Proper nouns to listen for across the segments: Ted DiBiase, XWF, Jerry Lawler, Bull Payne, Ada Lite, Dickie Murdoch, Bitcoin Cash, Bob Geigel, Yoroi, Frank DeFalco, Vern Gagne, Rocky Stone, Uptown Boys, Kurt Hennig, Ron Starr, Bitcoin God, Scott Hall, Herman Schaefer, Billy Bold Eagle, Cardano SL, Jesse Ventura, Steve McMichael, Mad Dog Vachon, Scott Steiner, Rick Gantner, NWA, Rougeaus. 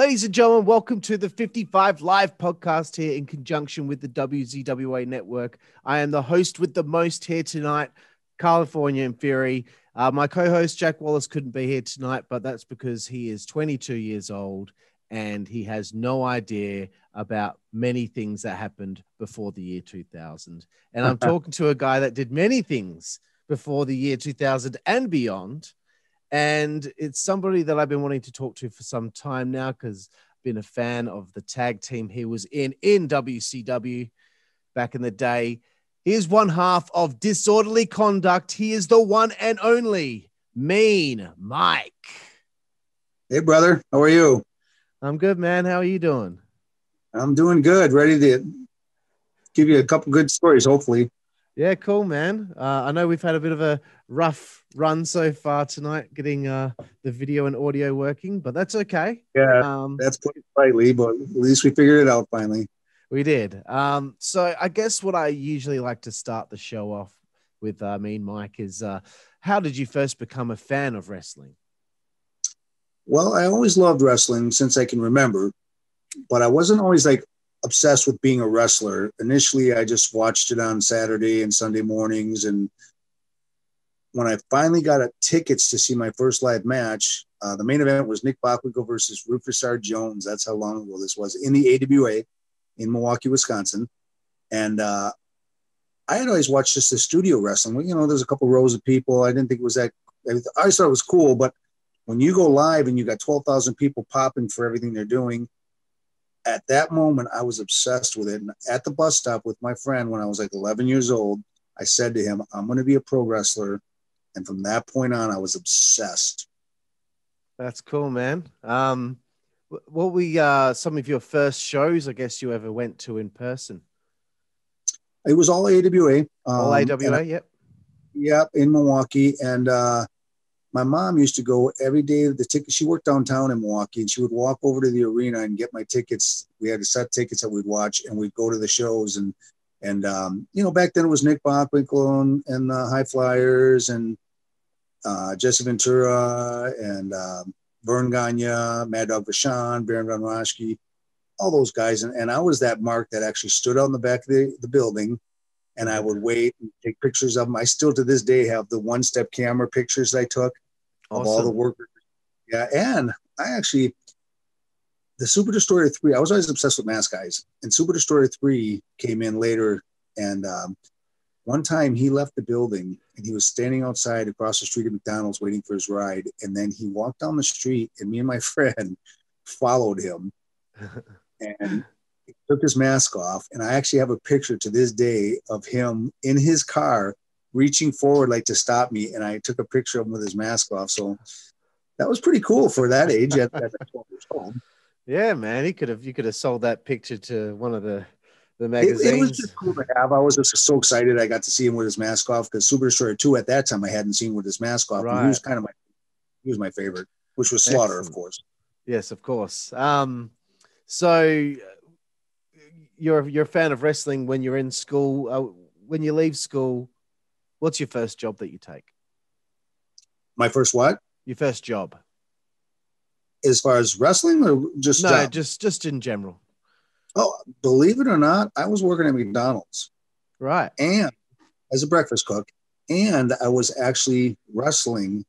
Ladies and gentlemen, welcome to the 55 Live podcast here in conjunction with the WZWA network. I am the host with the most here tonight, California in Fury. My co-host Jack Wallace couldn't be here tonight, but that's because he is 22 years old and he has no idea about many things that happened before the year 2000. And I'm talking to a guy that did many things before the year 2000 and beyond. And it's somebody that I've been wanting to talk to for some time now because I've been a fan of the tag team he was in WCW back in the day. He is one half of Disorderly Conduct. He is the one and only Mean Mike. Hey, brother. How are you? I'm good, man. How are you doing? I'm doing good. Ready to give you a couple good stories, hopefully. Yeah, cool, man. I know we've had a bit of a rough run so far tonight, getting the video and audio working, but that's okay. Yeah, that's pretty slightly, but at least we figured it out finally. We did. So I guess what I usually like to start the show off with, Mean Mike, is how did you first become a fan of wrestling? Well, I always loved wrestling since I can remember, but I wasn't always like obsessed with being a wrestler. Initially, I just watched it on Saturday and Sunday mornings. And when I finally got tickets to see my first live match, the main event was Nick Bockwinkel versus Rufus R. Jones. That's how long ago this was, in the AWA in Milwaukee, Wisconsin. And I had always watched just the studio wrestling. You know, there's a couple rows of people. I didn't think it was that. I always thought it was cool. But when you go live and you got 12,000 people popping for everything they're doing, at that moment, I was obsessed with it. And at the bus stop with my friend when I was like 11 years old, I said to him, I'm going to be a pro wrestler. And from that point on, I was obsessed. That's cool, man. What were some of your first shows, I guess, you ever went to in person? It was all AWA. All AWA, yep. Yep, in Milwaukee. And my mom used to go every day. The ticket, she worked downtown in Milwaukee, and she would walk over to the arena and get my tickets. We had a set of tickets that we'd watch, and we'd go to the shows. And you know, back then it was Nick Bockwinkel and the High Flyers and Jesse Ventura and Vern Gagne, Mad Dog Vachon, Baron von Raschke, all those guys. And I was that mark that actually stood out in the back of the building. And I would wait and take pictures of them. I still, to this day, have the one-step camera pictures I took of all the workers. Yeah, and I actually, the Super Destroyer 3, I was always obsessed with mask guys. And Super Destroyer 3 came in later. And one time he left the building and he was standing outside across the street at McDonald's waiting for his ride. And then he walked down the street and me and my friend followed him. And took his mask off, and I actually have a picture to this day of him in his car reaching forward like to stop me, and I took a picture of him with his mask off. So that was pretty cool for that age. At 12 years old. Yeah, man, you could have sold that picture to one of the magazines. It was just cool to have. I was just so excited I got to see him with his mask off, because Super Destroyer 2 at that time I hadn't seen with his mask off. Right. He was kind of my favorite, which was Slaughter, of course. Yes, of course. So. You're a fan of wrestling when you're in school. When you leave school, what's your first job that you take? My first what? Your first job. As far as wrestling or just? No, just in general. Oh, believe it or not, I was working at McDonald's. Right. And as a breakfast cook. And I was actually wrestling,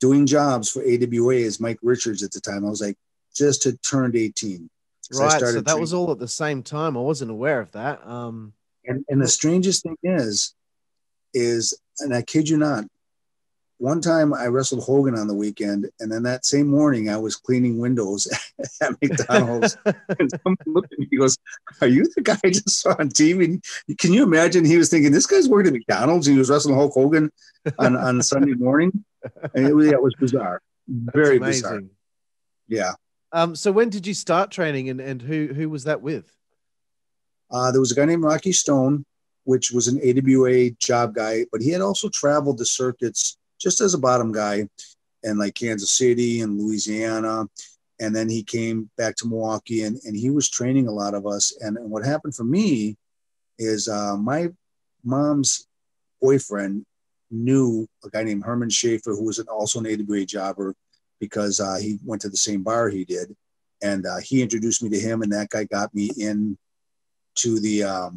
doing jobs for AWA as Mike Richards at the time. I was like, just had turned 18. Right, so that was all at the same time. I wasn't aware of that. And the strangest thing is, and I kid you not, one time I wrestled Hogan on the weekend, and then that same morning I was cleaning windows at McDonald's, and someone looked at me and goes, are you the guy I just saw on TV? And can you imagine? He was thinking, this guy's working at McDonald's, and he was wrestling Hulk Hogan on Sunday morning. And it was bizarre. Very bizarre. Yeah. So when did you start training, and who was that with? There was a guy named Rocky Stone, which was an AWA job guy, but he had also traveled the circuits just as a bottom guy in like Kansas City and Louisiana. And then he came back to Milwaukee and he was training a lot of us. And what happened for me is my mom's boyfriend knew a guy named Herman Schaefer, who was also an AWA jobber, because he went to the same bar he did. And he introduced me to him, and that guy got me in to the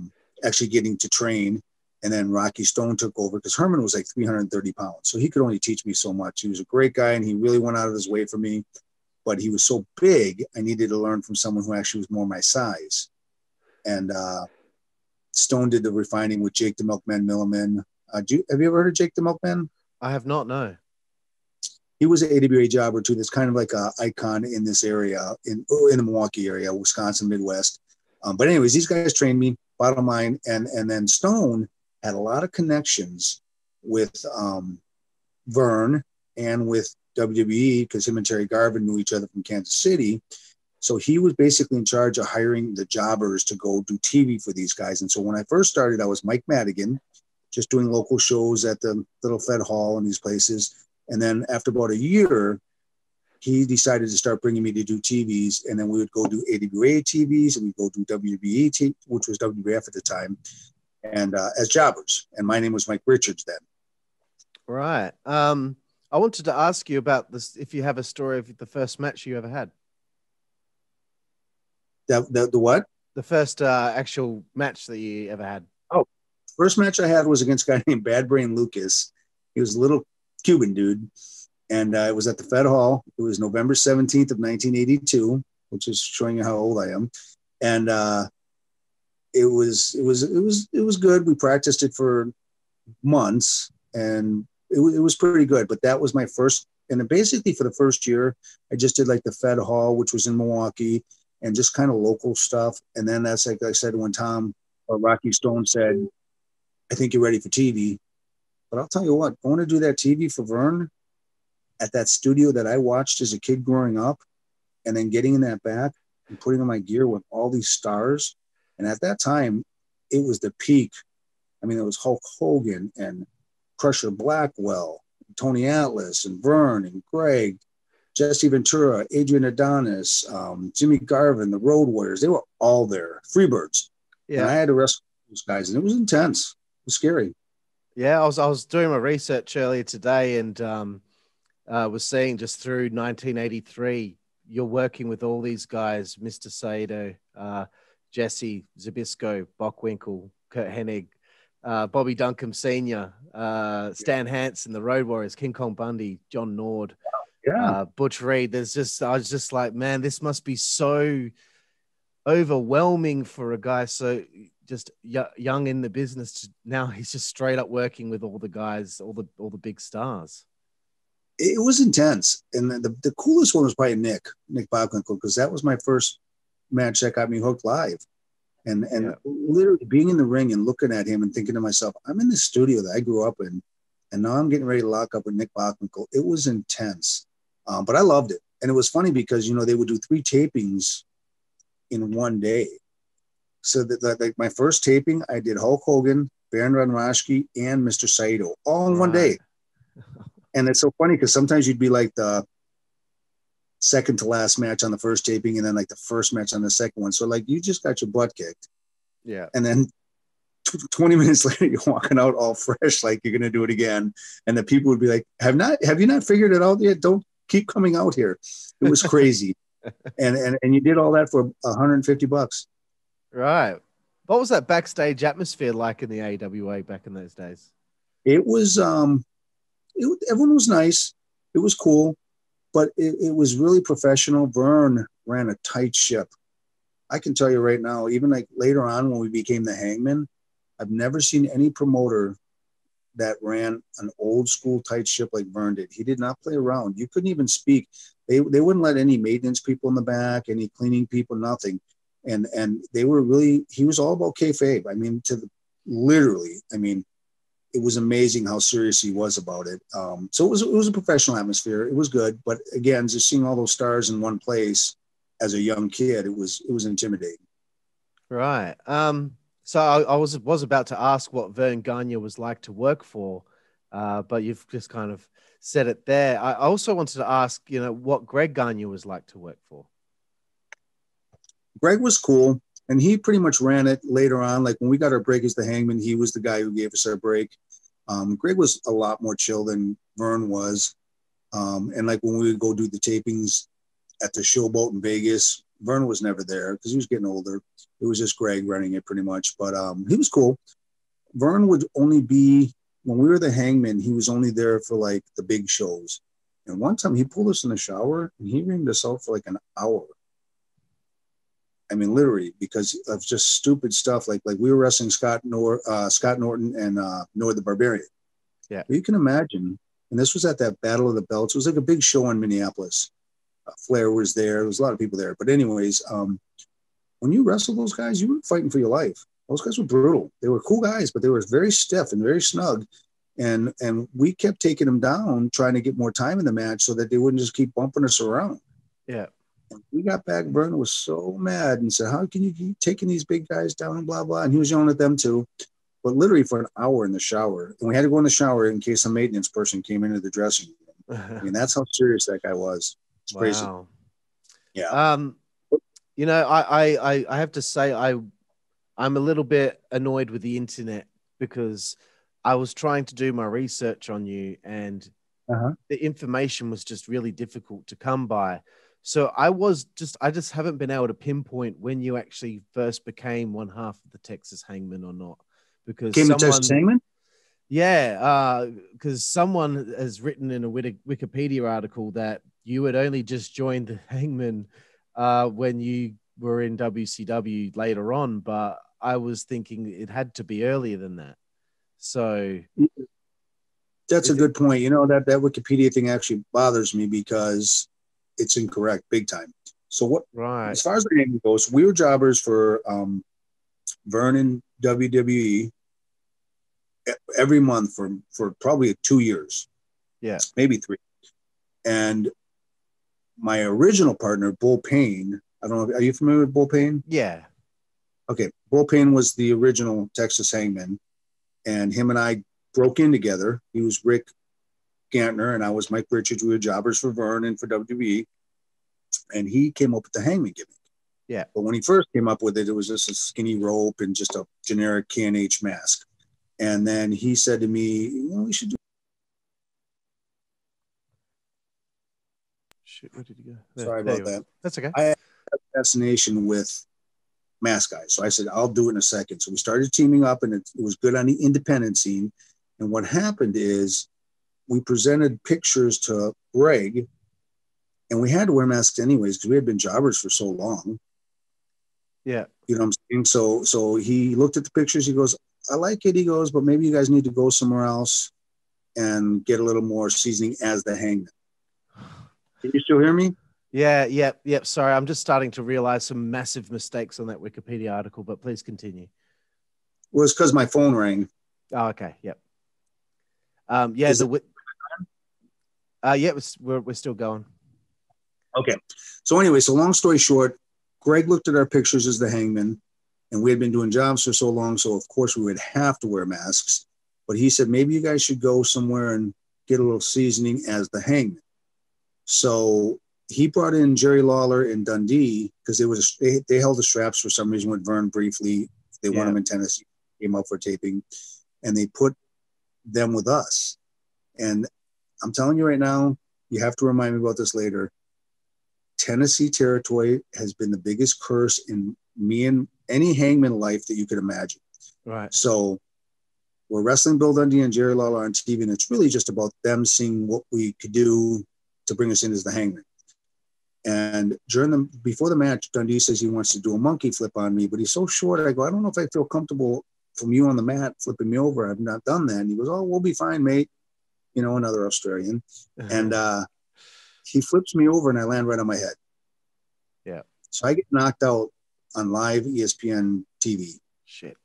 actually getting to train. And then Rocky Stone took over because Herman was like 330 pounds. So he could only teach me so much. He was a great guy, and he really went out of his way for me. But he was so big, I needed to learn from someone who actually was more my size. And Stone did the refining with Jake the Milkman Milliman. Have you ever heard of Jake the Milkman? I have not, no. He was an AWA jobber too. That's kind of like an icon in this area, in the Milwaukee area, Wisconsin, Midwest. But anyways, these guys trained me, bottom line. And then Stone had a lot of connections with Vern and with WWE, because him and Terry Garvin knew each other from Kansas City. So he was basically in charge of hiring the jobbers to go do TV for these guys. And so when I first started, I was Mike Madigan, just doing local shows at the Little Fed Hall and these places. And then after about a year, he decided to start bringing me to do TVs. And then we would go do AWA TVs, and we'd go do WBE, which was WWF at the time, and as jobbers. And my name was Mike Richards then. Right. I wanted to ask you about this, if you have a story of the first match you ever had. The what? The first actual match that you ever had. Oh, first match I had was against a guy named Bad Brain Lucas. He was a little Cuban dude, and it was at the Fed Hall. It was November 17th of 1982, which is showing you how old I am. And it was good. We practiced it for months, and it was pretty good. But that was my first, and basically for the first year, I just did like the Fed Hall, which was in Milwaukee, and just kind of local stuff. And then that's like I said, when Tom or Rocky Stone said, "I think you're ready for TV." But I'll tell you what, going to do that TV for Vern at that studio that I watched as a kid growing up, and then getting in that back and putting on my gear with all these stars. And at that time, it was the peak. I mean, it was Hulk Hogan and Crusher Blackwell, and Tony Atlas and Vern and Greg, Jesse Ventura, Adrian Adonis, Jimmy Garvin, the Road Warriors. They were all there. Freebirds. Yeah. And I had to wrestle those guys, and it was intense. It was scary. Yeah, I was doing my research earlier today, and was seeing just through 1983, you're working with all these guys: Mr. Saito, Jesse, Zabisco, Bockwinkel, Kurt Hennig, Bobby Duncombe Sr., Stan Hansen, the Road Warriors, King Kong Bundy, John Nord, Butch Reed. I was just like, man, this must be so overwhelming for a guy so just young in the business to, now he's just straight up working with all the guys, all the big stars. It was intense. And the coolest one was probably Nick Bockwinkel, because that was my first match that got me hooked live. And literally being in the ring and looking at him and thinking to myself, I'm in the studio that I grew up in, and now I'm getting ready to lock up with Nick Bockwinkel. It was intense, but I loved it. And it was funny because, you know, they would do 3 tapings in one day. So that like my first taping, I did Hulk Hogan, Baron von Raschke, and Mr. Saito all in one day. And it's so funny because sometimes you'd be like the second to last match on the first taping, and then like the first match on the second one. So like you just got your butt kicked. Yeah. And then 20 minutes later, you're walking out all fresh, like you're going to do it again. And the people would be like, have you not figured it out yet? Don't keep coming out here. It was crazy. And you did all that for $150. Right. What was that backstage atmosphere like in the AWA back in those days? It was, everyone was nice. It was cool, but it was really professional. Vern ran a tight ship. I can tell you right now, even like later on when we became the Hangman, I've never seen any promoter that ran an old school tight ship like Vern did. He did not play around. You couldn't even speak. They wouldn't let any maintenance people in the back, any cleaning people, nothing. And they were really, he was all about kayfabe. I mean, it was amazing how serious he was about it. So it was a professional atmosphere. It was good. But again, just seeing all those stars in one place as a young kid, it was intimidating. Right. So I was about to ask what Vern Gagne was like to work for, but you've just kind of said it there. I also wanted to ask, you know, what Greg Gagne was like to work for. Greg was cool, and he pretty much ran it later on. Like when we got our break as the Hangman, he was the guy who gave us our break. Greg was a lot more chill than Vern was. And like when we would go do the tapings at the Showboat in Vegas. Vern was never there because he was getting older. It was just Greg running it pretty much, but he was cool. Vern would only be, when we were the Hangman, he was only there for like the big shows. And one time he pulled us in the shower and he reamed us out for like an hour. I mean, literally, because of just stupid stuff. Like we were wrestling Scott Norton and Noah the Barbarian. Yeah. But you can imagine, and this was at that Battle of the Belts. It was like a big show in Minneapolis. Flair was there. There was a lot of people there. But anyways, when you wrestled those guys, you were fighting for your life. Those guys were brutal. They were cool guys, but they were very stiff and very snug. And we kept taking them down, trying to get more time in the match so that they wouldn't just keep bumping us around. Yeah. And we got back. Vern was so mad and said, how can you keep taking these big guys down and blah, blah. And he was yelling at them too. But literally for an hour in the shower. And we had to go in the shower in case a maintenance person came into the dressing room. I mean, that's how serious that guy was. It's crazy. Yeah. You know, I have to say I'm a little bit annoyed with the internet because I was trying to do my research on you and the information was just really difficult to come by. So I just haven't been able to pinpoint when you actually first became one half of the Texas Hangman or not. Because someone, Texas Hangman? Yeah, because someone has written in a Wikipedia article that you had only just joined the Hangman when you were in WCW later on, but I was thinking it had to be earlier than that. So that's a good point. You know, that Wikipedia thing actually bothers me because it's incorrect big time. So what, right. As far as the name goes, we were jobbers for Vern and WWE every month for probably 2 years. Yeah. Maybe 3. And my original partner, Bull Payne, I don't know. Are you familiar with Bull Payne? Yeah. Okay. Bull Payne was the original Texas Hangman, and him and I broke in together. He was Rick Gantner, and I was Mike Richards. We were jobbers for Vern and for WWE, and he came up with the Hangman gimmick. Yeah. But when he first came up with it, it was just a skinny rope and just a generic K&H mask. And then he said to me, well, we should do. Shit, where did he go? There, sorry about that. That's okay. I had a fascination with mask guys. So I said, I'll do it in a second. So we started teaming up, and it was good on the independent scene. And what happened is we presented pictures to Greg, and we had to wear masks anyways because we had been jobbers for so long. Yeah. You know what I'm saying? So he looked at the pictures. He goes, I like it. He goes, but maybe you guys need to go somewhere else and get a little more seasoning as the Hangman. Can you still hear me? Yeah, yep, yep. Sorry, I'm just starting to realize some massive mistakes on that Wikipedia article, but please continue. Well, it's because my phone rang. Oh, okay, yep. Yeah, we're still going. Okay. So anyway, so long story short, Greg looked at our pictures as the Hangman, and we had been doing jobs for so long, so of course we would have to wear masks. But he said, maybe you guys should go somewhere and get a little seasoning as the Hangman. So he brought in Jerry Lawler and Dundee because they held the straps for some reason with Vern briefly. They won him in Tennessee, came up for taping, and they put them with us. And I'm telling you right now, you have to remind me about this later. Tennessee territory has been the biggest curse in me and any Hangman life that you could imagine. Right. So we're wrestling Bill Dundee and Jerry Lawler on TV, and it's really just about them seeing what we could do to bring us in as the Hangman. And before the match, Dundee says he wants to do a monkey flip on me, but he's so short. I go, I don't know if I feel comfortable from you on the mat flipping me over. I've not done that. And he goes, oh, we'll be fine, mate. You know, another Australian. And he flips me over and I land right on my head. Yeah. So I get knocked out on live ESPN TV. Shit.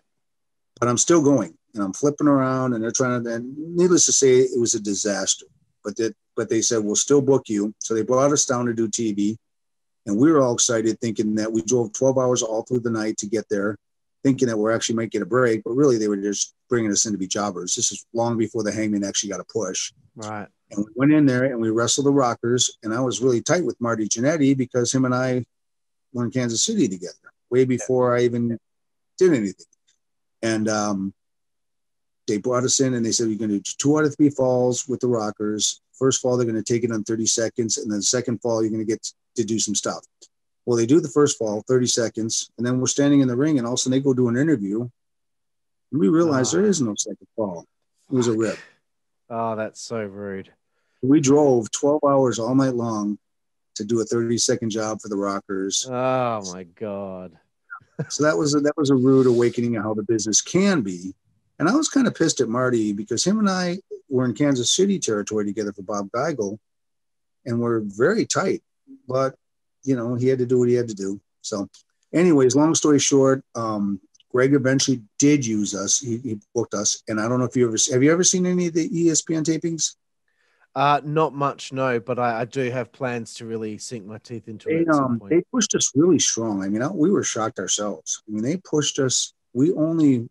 But I'm still going and I'm flipping around and they're trying to, and needless to say, it was a disaster. But they said, we'll still book you. So they brought us down to do TV. And we were all excited thinking that we drove 12 hours all through the night to get there, thinking that we actually might get a break. But really, they were just bringing us in to be jobbers. This is long before the Hangman actually got a push. Right. And we went in there and we wrestled the Rockers. And I was really tight with Marty Jannetty because him and I were in Kansas City together way before I even did anything. And they brought us in and they said, we're going to do 2 out of 3 falls with the Rockers First fall, they're going to take it on 30 seconds. And then second fall, you're going to get to do some stuff. Well, they do the first fall, 30 seconds. And then we're standing in the ring and all of a sudden they go do an interview. And we realize there is no second fall. It was a rip. Oh, that's so rude. We drove 12 hours all night long to do a 30-second job for the Rockers. Oh my God. So that was a rude awakening of how the business can be. And I was kind of pissed at Marty because him and I were in Kansas City territory together for Bob Geigel, and we're very tight, but you know, he had to do what he had to do. So anyways, long story short, Greg eventually did use us. He booked us. And I don't know if have you ever seen any of the ESPN tapings? Not much, no, but I do have plans to really sink my teeth into it. They pushed us really strong. I mean, we were shocked ourselves. I mean, they pushed us. We only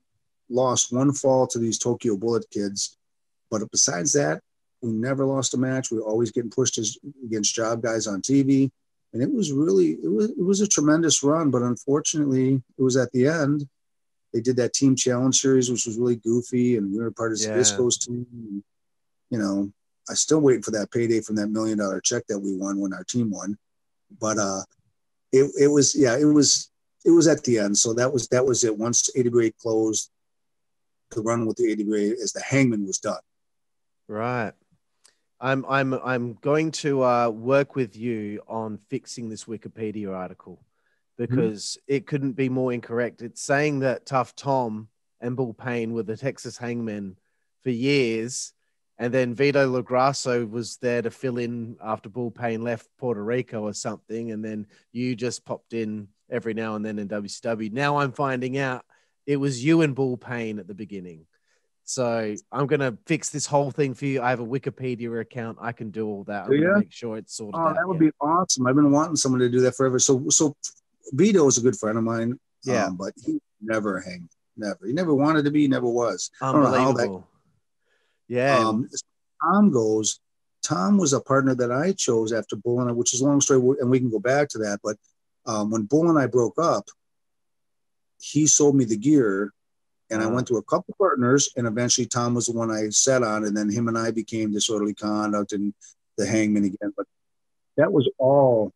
lost one fall to these Tokyo Bullet kids. But besides that, we never lost a match. We were always getting pushed against job guys on TV. And it was really, it was a tremendous run. But unfortunately, it was at the end. They did that team challenge series, which was really goofy. And we were part of the Disco's team. And, you know, I still wait for that payday from that $1 million check that we won when our team won. But it was at the end. So that was it. Once AWA closed, the run with the AWA as the Hangman was done. Right. I'm going to work with you on fixing this Wikipedia article because it couldn't be more incorrect. It's saying that Tough Tom and Bull Payne were the Texas Hangmen for years. And then Vito Lagrasso was there to fill in after Bull Payne left Puerto Rico or something. And then you just popped in every now and then in WCW. Now I'm finding out it was you and Bull Payne at the beginning. So I'm going to fix this whole thing for you. I have a Wikipedia account. I can do all that. I'm going to make sure it's sorted out. That would be awesome. I've been wanting someone to do that forever. So Vito is a good friend of mine. Yeah. But he never hanged. Never. He never wanted to be. He never was. Unbelievable. I don't know how that... Yeah. Tom was a partner that I chose after Bull and I, which is a long story, and we can go back to that. But when Bull and I broke up, he sold me the gear, and I went through a couple partners, and eventually Tom was the one I sat on, and then him and I became Disorderly Conduct and the Hangman again. But that was all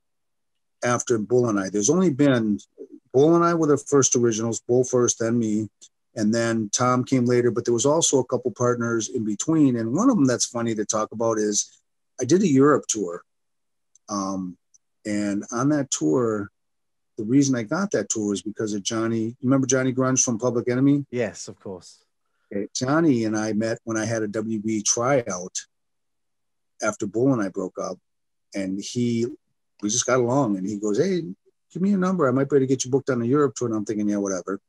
after Bull and I. There's only been Bull and I were the first originals, Bull first, then me. And then Tom came later, but there was also a couple partners in between. And one of them that's funny to talk about is I did a Europe tour. And on that tour, the reason I got that tour is because of Johnny. You remember Johnny Grunge from Public Enemy? Yes, of course. Okay. Johnny and I met when I had a WB tryout after Bull and I broke up. And we just got along. And he goes, hey, give me your number. I might be able to get you booked on a Europe tour. And I'm thinking, yeah, whatever.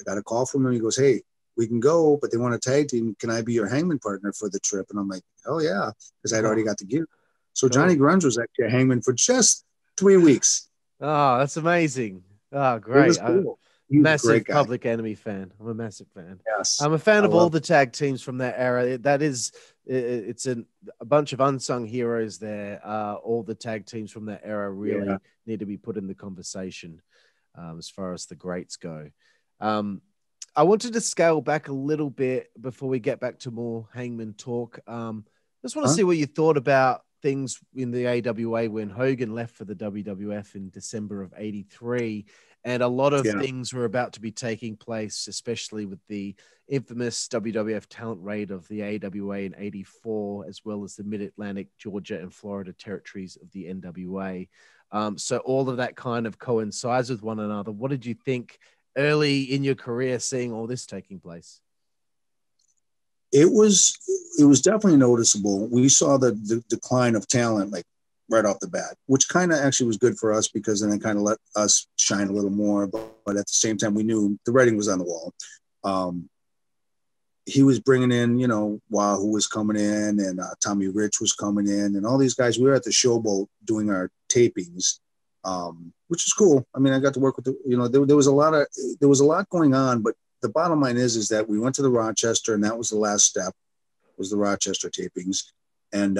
I got a call from him. He goes, hey, we can go, but they want a tag team. Can I be your Hangman partner for the trip? And I'm like, oh, yeah, because I'd already got the gear. So Johnny Grunge was actually a Hangman for just 3 weeks. Oh, that's amazing. Oh, great. It was cool. I'm a massive Public Enemy fan. I'm a massive fan. Yes. I'm a fan of all the tag teams from that era. It's a bunch of unsung heroes there. All the tag teams from that era really need to be put in the conversation as far as the greats go. I wanted to scale back a little bit before we get back to more Hangman talk. Just want to see what you thought about things in the AWA when Hogan left for the WWF in December of 83. And a lot of things were about to be taking place, especially with the infamous WWF talent raid of the AWA in 84, as well as the Mid-Atlantic, Georgia, and Florida territories of the NWA. So all of that kind of coincides with one another. What did you think early in your career seeing all this taking place? It was definitely noticeable. We saw the decline of talent like right off the bat, which kind of actually was good for us because then it kind of let us shine a little more. But at the same time, we knew the writing was on the wall. He was bringing in, you know, Wahoo was coming in and Tommy Rich was coming in and all these guys. We were at the Showboat doing our tapings. Which is cool. I mean, I got to work with there was a lot going on, but the bottom line is that we went to the Rochester and that was the last step was the Rochester tapings. And,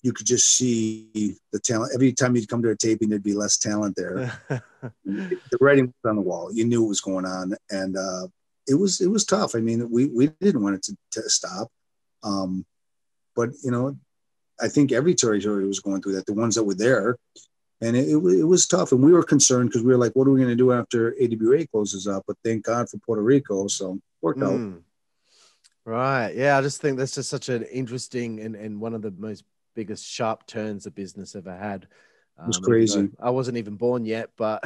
you could just see the talent. Every time you'd come to a taping, there'd be less talent there. The writing was on the wall. You knew what was going on. And, it was tough. I mean, we didn't want it to stop. But, you know, I think every territory was going through that, the ones that were there. And it was tough. And we were concerned because we were like, what are we going to do after AWA closes up? But thank God for Puerto Rico. So it worked out. Right. Yeah. I just think that's just such an interesting and one of the most biggest sharp turns the business ever had. It was crazy. I wasn't even born yet, but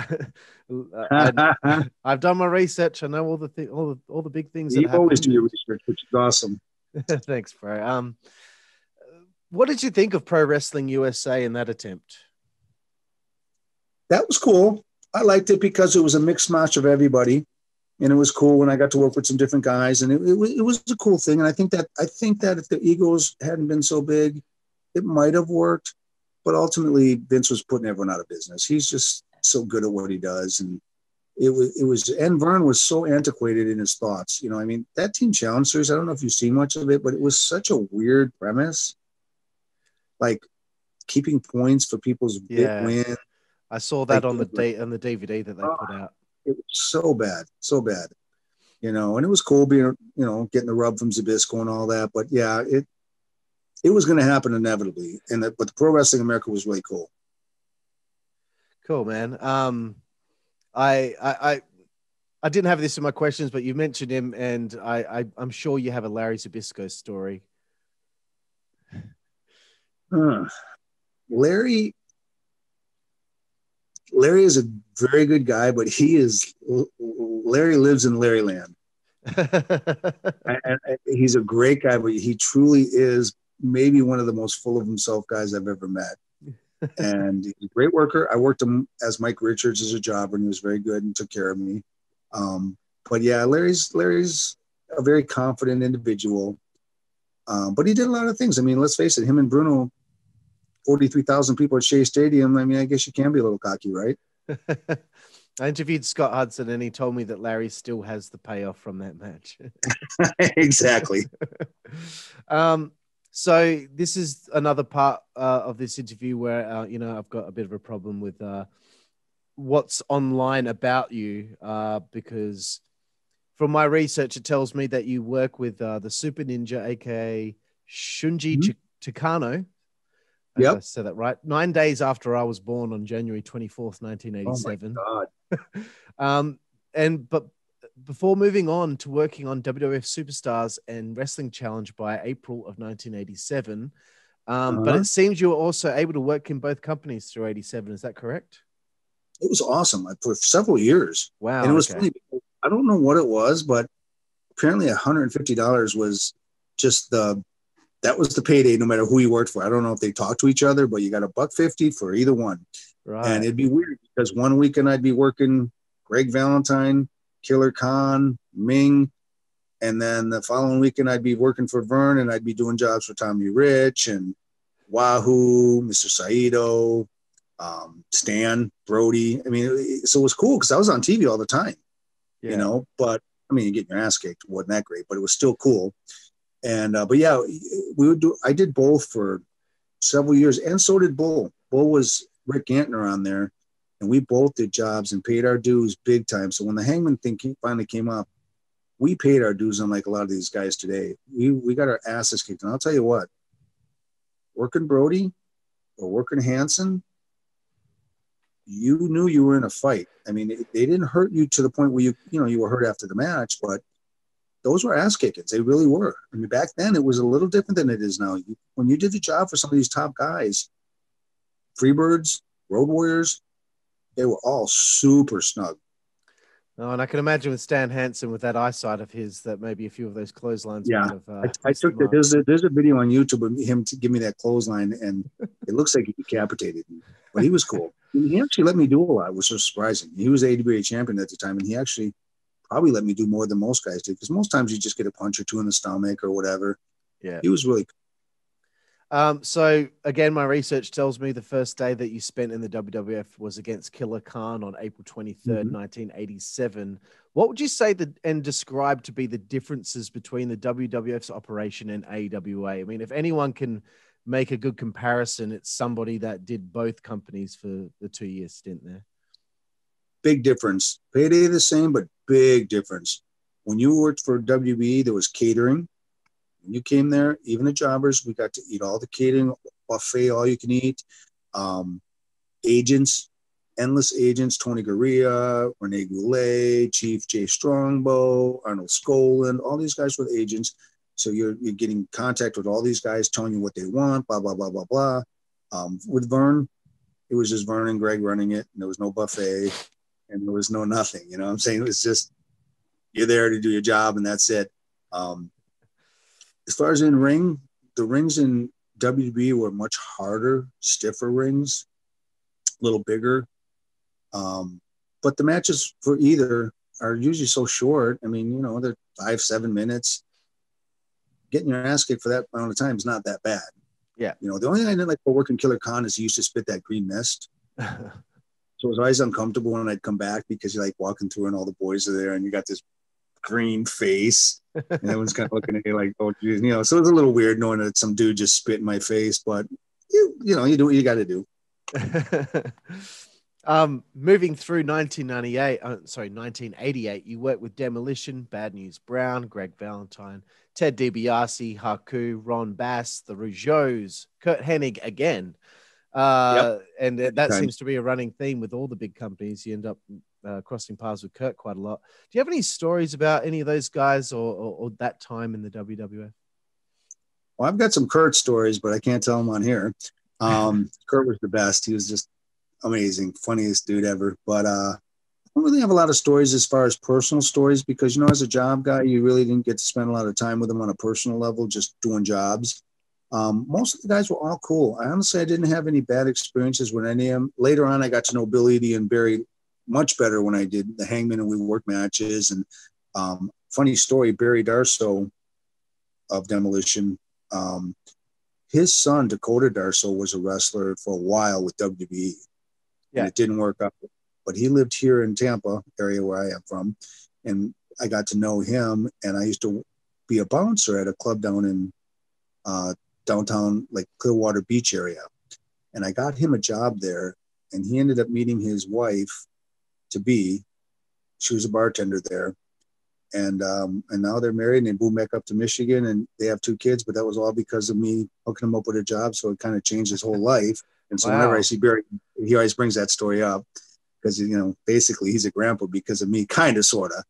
I've done my research. I know all the big things. You always do your research, which is awesome. Thanks, bro. What did you think of Pro Wrestling USA in that attempt? That was cool. I liked it because it was a mixed match of everybody, and it was cool when I got to work with some different guys, and it was a cool thing. And I think that if the egos hadn't been so big, it might have worked. But ultimately, Vince was putting everyone out of business. He's just so good at what he does, and it was. And Vern was so antiquated in his thoughts. You know, I mean, that Team Challengers. I don't know if you've seen much of it, but it was such a weird premise, like keeping points for people's big win. I saw that on the DVD that they put out. It was so bad, you know. And it was cool being, you know, getting the rub from Zabisco and all that. But yeah, it was going to happen inevitably, but the Pro Wrestling America was really cool. Cool, man. I didn't have this in my questions, but you mentioned him, and I'm sure you have a Larry Zbyszko story. Larry is a very good guy, but Larry lives in Larry Land. He's a great guy, but he truly is maybe one of the most full of himself guys I've ever met. And he's a great worker. I worked him as Mike Richards as a job, and he was very good and took care of me. But yeah, Larry's a very confident individual. But he did a lot of things. I mean, let's face it, him and Bruno, 43,000 people at Shea Stadium. I mean, I guess you can be a little cocky, right? I interviewed Scott Hudson, and he told me that Larry still has the payoff from that match. Exactly. So this is another part of this interview where, you know, I've got a bit of a problem with what's online about you, because from my research, it tells me that you work with the Super Ninja, a.k.a. Shunji Takano. Yep. I said that right. 9 days after I was born on January 24th, 1987. Oh my God. But before moving on to working on WWF Superstars and Wrestling Challenge by April of 1987. But it seems you were also able to work in both companies through 87. Is that correct? It was awesome. For several years. Wow. And it was funny. I don't know what it was, but apparently $150 was just that was the payday, no matter who you worked for. I don't know if they talked to each other, but you got $1.50 for either one. Right. And it'd be weird because one weekend I'd be working Greg Valentine, Killer Khan, Ming. And then the following weekend I'd be working for Vern, and I'd be doing jobs for Tommy Rich and Wahoo, Mr. Saito, Stan, Brody. I mean, so it was cool because I was on TV all the time, you know, but I mean, you're getting your ass kicked. Wasn't that great, but it was still cool. And, but yeah, I did both for several years, and so did Bull. Bull was Rick Gantner on there, and we both did jobs and paid our dues big time. So when the Hangman thing finally came up, we paid our dues, unlike a lot of these guys today. We got our asses kicked. And I'll tell you what, working Brody or working Hanson, you knew you were in a fight. I mean, they didn't hurt you to the point where you were hurt after the match, but those were ass kickings. They really were. I mean, back then it was a little different than it is now. When you did the job for some of these top guys, Freebirds, Road Warriors, they were all super snug. Oh, and I can imagine with Stan Hansen, with that eyesight of his, that maybe a few of those clotheslines. Yeah, might have, I took that. There's a video on YouTube of him to give me that clothesline, and it looks like he decapitated me. But he was cool. He actually let me do a lot, which was surprising. He was AWA champion at the time, and he actually probably let me do more than most guys do, because most times you just get a punch or two in the stomach or whatever. Yeah, he was really cool. So again, my research tells me the first day that you spent in the WWF was against Killer Khan on April 23rd, 1987. What would you say and describe to be the differences between the WWF's operation and AWA? I mean, if anyone can make a good comparison, it's somebody that did both companies for the 2-year stint there. Big difference. Payday the same, but big difference. When you worked for WBE, there was catering. When you came there, even at Jobbers, we got to eat all the catering, buffet, all you can eat. Agents, endless agents, Tony Garea, Rene Goulet, Chief Jay Strongbow, Arnold Skoland, all these guys with agents. So you're getting in contact with all these guys, telling you what they want, blah, blah, blah, blah, blah. With Vern, it was just Vern and Greg running it, and there was no buffet, and there was no nothing. You know what I'm saying? It was just, you're there to do your job, and that's it. As far as in ring, the rings in WWE were much harder, stiffer rings, a little bigger. But the matches for either are usually so short. I mean, you know, they're 5-7 minutes. Getting your ass kicked for that amount of time is not that bad. Yeah. You know, the only thing I didn't like about working Killer Khan is he used to spit that green mist. So it was always uncomfortable when I'd come back, because you're like walking through and all the boys are there and you got this green face and everyone's kind of looking at you like, oh, geez. You know, so it was a little weird knowing that some dude just spit in my face, but you know, you do what you got to do. Moving through 1988, you worked with Demolition, Bad News Brown, Greg Valentine, Ted DiBiase, Haku, Ron Bass, the Rougeaus, Kurt Hennig again. And that seems to be a running theme with all the big companies. You end up crossing paths with Kurt quite a lot. Do you have any stories about any of those guys or that time in the WWF? Well, I've got some Kurt stories, but I can't tell them on here. Kurt was the best. He was just amazing, funniest dude ever. But I don't really have a lot of stories as far as personal stories, because, you know, as a job guy, you really didn't get to spend a lot of time with him on a personal level, just doing jobs. Most of the guys were all cool. I honestly didn't have any bad experiences with any of them. Later on, I got to know Bill Eadie and Barry much better when I did the Hangman and We Work matches. And funny story, Barry Darsow of Demolition, his son, Dakota Darsow, was a wrestler for a while with WWE. Yeah. And it didn't work out. But he lived here in Tampa area where I am from. And I got to know him. And I used to be a bouncer at a club down in downtown, like Clearwater Beach area. And I got him a job there. And he ended up meeting his wife to be. She was a bartender there. And now they're married and they moved back up to Michigan and they have 2 kids, but that was all because of me hooking him up with a job. So it kind of changed his whole life. And so whenever I see Barry, he always brings that story up because, you know, basically he's a grandpa because of me, kind of, sort of.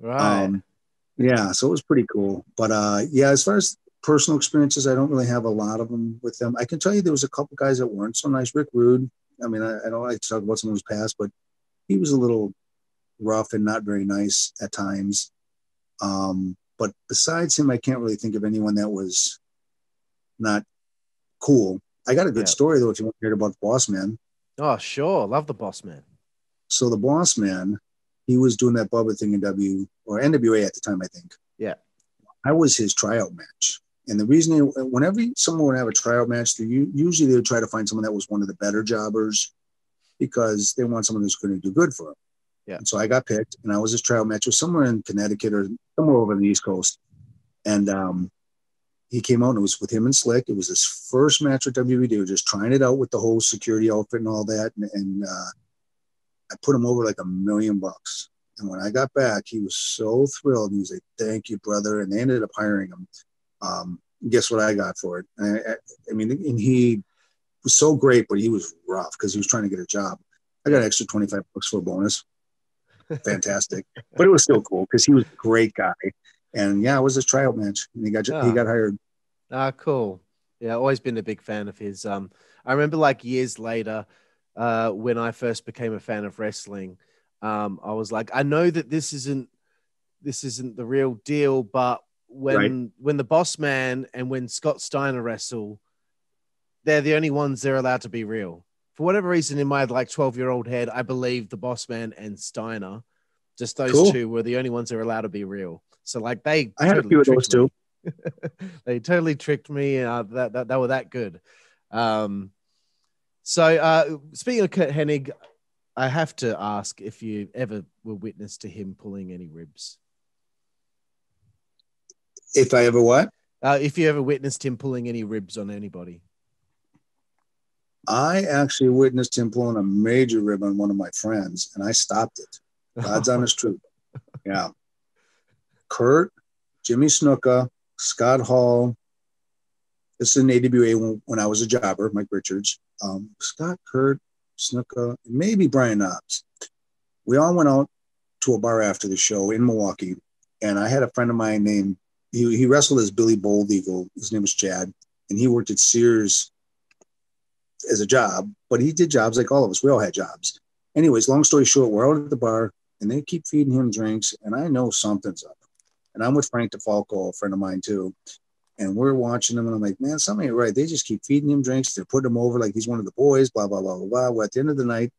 Right. Yeah. So it was pretty cool. But yeah, as far as personal experiences, I don't really have a lot of them with them. I can tell you there was a couple guys that weren't so nice. Rick Rude. I mean, I don't like to talk about someone who's passed, but he was a little rough and not very nice at times. But besides him, I can't really think of anyone that was not cool. I got a good story though, if you want to hear about the Boss Man. Oh, sure. Love the Boss Man. So the Boss Man, he was doing that Bubba thing in NWA at the time, I think. Yeah. I was his tryout match. And the reason, whenever someone would have a tryout match, usually they would try to find someone that was one of the better jobbers because they want someone who's going to do good for them. Yeah. And so I got picked, and I was his tryout match. It was somewhere in Connecticut or somewhere over on the East Coast. And he came out, and it was with him and Slick. It was his first match with WWE. They were just trying it out with the whole security outfit and all that. And I put him over like $1 million. And when I got back, he was so thrilled. He was like, thank you, brother. And they ended up hiring him. Guess what I got for it? I mean, and he was so great, but he was rough because he was trying to get a job. I got an extra $25 for a bonus. Fantastic. But it was still cool because he was a great guy. And yeah, it was his tryout match. And he got hired. Ah, cool. Yeah, I've always been a big fan of his. I remember like years later, when I first became a fan of wrestling, I was like, I know that this isn't the real deal, but when the Boss Man and when Scott Steiner wrestle, they're the only ones they're allowed to be real. For whatever reason, in my like 12-year-old head, I believe the Boss Man and Steiner, just those two were the only ones that were allowed to be real. So like I had a few of those too. They totally tricked me. That they were that good. So speaking of Kurt Hennig, I have to ask if you ever were witness to him pulling any ribs. If I ever what? If you ever witnessed him pulling any ribs on anybody. I actually witnessed him pulling a major rib on one of my friends, and I stopped it. God's honest truth. Yeah. Kurt, Jimmy Snuka, Scott Hall. This is an AWA when I was a jobber, Mike Richards, Scott, Kurt, Snuka, maybe Brian Knobs. We all went out to a bar after the show in Milwaukee. And I had a friend of mine named, he wrestled as Billy Bold Eagle. His name was Chad. And he worked at Sears as a job, but he did jobs like all of us. We all had jobs. Anyways, long story short, we're out at the bar and they keep feeding him drinks. And I know something's up. And I'm with Frank DeFalco, a friend of mine too. And we're watching him, and I'm like, man, something ain't right. They just keep feeding him drinks. They're putting him over like he's one of the boys, blah, blah, blah, blah, blah. Well, at the end of the night,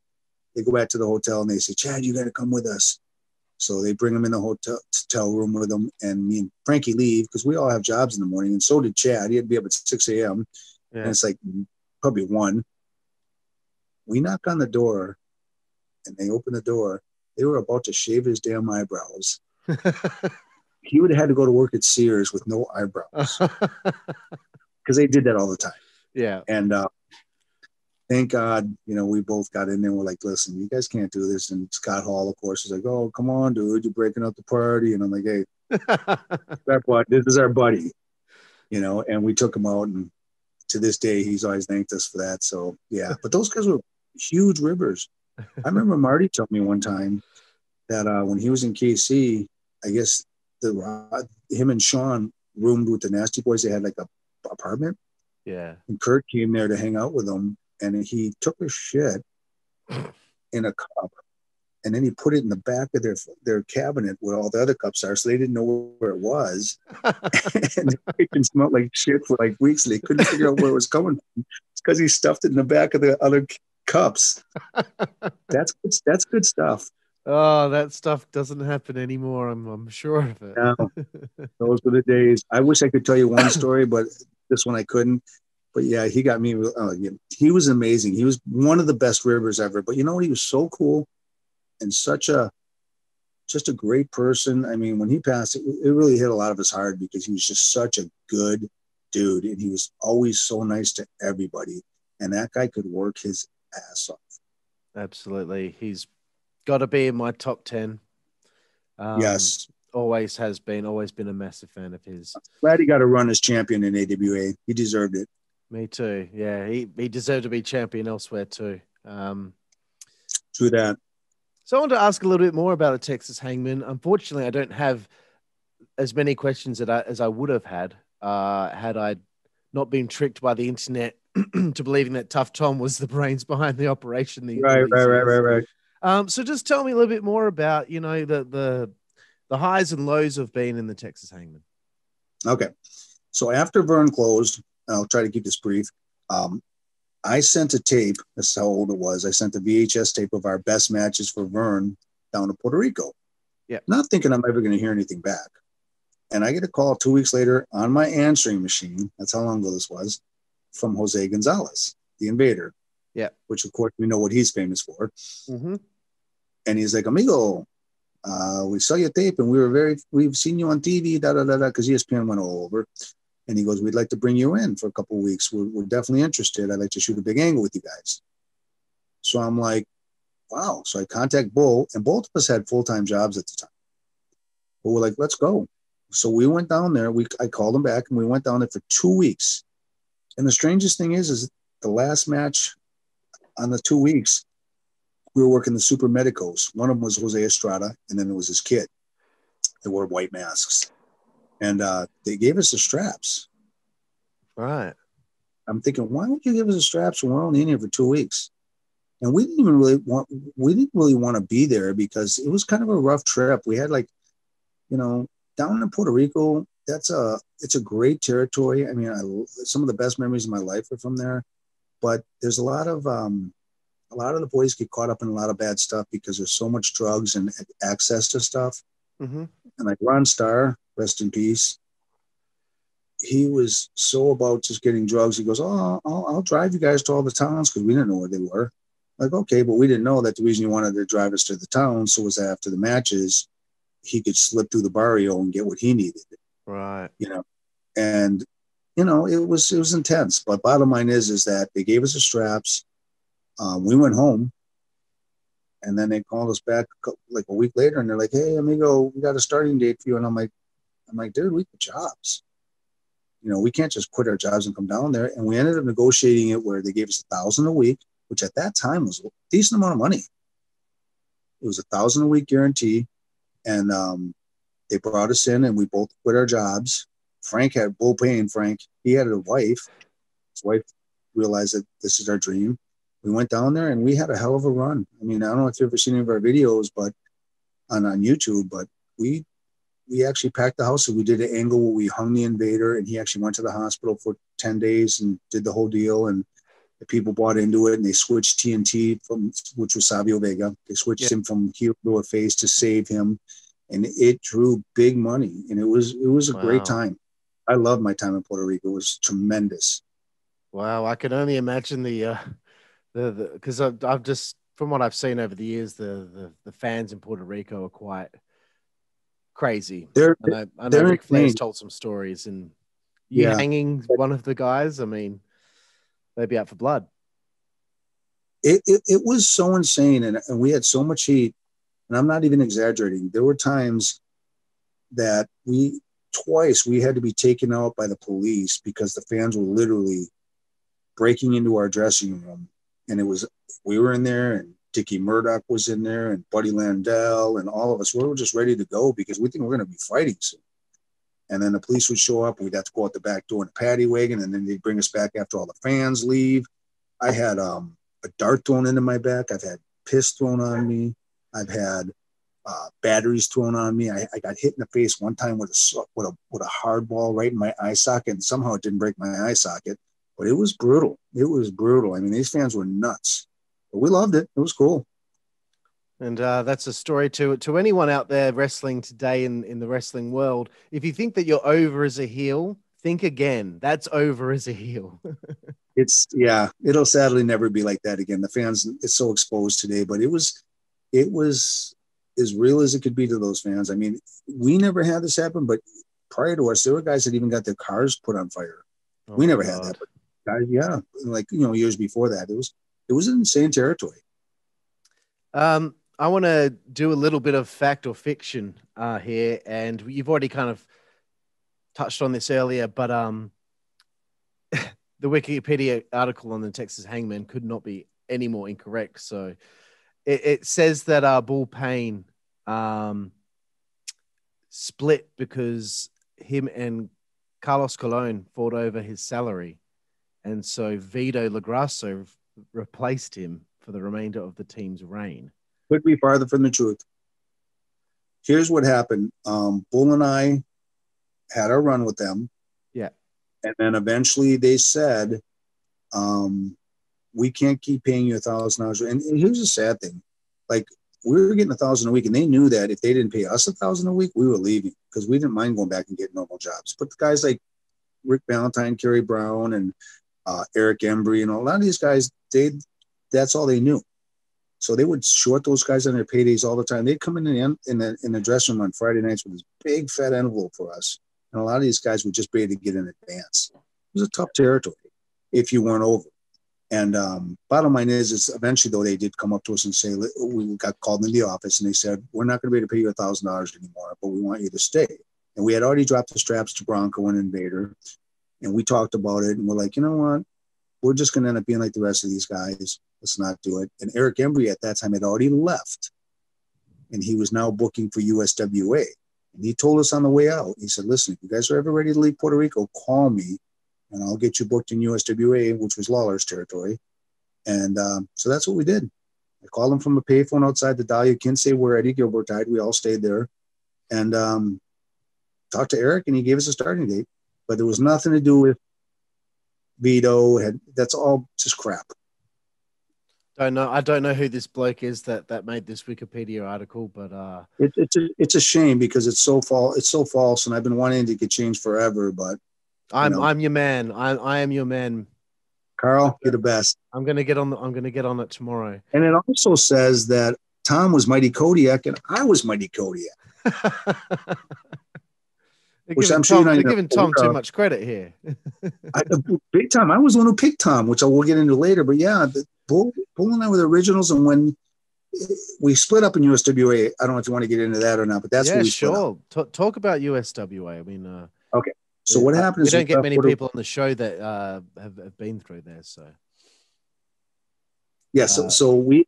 they go back to the hotel, and they say, Chad, you got to come with us. So they bring him in the hotel room with them, and me and Frankie leave because we all have jobs in the morning, and so did Chad. He had to be up at 6 a.m., yeah. And it's like probably 1. We knock on the door, and they open the door. They were about to shave his damn eyebrows. He would have had to go to work at Sears with no eyebrows because they did that all the time. Yeah. And thank God, you know, we both got in there and we're like, listen, you guys can't do this. And Scott Hall, of course, is like, oh, come on, dude, you're breaking up the party. And I'm like, hey, this is our buddy, you know, and we took him out. And to this day, he's always thanked us for that. So, yeah. But those guys were huge ribbers. I remember Marty told me one time that when he was in KC, I guess, him and Sean roomed with the Nasty Boys. They had like a apartment. Yeah. And Kurt came there to hang out with them, and he took a shit in a cup, and then he put it in the back of their cabinet where all the other cups are, so they didn't know where it was. And it smelled like shit for like weeks, and they couldn't figure out where it was coming from. It's because he stuffed it in the back of the other cups. That's good stuff. Oh, that stuff doesn't happen anymore. I'm sure of it. No, those were the days. I wish I could tell you one story, but this one I couldn't. But yeah, he got me. He was amazing. He was one of the best ribbers ever. But you know what? He was so cool and such just a great person. I mean, when he passed, it really hit a lot of us hard because he was just such a good dude, and he was always so nice to everybody. And that guy could work his ass off. Absolutely, he's got to be in my top 10. Yes. Always been a massive fan of his. I'm glad he got a run as champion in AWA. He deserved it. Me too. Yeah. He deserved to be champion elsewhere too. True that. So I want to ask a little bit more about the Texas Hangman. Unfortunately, I don't have as many questions as I would have had, had I not been tricked by the internet to believing that Tough Tom was the brains behind the operation. Right. So just tell me a little bit more about, you know, the highs and lows of being in the Texas Hangman. Okay. So after Vern closed, and I'll try to keep this brief. I sent a tape. That's how old it was. I sent a VHS tape of our best matches for Vern down to Puerto Rico. Yeah. Not thinking I'm ever going to hear anything back. And I get a call 2 weeks later on my answering machine. That's how long ago this was, from Jose Gonzalez, the Invader. Yeah, which of course we know what he's famous for. Mm-hmm. And he's like, amigo, we saw your tape and we've seen you on TV, da da da da, because ESPN went all over. And he goes, we'd like to bring you in for a couple of weeks. We're definitely interested. I'd like to shoot a big angle with you guys. So I'm like, wow. So I contact Bull, and both of us had full-time jobs at the time. But we're like, let's go. So we went down there. I called him back, and we went down there for 2 weeks. And the strangest thing is the last match. On the 2 weeks, we were working the Super Medicos. One of them was Jose Estrada, and then it was his kid. They wore white masks. And they gave us the straps. Right. I'm thinking, why would you give us the straps when we're only in here for 2 weeks? And we didn't really want to be there because it was kind of a rough trip. We had down in Puerto Rico, it's a great territory. I mean, some of the best memories of my life are from there. But there's a lot of the boys get caught up in a lot of bad stuff because there's so much drugs and access to stuff. Mm-hmm. And like Ron Starr, rest in peace, he was so about just getting drugs. He goes, oh, I'll drive you guys to all the towns because we didn't know where they were. Like, okay, but we didn't know that the reason he wanted to drive us to the towns so was after the matches, he could slip through the barrio and get what he needed. Right. It was intense, but bottom line is that they gave us the straps. We went home, and then they called us back like a week later, and they're like, "Hey, amigo, we got a starting date for you." And I'm like, dude, we got jobs. you know, we can't just quit our jobs and come down there. And we ended up negotiating it where they gave us $1,000 a week, which at that time was a decent amount of money. It was $1,000 a week guarantee. And they brought us in and we both quit our jobs. Frank had Bull Payne. Frank, he had a wife. His wife realized that this is our dream. We went down there and we had a hell of a run. I mean, I don't know if you've ever seen any of our videos, but on YouTube, but we actually packed the house. And we did an angle where we hung the invader, and he actually went to the hospital for 10 days and did the whole deal. And the people bought into it, and they switched TNT from, which was Savio Vega. They switched him from heel to a face to save him. And it drew big money, and it was a great time. I loved my time in Puerto Rico. It was tremendous. Wow. I can only imagine the cause I've just, from what I've seen over the years, the fans in Puerto Rico are quite crazy. I know Ric Flair's told some stories, and you hanging one of the guys, I mean, they'd be out for blood. It was so insane. And we had so much heat, and I'm not even exaggerating. There were times that we had to be taken out by the police because the fans were literally breaking into our dressing room. And we were in there, and Dickie Murdoch was in there, and Buddy Landell, and all of us. We were just ready to go because we think we're going to be fighting soon. And then the police would show up. We'd have to go out the back door in a paddy wagon, and then they'd bring us back after all the fans leave. I had a dart thrown into my back. I've had piss thrown on me. I've had batteries thrown on me. I got hit in the face one time with a hard ball right in my eye socket, and somehow it didn't break my eye socket. But it was brutal. It was brutal. I mean, these fans were nuts, but we loved it. It was cool. And that's a story to anyone out there wrestling today in the wrestling world. If you think that you're over as a heel, think again. That's over as a heel. It'll sadly never be like that again. The fans, it's so exposed today, but it was as real as it could be to those fans. I mean, we never had this happen, but prior to us, there were guys that even got their cars put on fire. Oh, we never had that. But yeah, like, you know, years before that, it was insane territory. I want to do a little bit of fact or fiction here, and you've already kind of touched on this earlier, but the Wikipedia article on the Texas Hangman could not be any more incorrect. So it says that Bull Payne split because him and Carlos Colon fought over his salary. And so Vito Lagrasso replaced him for the remainder of the team's reign. Could be farther from the truth. Here's what happened. Bull and I had our run with them. Yeah. And then eventually they said, we can't keep paying you $1,000. And here's the sad thing. Like, we were getting $1,000 a week, and they knew that if they didn't pay us $1,000 a week, we were leaving because we didn't mind going back and getting normal jobs. But the guys like Rick Valentine, Kerry Brown, and Eric Embry, and a lot of these guys, that's all they knew. So they would short those guys on their paydays all the time. They'd come in the dressing room on Friday nights with this big fat envelope for us, and a lot of these guys would just be able to get in advance. It was a tough territory if you weren't over. And bottom line is eventually, though, they did come up to us and say, we got called in the office, and they said, we're not going to be able to pay you $1,000 anymore, but we want you to stay. And we had already dropped the straps to Bronco and Invader, and we talked about it, and we're like, you know what? We're just going to end up being like the rest of these guys. Let's not do it. And Eric Embry at that time had already left, and he was now booking for USWA. And he told us on the way out, he said, listen, if you guys are ever ready to leave Puerto Rico, call me, and I'll get you booked in USWA, which was Lawler's territory. And so that's what we did. I called him from a payphone outside the Dahlia Kinsey where Eddie Gilbert died. We all stayed there and talked to Eric, and he gave us a starting date. But there was nothing to do with Vito. That's all just crap. I don't know who this bloke is that made this Wikipedia article, but it's a shame because it's so false, and I've been wanting to get changed forever, but. I'm your man. I am your man, Carl. You're the best. I'm gonna get on it tomorrow. And it also says that Tom was Mighty Kodiak and I was Mighty Kodiak. Which I'm sure you're giving Tom too much credit here. Big time. I was the one who picked Tom, which I will get into later. But yeah, Bull and I were the originals, and when we split up in USWA, I don't know if you want to get into that or not, but that's what we split up. Talk about USWA. I mean, okay. So what happens? We don't get many people on the show that have been through there. So yeah, so we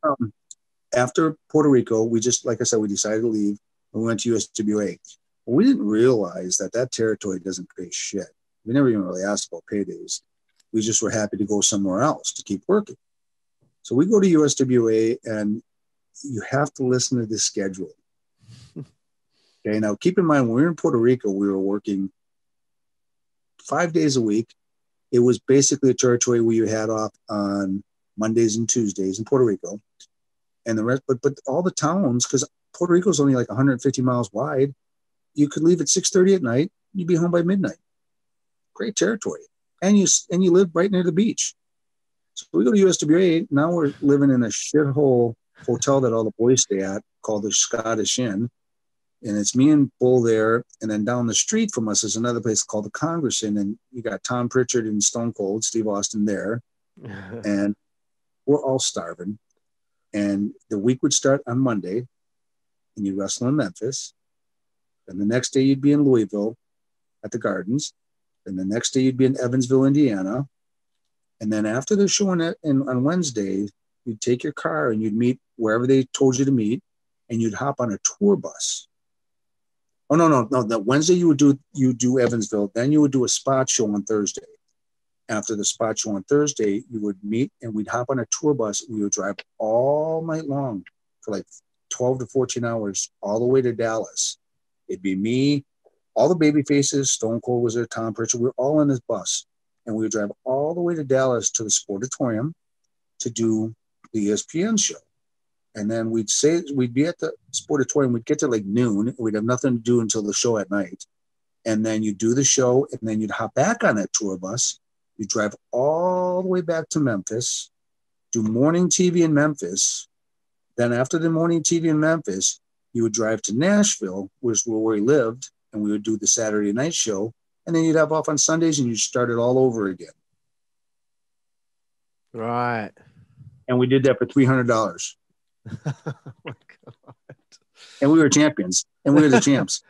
after Puerto Rico, we just, like I said, we decided to leave and we went to USWA. We didn't realize that that territory doesn't pay shit. We never even really asked about paydays. We just were happy to go somewhere else to keep working. So we go to USWA, and you have to listen to the schedule. Okay, now keep in mind, when we were in Puerto Rico, we were working 5 days a week. It was basically a territory where you had off on Mondays and Tuesdays in Puerto Rico, and the rest. But all the towns, because Puerto Rico is only like 150 miles wide, you could leave at 6:30 at night. You'd be home by midnight. Great territory, and you live right near the beach. So we go to USWA. Now we're living in a shithole hotel that all the boys stay at, called the Scottish Inn. And it's me and Bull there. And then down the street from us is another place called the Congress Inn. And you got Tom Pritchard and Stone Cold Steve Austin there. And we're all starving. And the week would start on Monday. And you'd wrestle in Memphis. And the next day you'd be in Louisville at the Gardens. And the next day you'd be in Evansville, Indiana. And then after the show on Wednesday, you'd take your car and you'd meet wherever they told you to meet. And you'd hop on a tour bus. Oh, no. That Wednesday you would do Evansville. Then you would do a spot show on Thursday. After the spot show on Thursday, you would meet and we'd hop on a tour bus. And we would drive all night long for like 12 to 14 hours all the way to Dallas. It'd be me, all the baby faces, Stone Cold was there, Tom Pritchard. We were all on this bus. And we would drive all the way to Dallas to the Sportatorium to do the ESPN show. And then we'd be at the Sportatorium. We'd get there like noon. We'd have nothing to do until the show at night. And then you do the show, and then you'd hop back on that tour bus. You drive all the way back to Memphis, do morning TV in Memphis. Then after the morning TV in Memphis, you would drive to Nashville, which was where we lived, and we would do the Saturday night show. And then you'd have off on Sundays, and you'd start it all over again. Right. And we did that for $300. Oh my God. And we were champions, and we were the champs.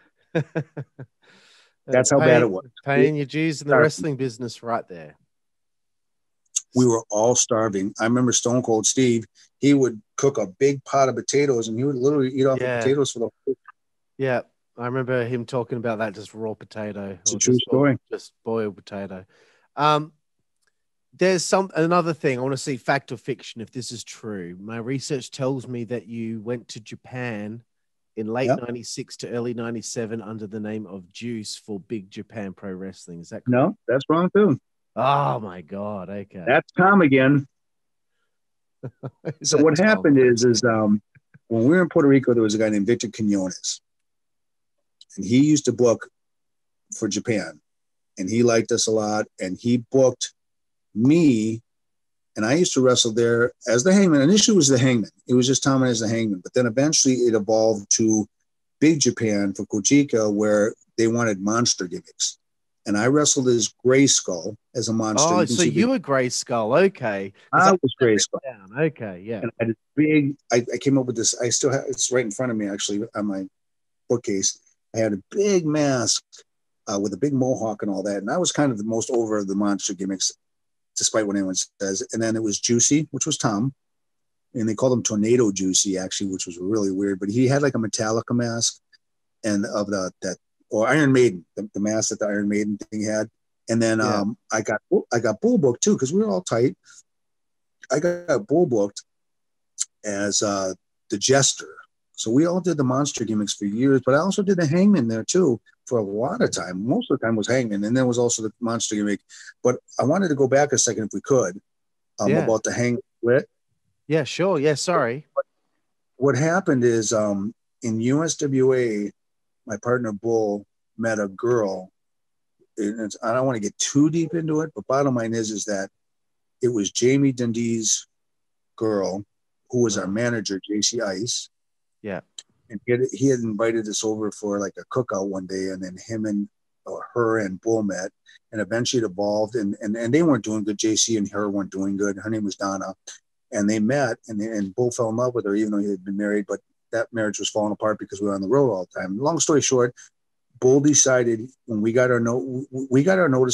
That's how bad it was. Paying your dues in the wrestling business right there. We were all starving. I remember Stone Cold Steve, he would cook a big pot of potatoes, and he would literally eat off the potatoes for the whole. Yeah, I remember him talking about that, just raw potato. It's a true story. Just boiled potato. There's another thing. I want to see fact or fiction if this is true. My research tells me that you went to Japan in late 96 to early 97 under the name of Juice for Big Japan Pro Wrestling. Is that correct? No, that's wrong too. Oh my God. Okay. That's Tom again. So what happened is when we were in Puerto Rico, there was a guy named Victor Quinones, and he used to book for Japan, and he liked us a lot, and he booked me, and I used to wrestle there as the Hangman. Initially it was the Hangman. It was just Tom as the Hangman. But then eventually it evolved to Big Japan for Kojika, where they wanted monster gimmicks. And I wrestled as Grayskull as a monster. Oh, so you were Grayskull. Okay. I was Grayskull. Okay, yeah. And I did big. I came up with this. I still have, it's right in front of me, actually, on my bookcase. I had a big mask with a big mohawk and all that. And I was kind of the most over of the monster gimmicks, despite what anyone says. And then it was Juicy, which was Tom. And they called him Tornado Juicy, actually, which was really weird. But he had like a Metallica mask and of or Iron Maiden, the mask that the Iron Maiden thing had. And then I got bull booked too, because we were all tight. I got bull booked as the Jester. So we all did the monster gimmicks for years, but I also did the Hangman there too for a lot of time. Most of the time was Hangman, and there was also the monster gimmick. But I wanted to go back a second, if we could, about the Hangman split. Yeah, sure. Yeah, sorry. But what happened is in USWA, my partner Bull met a girl. And I don't want to get too deep into it, but bottom line is that it was Jamie Dundee's girl, who was our manager, JC Ice. Yeah. And he had invited us over for like a cookout one day, and then her and Bull met, and eventually it evolved, and they weren't doing good. JC and her weren't doing good. Her name was Donna, and they met, and Bull fell in love with her, even though he had been married, but that marriage was falling apart because we were on the road all the time. Long story short, Bull decided when we got our notice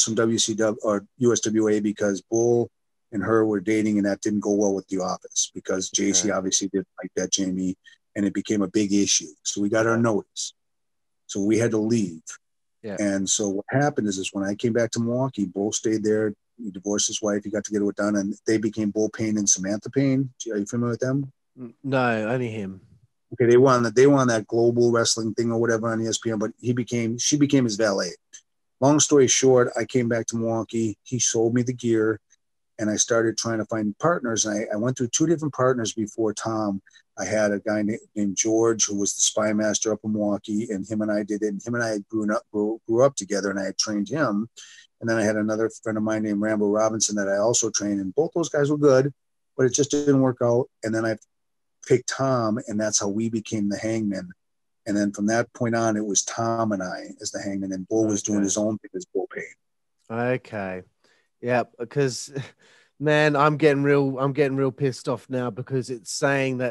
from WCW or USWA because Bull and her were dating, and that didn't go well with the office because JC obviously didn't like that, Jamie, and it became a big issue. So we got our notice. So we had to leave. Yeah. And so what happened is when I came back to Milwaukee, Bull stayed there. He divorced his wife. He got together with Donna, and they became Bull Payne and Samantha Payne. Are you familiar with them? No, only him. Okay, they won that global wrestling thing or whatever on ESPN, but she became his valet. Long story short, I came back to Milwaukee. He sold me the gear, and I started trying to find partners. And I went through two different partners before Tom. I had a guy named George who was the spy master up in Milwaukee, and him and I did it. And him and I had grew up together, and I had trained him. And then I had another friend of mine named Rambo Robinson that I also trained, and both those guys were good, but it just didn't work out. And then I picked Tom, and that's how we became the Hangman. And then from that point on, it was Tom and I as the Hangman, and Bull was doing his own thing as Bull Payne. Okay. Yeah, because man, I'm getting real pissed off now because it's saying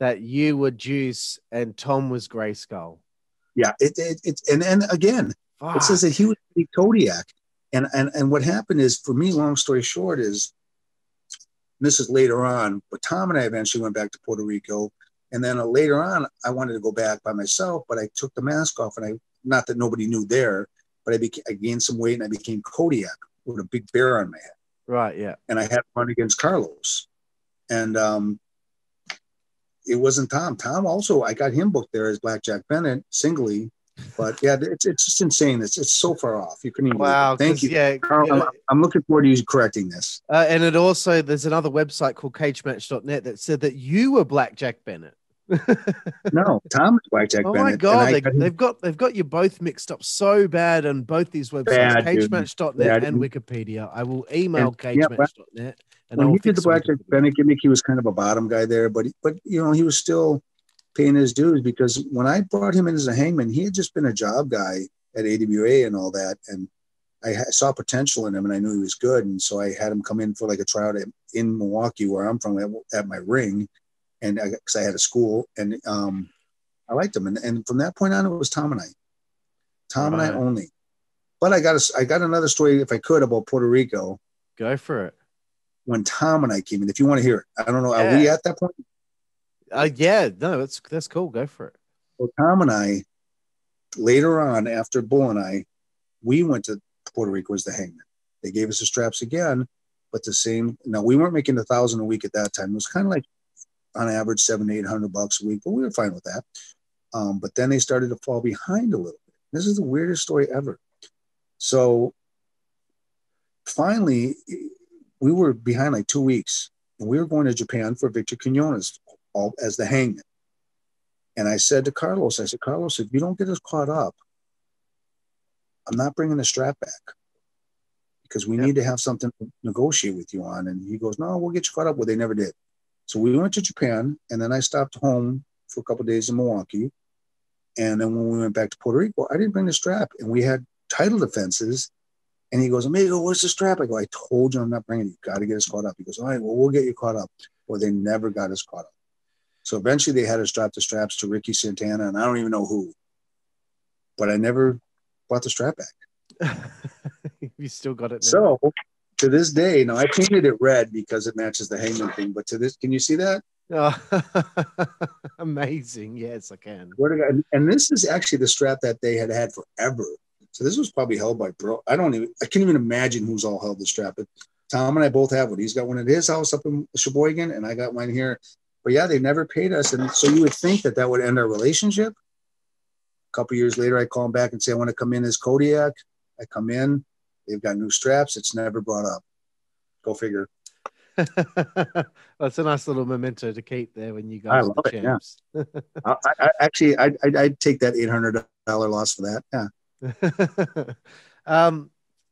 that you were Juice and Tom was Grayskull. Yeah, and again, fuck. It says that he was the Kodiak. And what happened is, for me, long story short is, this is later on, but Tom and I eventually went back to Puerto Rico. And then later on, I wanted to go back by myself, but I took the mask off, and not that nobody knew there, but I gained some weight, and I became Kodiak with a big bear on my head. Right. Yeah. And I had to run against Carlos, and it wasn't Tom. Tom also, I got him booked there as Blackjack Bennett singly. But yeah, it's just insane. It's so far off. You couldn't even. Wow. Thank you. Yeah, Carl, I'm looking forward to you correcting this. And it also, there's another website called cagematch.net that said that you were Blackjack Bennett. No, Tom is Blackjack Bennett. Oh my God. They've got you both mixed up so bad on both these websites, cagematch.net and Wikipedia. I will email cagematch.net. And when he did the Blackjack Bennett gimmick, he was kind of a bottom guy there, but you know, he was still paying his dues, because when I brought him in as a Hangman, he had just been a job guy at AWA and all that. And I saw potential in him, and I knew he was good. And so I had him come in for like a tryout in Milwaukee, where I'm from, at my ring. And because I had a school, and I liked him. And from that point on, it was Tom and I only. But I got another story, if I could, about Puerto Rico. Go for it. When Tom and I came in, if you want to hear it, I don't know. Yeah. Are we at that point? Yeah, no, that's cool. Go for it. Well, Tom and I, later on, after Bull and I, we went to Puerto Rico as the Hangman. They gave us the straps again, but the same. Now, we weren't making $1,000 a week at that time. It was kind of like, on average, $700 to $800 a week, but we were fine with that. But then they started to fall behind a little bit. This is the weirdest story ever. So finally, we were behind like 2 weeks, and we were going to Japan for Victor Quiñones as the Hangman. And I said to Carlos, if you don't get us caught up, I'm not bringing the strap back, because we need to have something to negotiate with you on. And he goes, no, we'll get you caught up. Well, they never did. So we went to Japan, and then I stopped home for a couple of days in Milwaukee. And then when we went back to Puerto Rico, I didn't bring the strap, and we had title defenses. And he goes, Amigo, where's the strap? I go, I told you I'm not bringing it. You got to get us caught up. He goes, all right, well, we'll get you caught up. Well, they never got us caught up. So eventually they had us drop the straps to Ricky Santana, and I don't even know who. But I never bought the strap back. You still got it now. So to this day, now I painted it red because it matches the Hangman thing, but to this, can you see that? Oh, amazing. Yes, I can. And this is actually the strap that they had forever. So this was probably held by bro. I can't even imagine who's all held the strap. But Tom and I both have one. He's got one at his house up in Sheboygan, and I got one here. But yeah, they never paid us. And so you would think that would end our relationship. A couple of years later, I call him back and say, I want to come in as Kodiak. I come in. They've got new straps. It's never brought up. Go figure. That's a nice little memento to keep there when you guys I love the it, champs. Yeah. I'd take that $800 loss for that. Yeah.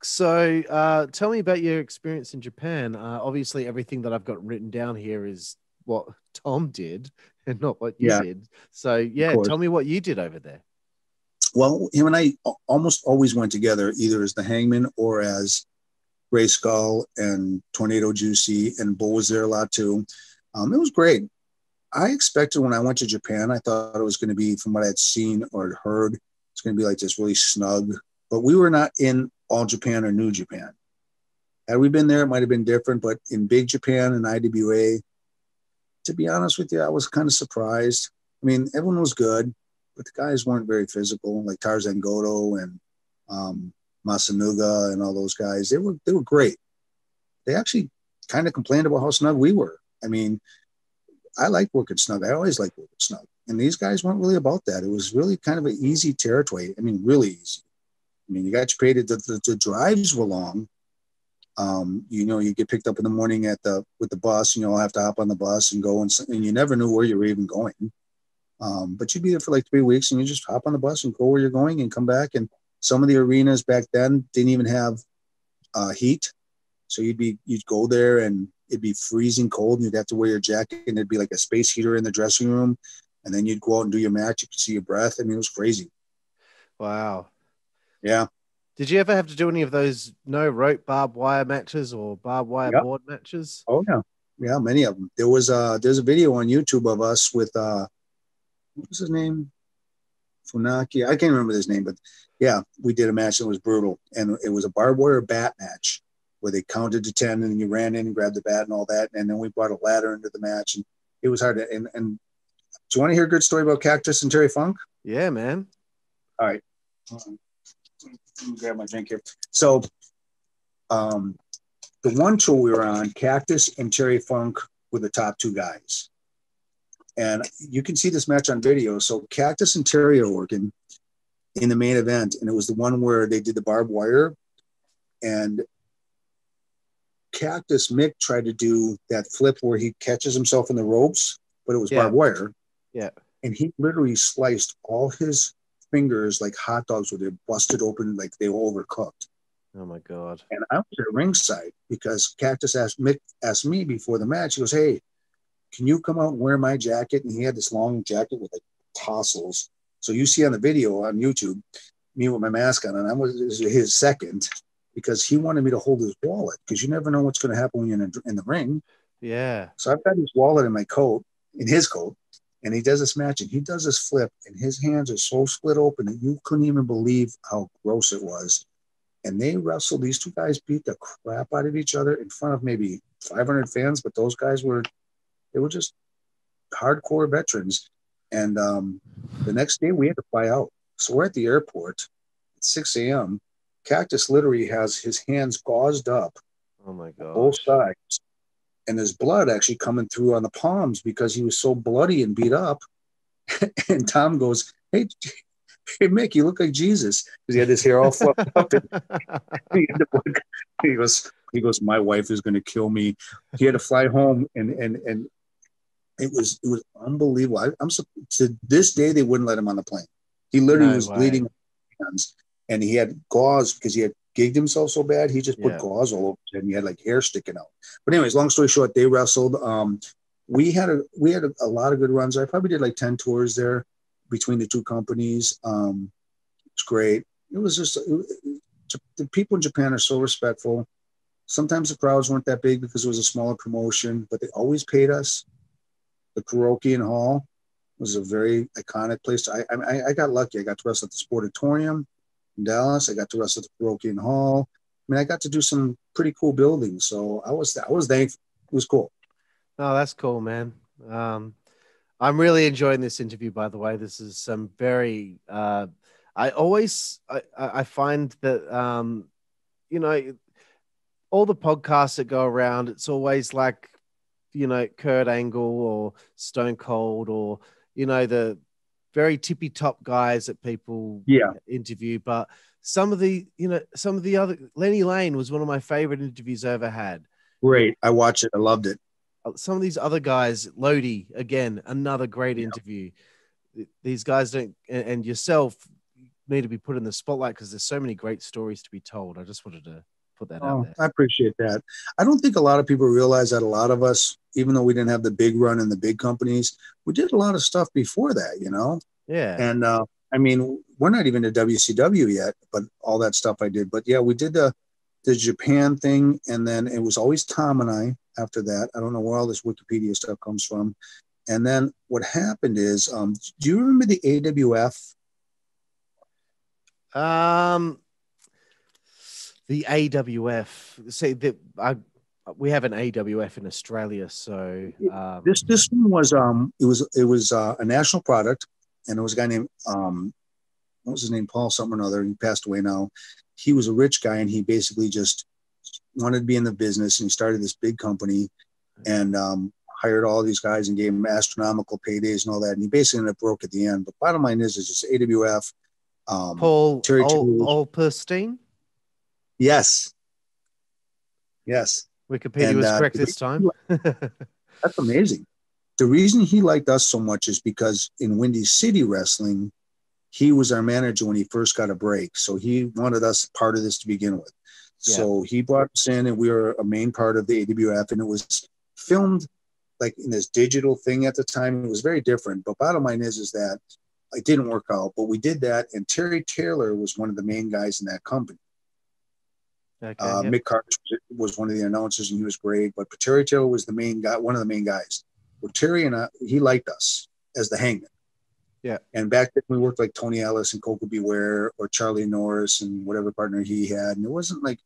So tell me about your experience in Japan. Obviously, everything that I've got written down here is what Tom did and not what you did. So yeah, tell me what you did over there. Well, him and I almost always went together, either as the Hangman or as Grayskull and Tornado Juicy, and Bull was there a lot too. It was great. I expected when I went to Japan, I thought it was going to be, from what I had seen or heard, It's going to be like this really snug. But we were not in All Japan or New Japan. Had we been there, it might have been different. But in Big Japan and IWA, to be honest with you, I was kind of surprised. I mean, everyone was good, but the guys weren't very physical, like Tarzan Goto and Masanuga and all those guys. They were great. They actually kind of complained about how snug we were. I mean, I like working snug. I always like working snug. And these guys weren't really about that. It was really kind of an easy territory. I mean, really easy. I mean, you got your paid. The drives were long. You know, you get picked up in the morning with the bus, and you'll have to hop on the bus and go, and you never knew where you were even going. But you'd be there for like 3 weeks, and you just hop on the bus and go where you're going and come back. And some of the arenas back then didn't even have heat. So you'd go there and it'd be freezing cold, and you'd have to wear your jacket, and there'd be like a space heater in the dressing room. And then you'd go out and do your match. You could see your breath. I mean, it was crazy. Wow. Yeah. Did you ever have to do any of those no rope barbed wire matches or barbed wire board matches? Oh yeah. Yeah. Many of them. There's a video on YouTube of us with, what was his name? Funaki. I can't remember his name, but yeah, we did a match that was brutal, and it was a barbed wire bat match where they counted to 10, and you ran in and grabbed the bat and all that. And then we brought a ladder into the match, and it was hard to, and do you want to hear a good story about Cactus and Terry Funk? Yeah, man. All right. Let me grab my drink here. So the one tour we were on, Cactus and Terry Funk were the top two guys. And you can see this match on video. So Cactus and Terry are working in the main event. And it was the one where they did the barbed wire. And Cactus Mick tried to do that flip where he catches himself in the ropes, but it was barbed wire. Yeah. And he literally sliced all his fingers like hot dogs, where they busted open like they were overcooked. Oh my God. And I was at ringside because Cactus asked me before the match, he goes, "Hey, can you come out and wear my jacket?" And he had this long jacket with like tassels. So you see on the video on YouTube, me with my mask on, and I was his second because he wanted me to hold his wallet, because you never know what's going to happen when you're in the ring. Yeah. So I've got his wallet in my coat, in his coat. And he does this match, and he does this flip, and his hands are so split open that you couldn't even believe how gross it was. And they wrestled. These two guys beat the crap out of each other in front of maybe 500 fans, but those guys were just hardcore veterans. And the next day we had to fly out. So we're at the airport at 6 a.m. Cactus literally has his hands gauzed up. Oh, my God. Both sides. And there's blood actually coming through on the palms because he was so bloody and beat up. And Tom goes, hey, Mick, you look like Jesus. Because he had his hair all fluffed up. He goes, my wife is going to kill me. He had to fly home. And it was unbelievable. To this day, they wouldn't let him on the plane. He literally was bleeding. And he had gauze because he had gigged himself so bad, he just put gauze all over him, and he had like hair sticking out. But anyways, long story short, they wrestled. We had a lot of good runs. I probably did like 10 tours there between the two companies. It's great. It was just the people in Japan are so respectful. Sometimes the crowds weren't that big because it was a smaller promotion, but they always paid us. The Kurokian Hall was a very iconic place. I got lucky. I got to wrestle at the Sportatorium in Dallas. I got to wrestle at the Parochian Hall. I mean, I got to do some pretty cool buildings, so I was thankful. It was cool. No, that's cool, man. I'm really enjoying this interview, by the way. This is some very I find that you know, all the podcasts that go around, it's always like, you know, Kurt Angle or Stone Cold, or, you know, the very tippy top guys that people interview. But some of the other, Lenny Lane was one of my favorite interviews I ever had. Great. I watched it. I loved it. Some of these other guys, Lodi, again, another great interview. These guys and yourself need to be put in the spotlight because there's so many great stories to be told. I just wanted to put that out there. I appreciate that. I don't think a lot of people realize that a lot of us, even though we didn't have the big run in the big companies, we did a lot of stuff before that, you know? Yeah. And I mean, we're not even to WCW yet, but all that stuff I did. But yeah, we did the Japan thing. And then it was always Tom and I after that. I don't know where all this Wikipedia stuff comes from. And then what happened is, do you remember the AWF? The AWF. See, we have an AWF in Australia, so this one was it was a national product, and it was a guy named what was his name? Paul something or another. He passed away now. He was a rich guy, and he basically just wanted to be in the business, and he started this big company, and hired all these guys and gave them astronomical paydays and all that. And he basically ended up broke at the end. But bottom line is it's just AWF. Paul Olperstein? Yes. Yes. Wikipedia was correct this time. That's amazing. The reason he liked us so much is because in Windy City Wrestling, he was our manager when he first got a break. So he wanted us part of this to begin with. Yeah. So he brought us in, and we were a main part of the AWF, and it was filmed like in this digital thing at the time. It was very different. But bottom line is that it didn't work out, but we did that. And Terry Taylor was one of the main guys in that company. Okay, yep. Mick Carter was one of the announcers, and he was great, but Terry Taylor was the main guy, one of the main guys. Well, Terry and I, he liked us as the Hangman. Yeah. And back then we worked like Tony Ellis and Coco Beware or Charlie Norris and whatever partner he had. And it wasn't like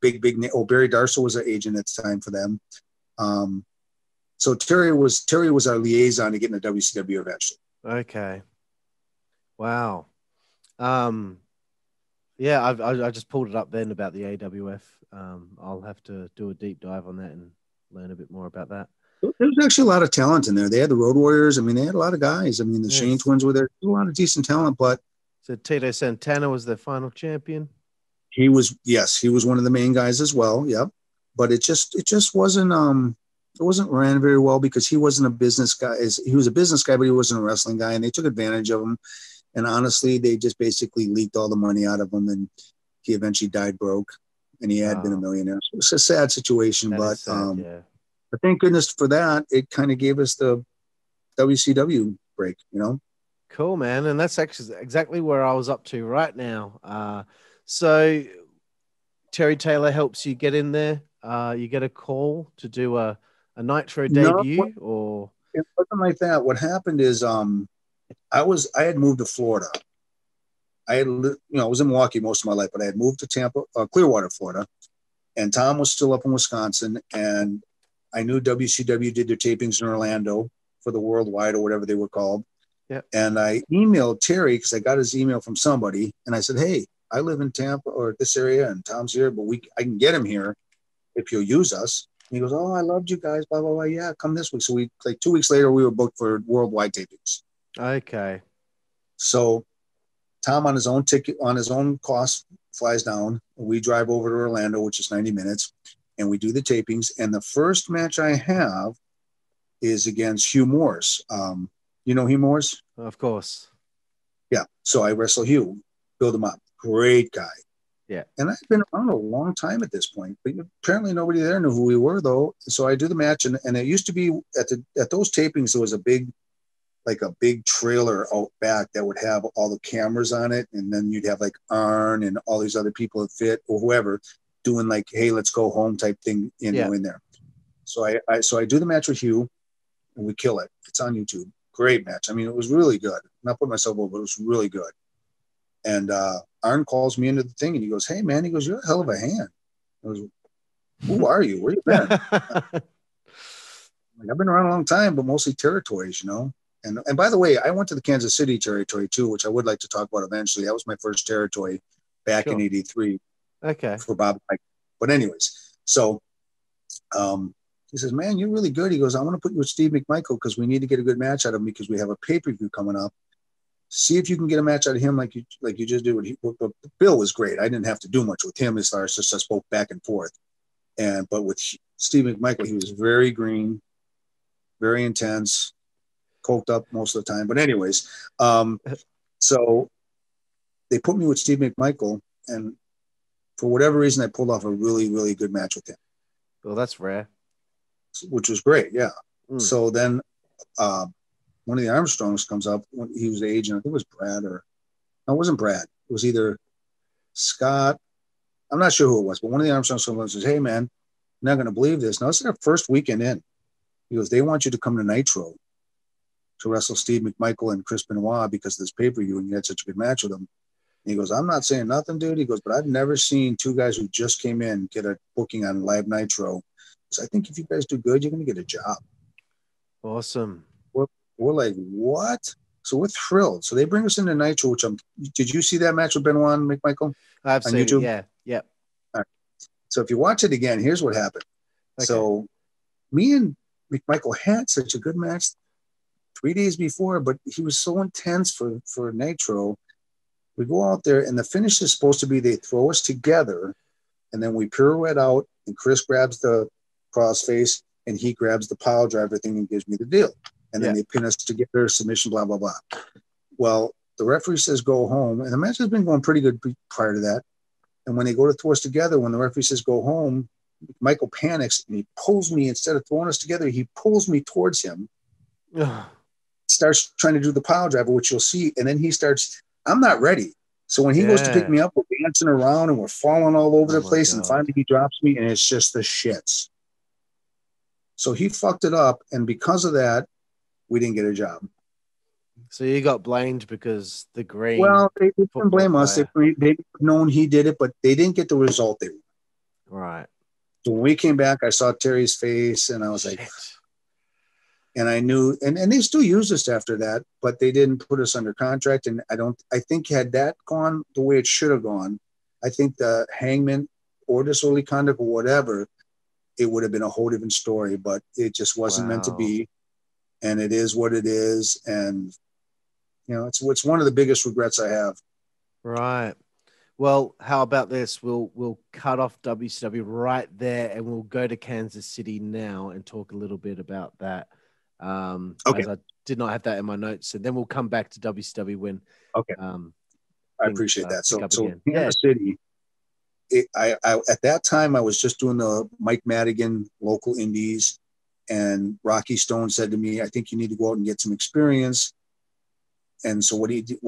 big name. Oh, Barry Darsow was an agent at the time for them. So Terry was our liaison to get in the WCW eventually. Okay. Wow. Yeah, I just pulled it up then about the AWF. I'll have to do a deep dive on that and learn a bit more about that. There was actually a lot of talent in there. They had the Road Warriors. I mean, they had a lot of guys. I mean, the Shane twins were there. A lot of decent talent, but... So Tito Santana was their final champion? He was, yes. He was one of the main guys as well, yeah. But it just wasn't... It wasn't ran very well because he wasn't a business guy. He was a business guy, but he wasn't a wrestling guy, and they took advantage of him. And honestly, they just basically leaked all the money out of him, and he eventually died broke, and he had been a millionaire. So it's a sad situation, but sad, but thank goodness for that. It kind of gave us the WCW break, you know? Cool, man. And that's actually exactly where I was up to right now. So Terry Taylor helps you get in there. You get a call to do a Nitro debut, or it wasn't like that. What happened is, I had moved to Florida. I was in Milwaukee most of my life, but I had moved to Tampa, Clearwater, Florida, and Tom was still up in Wisconsin. And I knew WCW did their tapings in Orlando for the Worldwide or whatever they were called. Yeah. And I emailed Terry because I got his email from somebody, and I said, "Hey, I live in Tampa or this area, and Tom's here, but I can get him here if you'll use us." And he goes, "Oh, I loved you guys, blah, blah, blah. Yeah, come this week." So we, like 2 weeks later, we were booked for Worldwide tapings. Okay. So Tom on his own ticket, on his own cost, flies down. We drive over to Orlando, which is 90 minutes, and we do the tapings. And the first match I have is against Hugh Morse. You know Hugh Morse? Of course. Yeah. So I wrestle Hugh, build him up. Great guy. Yeah. And I've been around a long time at this point, but apparently nobody there knew who we were, though. So I do the match, and it used to be at those tapings, there was a big trailer out back that would have all the cameras on it. And then you'd have like Arn and all these other people that fit or whoever doing like, "Hey, let's go home" type thing in there. So I do the match with Hugh, and we kill it. It's on YouTube. Great match. I mean, it was really good. Not put myself over, but it was really good. And Arn calls me into the thing, and he goes, "Hey, man," he goes, "you're a hell of a hand." I was, "Who are you? Where you been?" Like, I've been around a long time, but mostly territories, you know. And by the way, I went to the Kansas City territory too, which I would like to talk about eventually. That was my first territory back in '83. Okay. For Bob Geigel. But anyways, so he says, "Man, you're really good." He goes, "I want to put you with Steve McMichael because we need to get a good match out of him because we have a pay-per-view coming up. See if you can get a match out of him like you just did." But Bill was great. I didn't have to do much with him as far as just I spoke back and forth. But with Steve McMichael, he was very green, very intense, coked up most of the time. But anyways, so they put me with Steve McMichael, and for whatever reason, I pulled off a really, really good match with him. Well, that's rare. Which was great, yeah. Mm. So then one of the Armstrongs comes up. He was the agent. I think it was Brad it wasn't Brad. It was either Scott. I'm not sure who it was, but one of the Armstrongs comes up and says, "Hey, man, you're not going to believe this. Now, this is our first weekend in." He goes, "They want you to come to Nitro to wrestle Steve McMichael and Chris Benoit because of this pay-per-view, and you had such a good match with them." And he goes, I'm not saying nothing, dude. He goes, but I've never seen two guys who just came in get a booking on Live Nitro. So I think if you guys do good, you're going to get a job. Awesome. We're like, what? So we're thrilled. So they bring us into Nitro, which did you see that match with Benoit and McMichael? I've seen it, yeah. Yep. All right. So if you watch it again, here's what happened. Okay. So me and McMichael had such a good match 3 days before, but he was so intense for Nitro. We go out there, and the finish is supposed to be they throw us together, and then we pirouette out, and Chris grabs the crossface, and he grabs the pile driver thing and gives me the deal. And then they pin us together, submission, blah, blah, blah. Well, the referee says go home, and the match has been going pretty good prior to that. And when they go to throw us together, when the referee says go home, Michael panics, and he pulls me, instead of throwing us together, he pulls me towards him, starts trying to do the pile driver, which you'll see, and then he starts, I'm not ready. So when he goes to pick me up, we're dancing around, and we're falling all over the place, and finally he drops me, and it's just the shits. So he fucked it up, and because of that, we didn't get a job. So you got blamed because the green. Well, they didn't blame us. They known he did it, but they didn't get the result they wanted. Right. So when we came back, I saw Terry's face, and I was like, and I knew, and they still used us after that, but they didn't put us under contract. And I think had that gone the way it should have gone, I think the Hangman or Disorderly Conduct or whatever, it would have been a whole different story, but it just wasn't meant to be. And it is what it is. And, you know, it's one of the biggest regrets I have. Right. Well, how about this? We'll cut off WCW right there, and we'll go to Kansas City now and talk a little bit about that. Okay. As I did not have that in my notes. And then we'll come back to WCW when. Okay. I appreciate that. So Kansas City, at that time, I was just doing the Mike Madigan local indies. And Rocky Stone said to me, I think you need to go out and get some experience. And so what he did,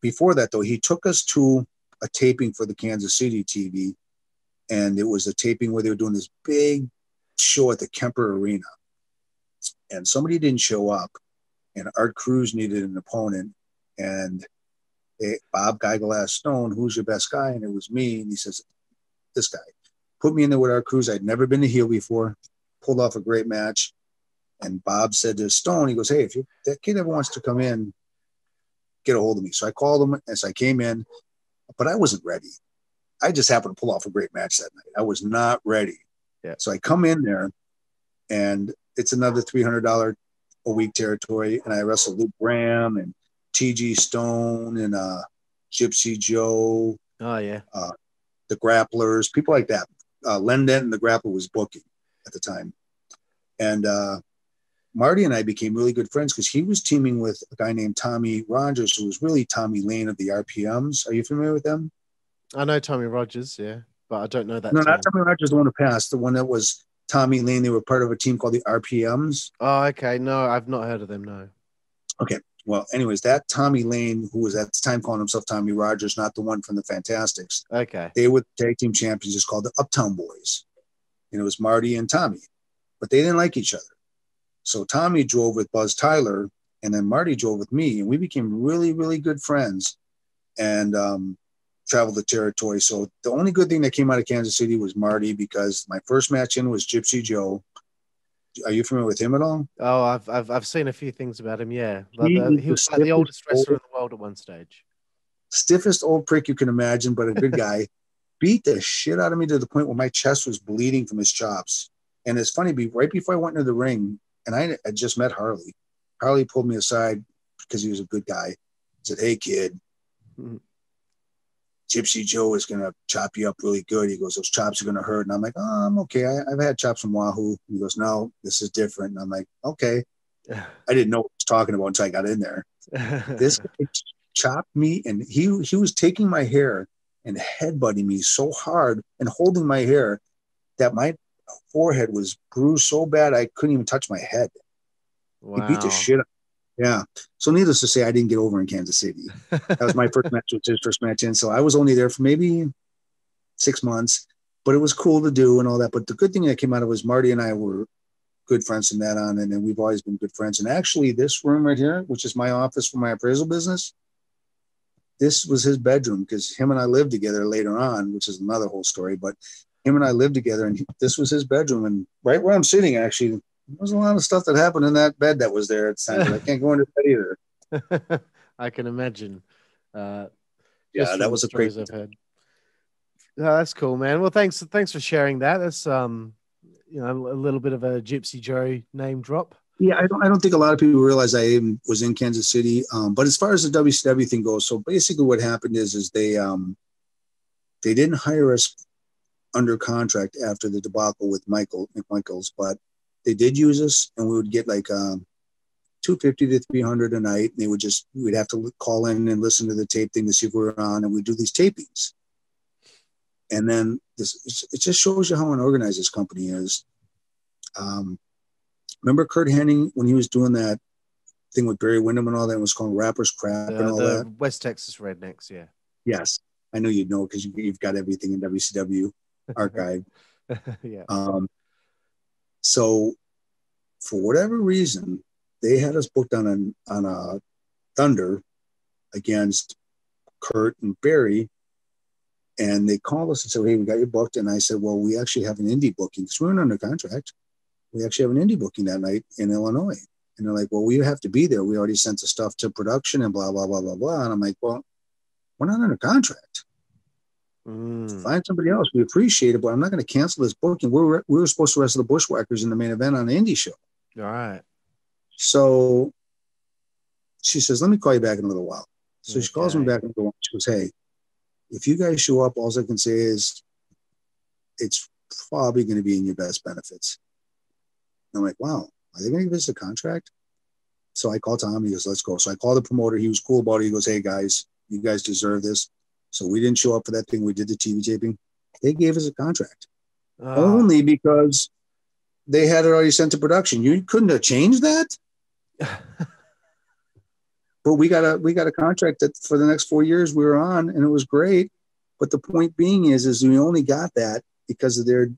before that, though, he took us to a taping for the Kansas City TV. And it was a taping where they were doing this big show at the Kemper Arena. And somebody didn't show up. And Art Cruz needed an opponent. And Bob Geigel asked Stone, who's your best guy? And it was me. And he says, this guy. Put me in there with Art Cruz. I'd never been a heel before. Pulled off a great match. And Bob said to Stone, he goes, hey, if that kid ever wants to come in, get a hold of me. So I called him as I came in, but I wasn't ready. I just happened to pull off a great match that night. I was not ready. Yeah. So I come in there, and it's another $300 a week territory. And I wrestled Luke Graham and TG Stone and Gypsy Joe. Oh, yeah. The Grapplers, people like that. Len Denton, the Grappler, was booking at the time. And Marty and I became really good friends because he was teaming with a guy named Tommy Rogers, who was really Tommy Lane of the RPMs. Are you familiar with them? I know Tommy Rogers, yeah, but I don't know that. No, not Tommy Rogers, the one who passed, the one that was Tommy Lane. They were part of a team called the RPMs. Oh, okay. No, I've not heard of them, no. Okay. Well, anyways, that Tommy Lane, who was at the time calling himself Tommy Rogers, not the one from the Fantastics. Okay. They were the tag team champions, just called the Uptown Boys. And it was Marty and Tommy, but they didn't like each other. So Tommy drove with Buzz Tyler, and then Marty drove with me, and we became really, really good friends and traveled the territory. So the only good thing that came out of Kansas City was Marty, because my first match in was Gypsy Joe. Are you familiar with him at all? Oh, I've seen a few things about him. Yeah. He was like the oldest wrestler in the world at one stage. Stiffest old prick you can imagine, but a good guy. Beat the shit out of me to the point where my chest was bleeding from his chops. And it's funny, right before I went into the ring, and I had just met Harley. Harley pulled me aside because he was a good guy. He said, hey, kid, Gypsy Joe is going to chop you up really good. He goes, those chops are going to hurt. And I'm like, oh, I'm okay. I've had chops from Wahoo. He goes, no, this is different. And I'm like, okay. I didn't know what he was talking about until I got in there. This guy chopped me, and he was taking my hair and headbutting me so hard and holding my hair that my forehead was bruised so bad I couldn't even touch my head. Wow. He beat the shit up. Yeah. So needless to say, I didn't get over in Kansas City. That was my first match, which was his first match in. So I was only there for maybe 6 months, but it was cool to do and all that. But the good thing that came out of it was Marty and I were good friends from that on, and we've always been good friends. And actually, this room right here, which is my office for my appraisal business, This was his bedroom, because him and I lived together later on, which is another whole story. But him and I lived together, and this was his bedroom. And right where I'm sitting, actually, there was a lot of stuff that happened in that bed that was there at the time. I can't go into that either. I can imagine. Yeah, that was a crazy time. No, that's cool, man. Well, thanks for sharing that. That's you know, a little bit of a Gypsy Joe name drop. Yeah, I don't think a lot of people realize I even was in Kansas City. But as far as the WCW thing goes, so basically what happened is they didn't hire us under contract after the debacle with Nick Michaels, but they did use us, and we would get like $250 to $300 a night, and we'd have to call in and listen to the tape thing to see if we were on, and we'd do these tapings. And then it just shows you how unorganized this company is. Remember Kurt Hennig, when he was doing that thing with Barry Windham and all that, it was called Rapper's Crap and all that? West Texas Rednecks, yeah. Yes. I know you'd know, because you've got everything in WCW archive. Yeah. So for whatever reason, they had us booked on a Thunder against Kurt and Barry. And they called us and said, hey, we got you booked. And I said, well, we actually have an indie booking, because we weren't under contract. We actually have an indie booking that night in Illinois. And they're like, well, we have to be there. We already sent the stuff to production and blah, blah, blah, blah, blah. And I'm like, well, we're not under contract. Find somebody else. We appreciate it, but I'm not going to cancel this booking. We were supposed to wrestle the Bushwhackers in the main event on the indie show. All right. So she says, let me call you back in a little while. So okay. She calls me back in a little while. She goes, hey, if you guys show up, all I can say is it's probably going to be in your best benefits. And I'm like, wow, are they going to give us a contract? So I call Tom. He goes, let's go. So I call the promoter. He was cool about it. He goes, hey, guys, you guys deserve this. So we didn't show up for that thing. We did the TV taping. They gave us a contract only because they had it already sent to production. You couldn't have changed that. But we got a contract that for the next 4 years we were on, and it was great. But the point being is we only got that because of their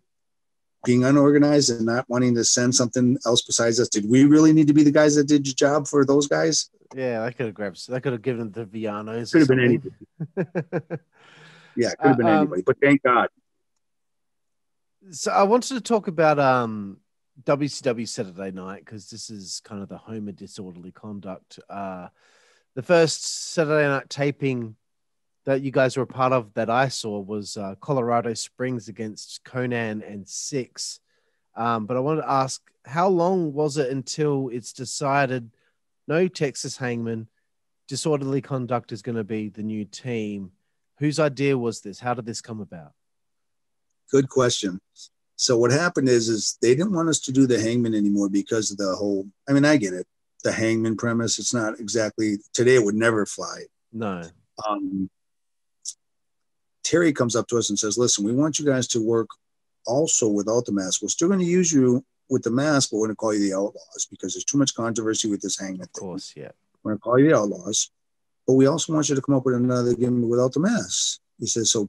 being unorganized and not wanting to send something else besides us. Did we really need to be the guys that did your job for those guys? Yeah, I could have given the Vianos. Could have been anybody. Yeah, it could have been anybody. But thank God. So I wanted to talk about WCW Saturday night, because this is kind of the home of disorderly conduct. The first Saturday night taping that you guys were a part of that I saw was Colorado Springs against Conan and Six. But I wanted to ask, how long was it until it's decided no Texas Hangman, disorderly conduct is going to be the new team? Whose idea was this? How did this come about? Good question. So what happened is they didn't want us to do the Hangman anymore because of the whole, I mean, I get it. The Hangman premise, it's not exactly, today it would never fly. No. Terry comes up to us and says, listen, we want you guys to work also without the mask. We're still going to use you with the mask, but we're going to call you the Outlaws, because there's too much controversy with this Hangman thing. Of course, yeah. We're going to call you the Outlaws, but we also want you to come up with another gimmick without the mask. He says, so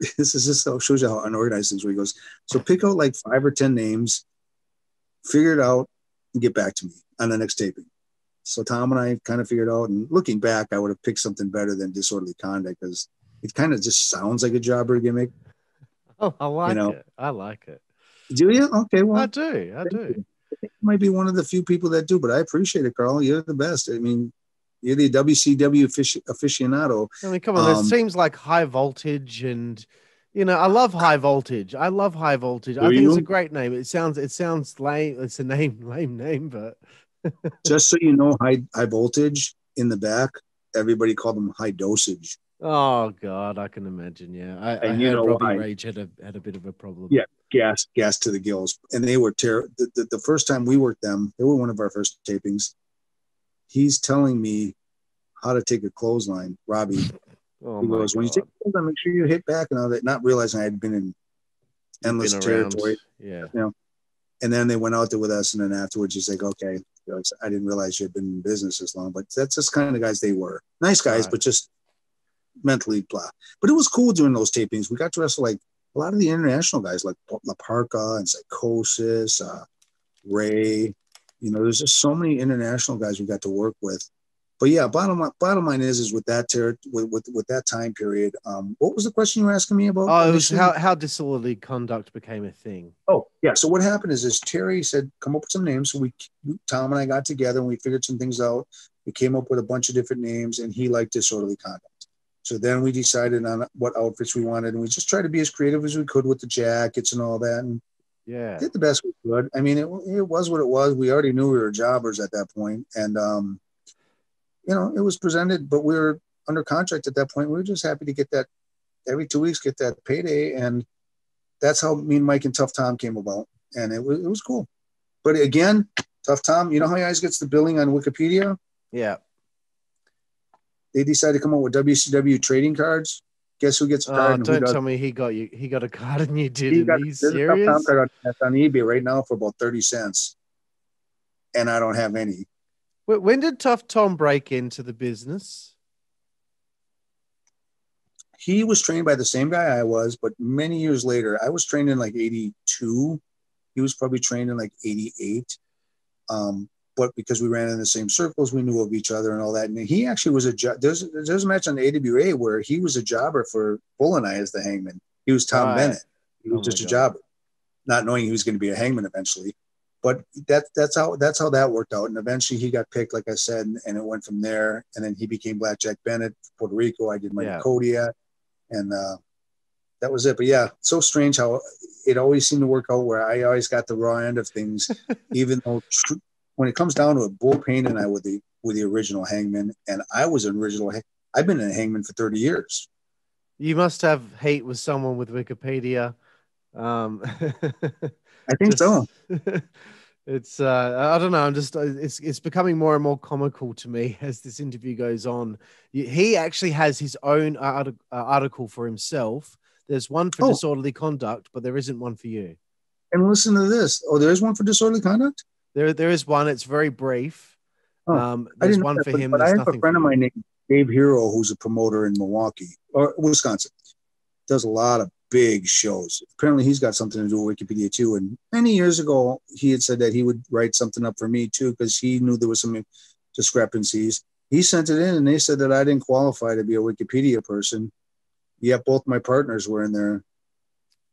this is just how, shows you how unorganized things were. He goes, so pick out like 5 or 10 names, figure it out, and get back to me on the next taping. So Tom and I kind of figured out, and looking back, I would have picked something better than disorderly conduct, because it kind of just sounds like a jobber gimmick. Oh, I like it. I like it. Do you? Okay, well. I do. You might be one of the few people that do, but I appreciate it, Carl. You're the best. I mean, you're the WCW aficionado. I mean, come on, this seems like high voltage, and you know, I love high voltage. I think it's a great name. It sounds lame. It's a lame name, but just so you know, high voltage in the back, everybody called them high dosage. Oh God, I can imagine. Yeah, Robbie Rage had a bit of a problem. Yeah, gas to the gills, and they were terrible. The first time we worked them, they were one of our first tapings. He's telling me how to take a clothesline, Robbie. Oh, he goes, when you take a clothesline, make sure you hit back and all that, not realizing I had been in endless territory. Yeah. You know? And then they went out there with us, and then afterwards he's like, okay, I didn't realize you had been in business this long, but that's just kind of guys they were. Nice guys, right. But just mentally blah. But it was cool doing those tapings. We got to wrestle like a lot of the international guys, like La Parca and Psychosis, Ray. You know, there's just so many international guys we got to work with But yeah, bottom line is with that with that time period. What was the question you were asking me about? Oh, it was how disorderly conduct became a thing. Oh yeah. So what happened is Terry said, come up with some names. So Tom and I got together and we figured some things out. We came up with a bunch of different names, and he liked disorderly conduct. So then we decided on what outfits we wanted, and we just tried to be as creative as we could with the jackets and all that. And yeah, did the best we could. I mean, it was what it was. We already knew we were jobbers at that point, and you know, it was presented, but we were under contract at that point. We were just happy to get that every 2 weeks, get that payday. And that's how Mean Mike and Tough Tom came about. And it was cool. But again, Tough Tom, you know how he always gets the billing on Wikipedia? Yeah. They decided to come up with WCW trading cards. Guess who gets a card? Don't tell me he got a card and you didn't. Are you serious? Tough Tom card on eBay right now for about 30 cents. And I don't have any. When did Tough Tom break into the business? He was trained by the same guy I was, but many years later. I was trained in like 82. He was probably trained in like 88. But because we ran in the same circles, we knew of each other and all that. And he actually was a job. There's a match on the AWA where he was a jobber for Bull and I as the Hangman. He was Tom Bennett. He was just a jobber, not knowing he was going to be a Hangman eventually. But that's how that worked out. And eventually he got picked, like I said, and it went from there. And then he became Blackjack Bennett, Puerto Rico. I did my Kodiak, and that was it. But yeah, so strange how it always seemed to work out where I always got the raw end of things, even though when it comes down to it, Bull Payne and I were the original Hangman. And I was an original. I've been a Hangman for 30 years. You must have hate with someone with Wikipedia. I think so. It's I don't know. I'm just it's becoming more and more comical to me as this interview goes on. He actually has his own article for himself. There's one for disorderly conduct, but there isn't one for you. And listen to this. Oh, there is one for disorderly conduct. There is one. It's very brief. There's I didn't one that, for but him. But I have a friend of mine named Dave Hero, who's a promoter in Milwaukee or Wisconsin. Does a lot of big shows. Apparently he's got something to do with Wikipedia too. And many years ago, he had said that he would write something up for me too, because he knew there was some discrepancies. He sent it in and they said that I didn't qualify to be a Wikipedia person. Yet both my partners were in there.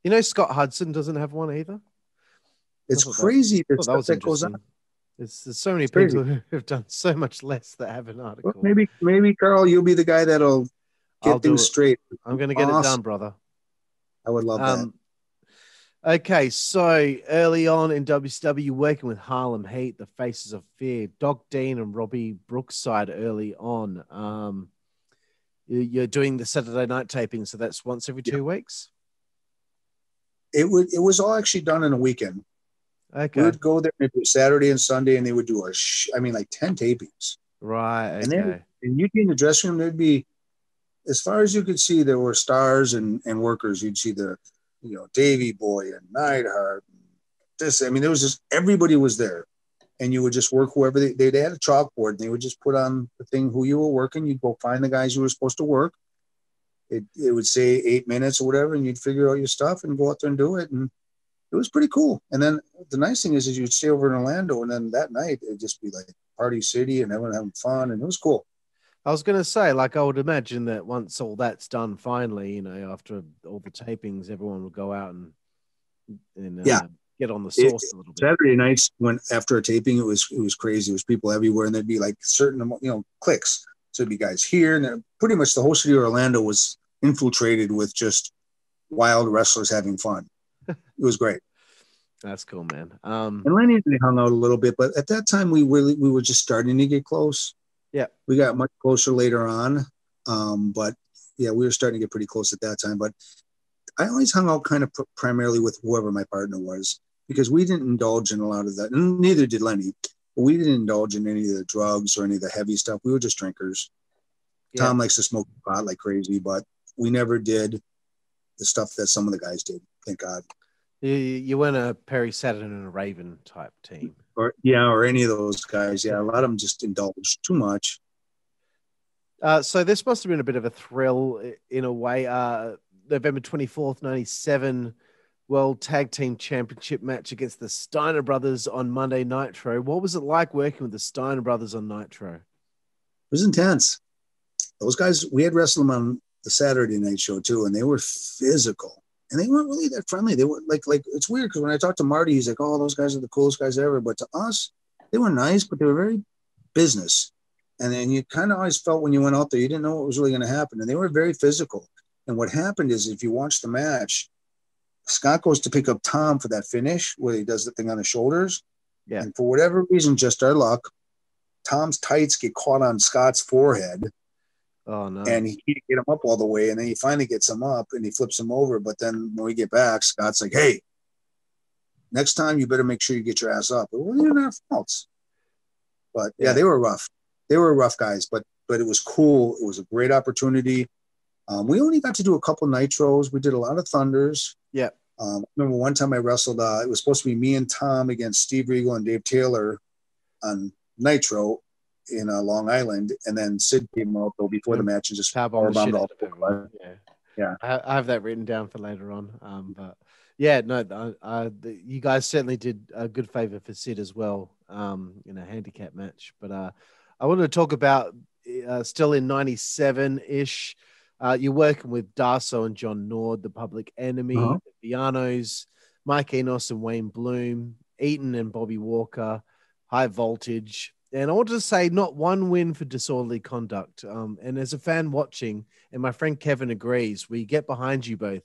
You know, Scott Hudson doesn't have one either. It's crazy. That goes on. There's so many people who have done so much less that have an article. Well, maybe Carl, you'll be the guy that'll get things straight. I'm going to get it done, brother. I would love that. Okay, so early on in WCW, working with Harlem Heat, the Faces of Fear, Doc Dean and Robbie Brookside early on. You're doing the Saturday night taping, so that's once every 2 weeks? It was all actually done in a weekend. Okay. We would go there Saturday and Sunday, and they would do 10 tapings. Right, okay. And you'd be in the dressing room, there'd be, as far as you could see, there were stars and workers. You'd see Davey Boy and Neidhart. There was just, everybody was there. And you would just work whoever they had a chalkboard. And they would just put on the thing who you were working. You'd go find the guys you were supposed to work. It would say 8 minutes or whatever. And you'd figure out your stuff and go out there and do it. And it was pretty cool. And then the nice thing is you'd stay over in Orlando. And then that night, it'd just be like party city and everyone having fun. And it was cool. I was going to say, I would imagine that once all that's done, finally, after all the tapings, everyone will go out and get on the sauce a little bit. Saturday nights, after a taping, it was crazy. It was people everywhere, and there'd be certain, cliques. So it'd be guys here, and pretty much the whole city of Orlando was infiltrated with just wild wrestlers having fun. It was great. That's cool, man. And Lenny and I hung out a little bit, but at that time, we were just starting to get close. Yeah, we got much closer later on, but yeah, we were starting to get pretty close at that time. But I always hung out kind of primarily with whoever my partner was, because we didn't indulge in a lot of that, and neither did Lenny. But we didn't indulge in any of the drugs or any of the heavy stuff. We were just drinkers. Yeah. Tom likes to smoke pot like crazy, but we never did the stuff that some of the guys did. Thank God. You weren't a Perry Saturn and a Raven type team. Or any of those guys. Yeah, a lot of them just indulged too much. So this must have been a bit of a thrill in a way. November 24th, 97, World Tag Team Championship match against the Steiner Brothers on Monday Nitro. What was it like working with the Steiner Brothers on Nitro? was intense. Those guys, we had wrestled them on the Saturday night show too, and they were physical. And they weren't really that friendly. They were like it's weird because when I talked to Marty, he's like, "Oh, those guys are the coolest guys ever." But to us, they were nice, but they were very business. And then you kind of always felt when you went out there, you didn't know what was really going to happen. And they were very physical. And what happened is, if you watch the match, Scott goes to pick up Tom for that finish where he does the thing on the shoulders. Yeah. And for whatever reason, just our luck, Tom's tights get caught on Scott's forehead. Oh no! And he can't get him up all the way, and then he finally gets him up, and he flips him over. But then when we get back, Scott's like, "Hey, next time you better make sure you get your ass up." It wasn't our faults, but yeah, they were rough. They were rough guys, but it was cool. It was a great opportunity. We only got to do a couple nitros. We did a lot of thunders. Yeah. I remember one time I wrestled. It was supposed to be me and Tom against Steve Regal and Dave Taylor on Nitro in Long Island, and then Sid came out though before the match and just powerbombed all the yeah. I have that written down for later on. But yeah, no, you guys certainly did a good favor for Sid as well in a handicap match. But I wanted to talk about still in 97-ish. You're working with Darsow and John Nord, the Public Enemy, the Vianos, Mike Enos and Wayne Bloom, Eaton and Bobby Walker, High Voltage. And I want to say not one win for disorderly conduct. And as a fan watching, and my friend Kevin agrees, we get behind you both,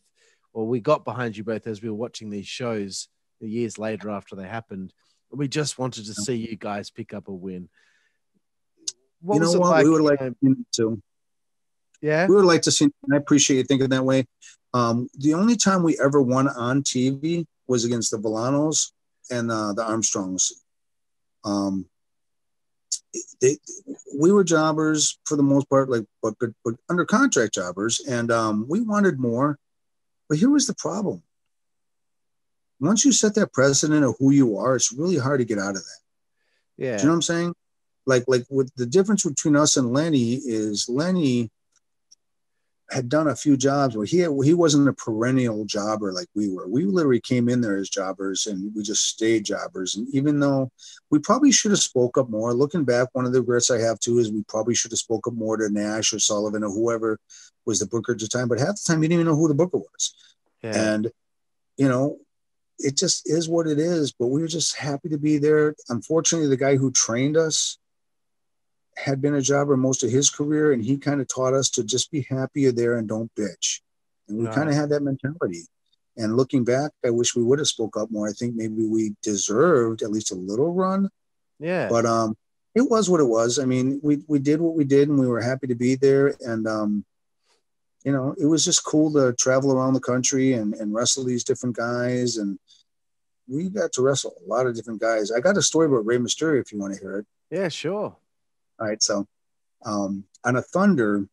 or we got behind you both as we were watching these shows years later after they happened. We just wanted to see you guys pick up a win. What you know was it what? Like, we would like to. Yeah. We would like to see. And I appreciate you thinking that way. The only time we ever won on TV was against the Villanos and the Armstrongs. We were jobbers for the most part, like but under contract jobbers, and we wanted more. But here was the problem: once you set that precedent of who you are, it's really hard to get out of that. Yeah, do you know what I'm saying? Like with the difference between us and Lenny is Lenny had done a few jobs where he wasn't a perennial jobber like we were. We literally came in there as jobbers and we just stayed jobbers. And even though we probably should have spoke up more, looking back, one of the regrets I have too is we probably should have spoke up more to Nash or Sullivan or whoever was the booker at the time, but half the time you didn't even know who the booker was. Yeah. And, you know, it just is what it is, but we were just happy to be there. Unfortunately, the guy who trained us had been a jobber most of his career, and he kind of taught us to just be happier there and don't bitch. And we kind of had that mentality. And looking back, I wish we would have spoke up more. I think maybe we deserved at least a little run. Yeah. But it was what it was. I mean, we did what we did, and we were happy to be there. And you know, it was just cool to travel around the country and wrestle these different guys. And we got to wrestle a lot of different guys. I got a story about Rey Mysterio if you want to hear it. Yeah, sure. All right, so on a Thunder,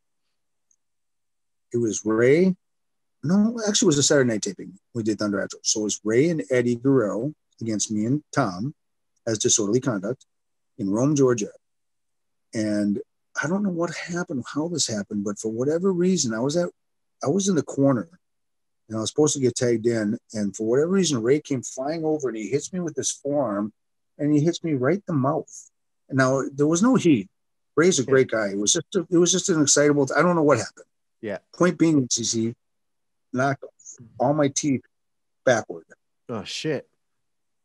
it was Ray. No, actually, it was a Saturday night taping. We did Thunder after. So it was Ray and Eddie Guerrero against me and Tom as disorderly conduct in Rome, Georgia. And I don't know what happened, how this happened, but for whatever reason, I was in the corner, and I was supposed to get tagged in. And for whatever reason, Ray came flying over, and he hits me with his forearm, and he hits me right in the mouth. Now, there was no heat. Ray's a great guy. It was just an excitable. I don't know what happened. Yeah. Point being, he knocked all my teeth backward. Oh shit.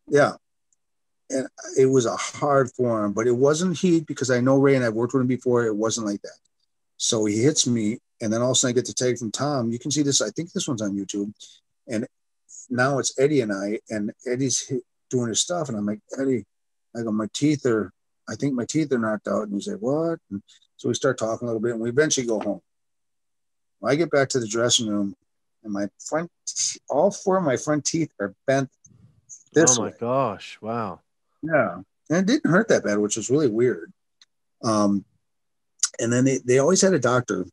Yeah. And it was a hard forearm, but it wasn't heat because I know Ray and I've worked with him before. It wasn't like that. So he hits me, and then all of a sudden I get the tag from Tom. You can see this. I think this one's on YouTube. And now it's Eddie and I, and Eddie's doing his stuff, and I'm like, Eddie, I go, I think my teeth are knocked out. And he's like, what? And so we start talking a little bit, and we eventually go home. Well, I get back to the dressing room, and all four of my front teeth are bent this way. Oh, my gosh. Wow. Yeah. And it didn't hurt that bad, which was really weird. And then they always had a doctor.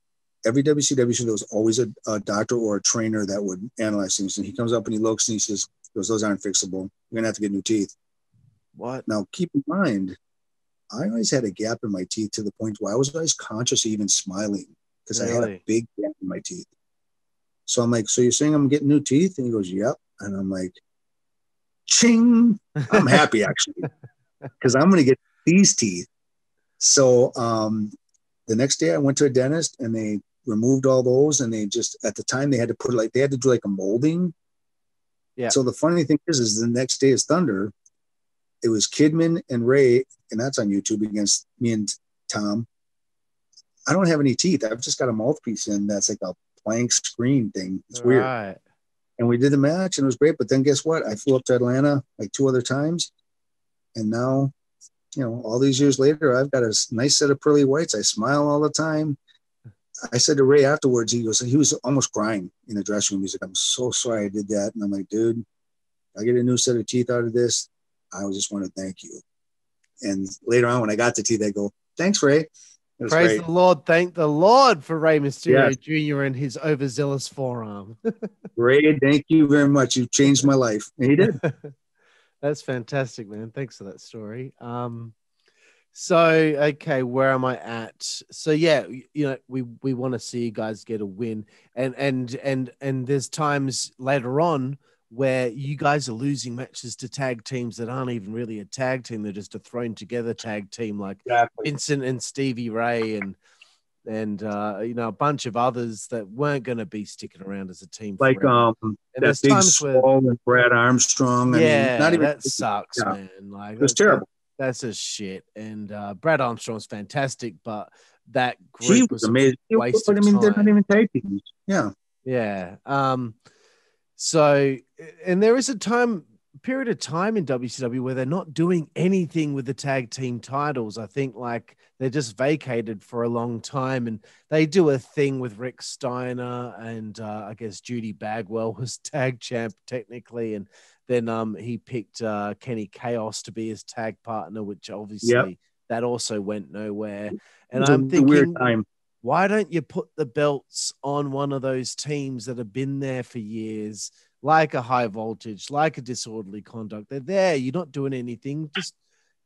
Every WCW show, there was always a doctor or a trainer that would analyze things. And he comes up, and he looks, and he says, those aren't fixable. You're going to have to get new teeth. What? Now, keep in mind, I always had a gap in my teeth to the point where I was always conscious of even smiling because I had a big gap in my teeth. So I'm like, so you're saying I'm getting new teeth? And he goes, yep. And I'm like, ching. I'm happy, actually, because I'm going to get these teeth. So the next day I went to a dentist and they removed all those. And they just, at the time they had to put like, they had to do like a molding. Yeah. So the funny thing is the next day is Thunder. It was Kidman and Ray, and that's on YouTube, against me and Tom. I don't have any teeth. I've just got a mouthpiece in that's like a blank screen thing. It's weird. And we did the match and it was great. But then guess what? I flew up to Atlanta like 2 other times. And now, you know, all these years later, I've got a nice set of pearly whites. I smile all the time. I said to Ray afterwards, he was almost crying in the dressing room. He's like, I'm so sorry I did that. And I'm like, dude, I get a new set of teeth out of this. I just want to thank you. And later on, when I got the teeth, I go, thanks, Ray. Praise the Lord. Thank the Lord for Rey Mysterio Jr. and his overzealous forearm. Ray, thank you very much. You changed my life. And he did. That's fantastic, man. Thanks for that story. So, okay, where am I at? So, yeah, you know, we want to see you guys get a win. And there's times later on where you guys are losing matches to tag teams that aren't even really a tag team. They're just a thrown together tag team, like Vincent and Stevie Ray and you know, a bunch of others that weren't going to be sticking around as a team. Like, and that big Swole and Brad Armstrong. Yeah, I mean, not even, that sucks, man. Like, it was terrible. That's a shit. And Brad Armstrong's fantastic, but that group was amazing. But I mean, they're not even tag teams. Yeah. Yeah. So, and there is a period of time in WCW where they're not doing anything with the tag team titles. I think like they're just vacated for a long time, and they do a thing with Rick Steiner and I guess Judy Bagwell was tag champ technically. And then he picked Kenny Chaos to be his tag partner, which obviously that also went nowhere. And I'm thinking, weird time. Why don't you put the belts on one of those teams that have been there for years, like a High Voltage, like a Disorderly Conduct? They're there. You're not doing anything.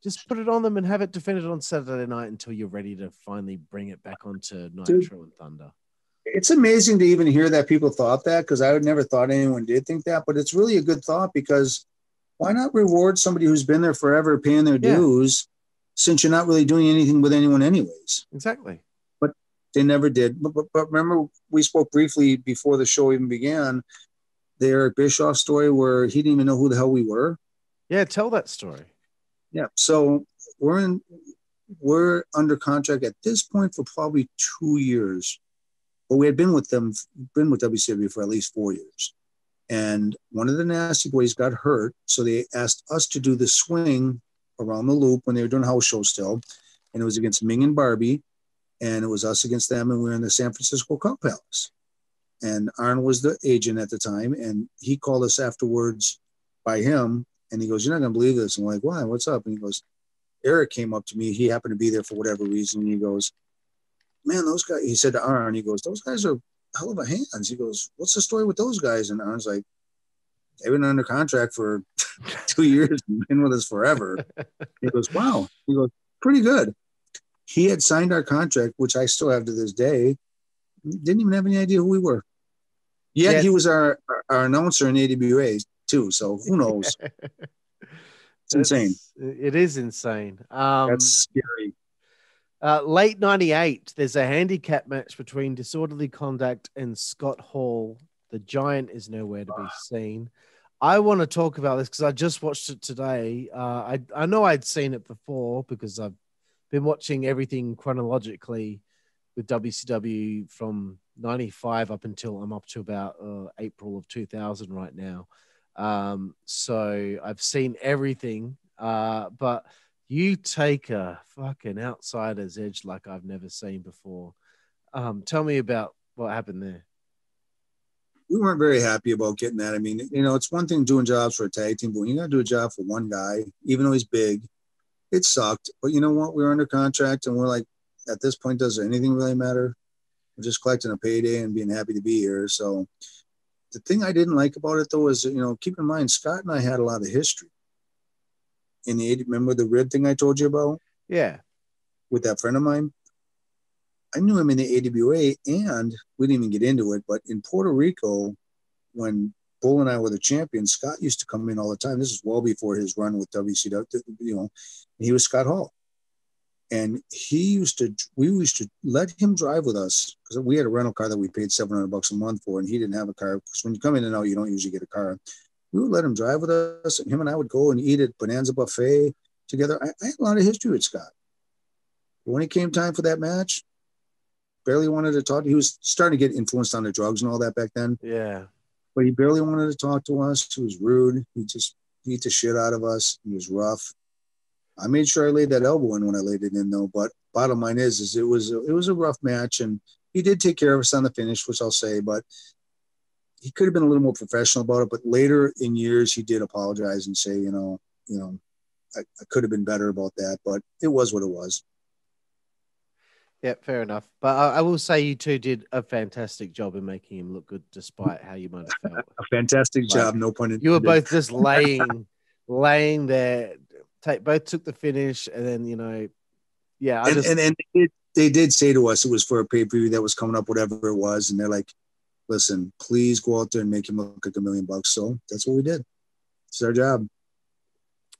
Just put it on them and have it defended on Saturday night until you're ready to finally bring it back onto Nitro and Thunder. It's amazing to even hear that people thought that, because I would never thought anyone did think that. But it's really a good thought, because why not reward somebody who's been there forever paying their dues, since you're not really doing anything with anyone anyways? Exactly. They never did. But remember, we spoke briefly before the show even began, the Eric Bischoff story where he didn't even know who the hell we were. Yeah, tell that story. Yeah, so we're under contract at this point for probably 2 years. But we had been with WCW for at least 4 years. And one of the Nasty Boys got hurt, so they asked us to do the swing around the loop when they were doing a house show still. And it was against Ming and Barbie. And it was us against them, and we were in the San Francisco Cup Palace. And Arn was the agent at the time, and he called us afterwards by him, and he goes, you're not going to believe this. I'm like, why? What's up? And he goes, Eric came up to me. He happened to be there for whatever reason. And he goes, man, those guys, he said to Arn, he goes, those guys are hell of a hands. He goes, what's the story with those guys? And Arn's like, they've been under contract for 2 years and been with us forever. He goes, wow. He goes, pretty good. He had signed our contract, which I still have to this day. Didn't even have any idea who we were. Yet he was our announcer in AWA too. So who knows? It's insane. It is insane. That's scary. Late 98, there's a handicap match between Disorderly Conduct and Scott Hall. The Giant is nowhere to be seen. I want to talk about this because I just watched it today. I know I'd seen it before because I've been watching everything chronologically with WCW from 95 up until I'm up to about April of 2000 right now. So I've seen everything, but you take a fucking outsider's edge like I've never seen before. Tell me about what happened there. We weren't very happy about getting that. I mean, you know, it's one thing doing jobs for a tag team, but when you got to do a job for one guy, even though he's big, it sucked, but you know what? We were under contract, and we're like, at this point, does anything really matter? We're just collecting a payday and being happy to be here. So the thing I didn't like about it, though, is, you know, keep in mind, Scott and I had a lot of history. In the 80s, remember the rib thing I told you about? Yeah. With that friend of mine? I knew him in the AWA, and we didn't even get into it, but in Puerto Rico, when Bull and I were the champions, Scott used to come in all the time. This is well before his run with WCW, you know, and he was Scott Hall. And we used to let him drive with us because we had a rental car that we paid $700 a month for, and he didn't have a car because when you come in and out, you don't usually get a car. We would let him drive with us, and him and I would go and eat at Bonanza Buffet together. I had a lot of history with Scott. When it came time for that match, barely wanted to talk. He was starting to get influenced on the drugs and all that back then. Yeah. But he barely wanted to talk to us. He was rude. He just beat the shit out of us. He was rough. I made sure I laid that elbow in when I laid it in, though. But bottom line is it was a rough match, and he did take care of us on the finish, which I'll say. But he could have been a little more professional about it. But later in years, he did apologize and say, you know, I could have been better about that. But it was what it was. Yeah, fair enough. But I will say you two did a fantastic job in making him look good, despite how you might have felt. A fantastic job, no pun intended. You were both just laying there. Both took the finish, and then, you know, yeah. They did say to us it was for a pay-per-view that was coming up, whatever it was, and they're like, listen, please go out there and make him look like $1 million. So that's what we did. It's our job.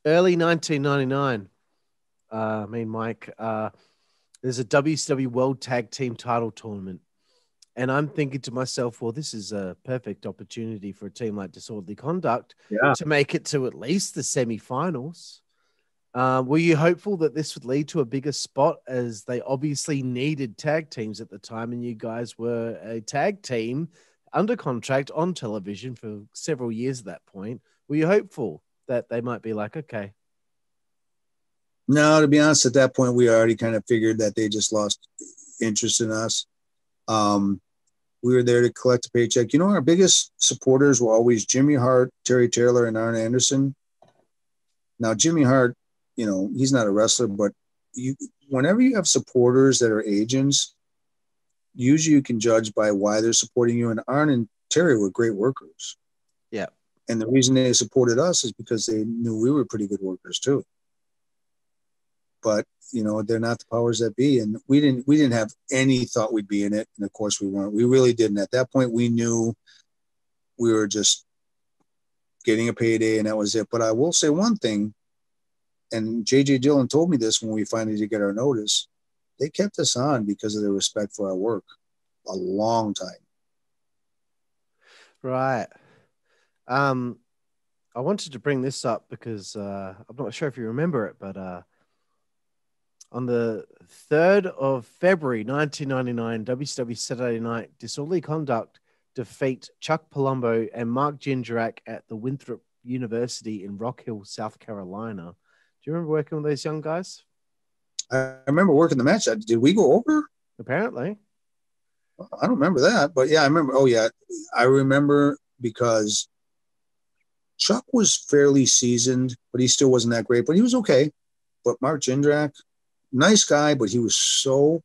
Early 1999, Mean Mike, there's a WCW World Tag Team title tournament. And I'm thinking to myself, well, this is a perfect opportunity for a team like Disorderly Conduct to make it to at least the semifinals. Were you hopeful that this would lead to a bigger spot, as they obviously needed tag teams at the time, and you guys were a tag team under contract on television for several years at that point? Were you hopeful that they might be like, okay? No, to be honest, at that point, we already kind of figured that they just lost interest in us. We were there to collect a paycheck. You know, our biggest supporters were always Jimmy Hart, Terry Taylor, and Arn Anderson. Now, Jimmy Hart, you know, he's not a wrestler, but whenever you have supporters that are agents, usually you can judge by why they're supporting you. And Arn and Terry were great workers. Yeah. And the reason they supported us is because they knew we were pretty good workers too. But, you know, they're not the powers that be. And we didn't have any thought we'd be in it. And of course we weren't. We really didn't. At that point, we knew we were just getting a payday, and that was it. But I will say one thing. And J.J. Dillon told me this when we finally did get our notice. They kept us on because of their respect for our work a long time. Right. I wanted to bring this up because I'm not sure if you remember it, but on the 3rd of February 1999, WCW Saturday Night, Disorderly Conduct defeat Chuck Palumbo and Mark Jindrak at the Winthrop University in Rock Hill, South Carolina. Do you remember working with those young guys? I remember working the match. Did we go over? Apparently. I don't remember that, but yeah, I remember. Oh yeah. I remember because Chuck was fairly seasoned, but he still wasn't that great, but he was okay. But Mark Jindrak, nice guy, but he was so